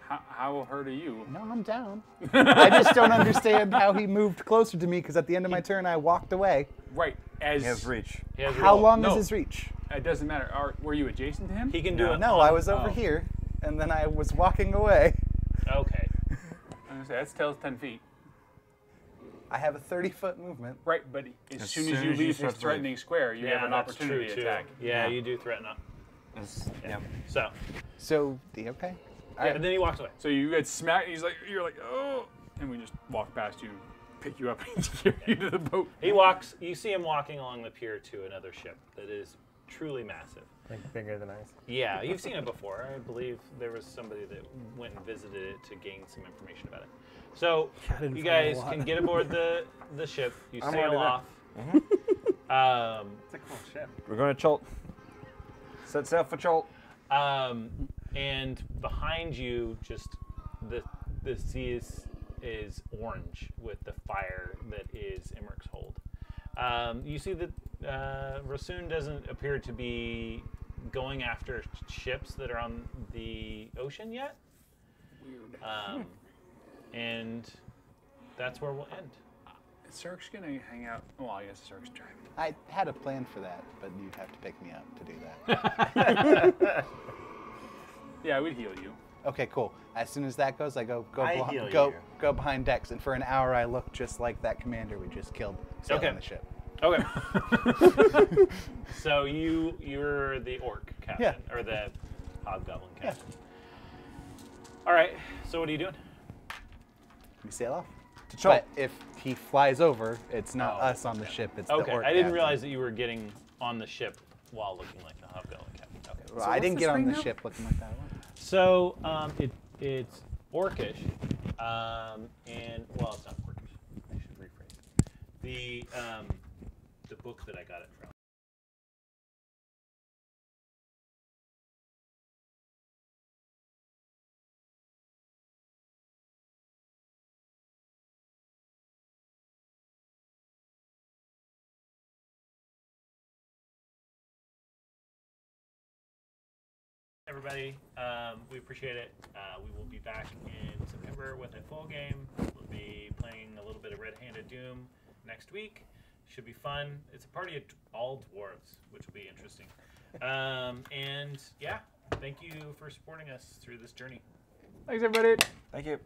How hurt are you? No, I'm down. I just don't understand how he moved closer to me, because at the end of my turn, I walked away. Right. As he has reach. He has how long is his reach? It doesn't matter. Were you adjacent to him? He can do it. No, I was over here, and then I was walking away. Okay. That tells 10 feet. I have a 30-foot movement. Right, but as soon as you leave his threatening square, you have an opportunity to attack. Yeah, you do threaten up. Yeah. So, okay. Yeah, and then he walks away. So you get smacked, he's like, you're like, "Oh," and we just walk past you, pick you up, and carry you to the boat. He walks, you see him walking along the pier to another ship that is truly massive. Like bigger than ours. Yeah, you've seen it before. I believe there was somebody that went and visited it to gain some information about it. So you guys can get aboard the ship, you sail off. Mm-hmm. It's a cool ship. We're going to Chult. Set sail for Chult. And behind you, just the sea is orange with the fire that is Imrik's hold. You see that Rossun doesn't appear to be going after ships that are on the ocean yet. Weird. And that's where we'll end. Cirque's gonna hang out. Well, I guess Cirque's driving. I had a plan for that, but you'd have to pick me up to do that. Yeah, we'd heal you. Okay, cool. As soon as that goes, I go behind decks, and for an hour I look just like that commander we just killed sailing the ship. Okay. So you're the orc captain, or the hobgoblin captain. Yeah. All right. So what are you doing? We sail off. But if he flies over, it's not us on the ship. It's the orc captain. I didn't realize that you were getting on the ship while looking like the hobgoblin captain. Well, so I didn't get on the ship looking like that one. So it's orcish, and well, it's not orcish. I should rephrase it. The book that I got it from. Everybody, we appreciate it. We will be back in September with a full game. We'll be playing a little bit of Red Hand of Doom next week, Should be fun. It's a party of all dwarves, which will be interesting. And yeah, thank you for supporting us through this journey. Thanks, everybody. Thank you.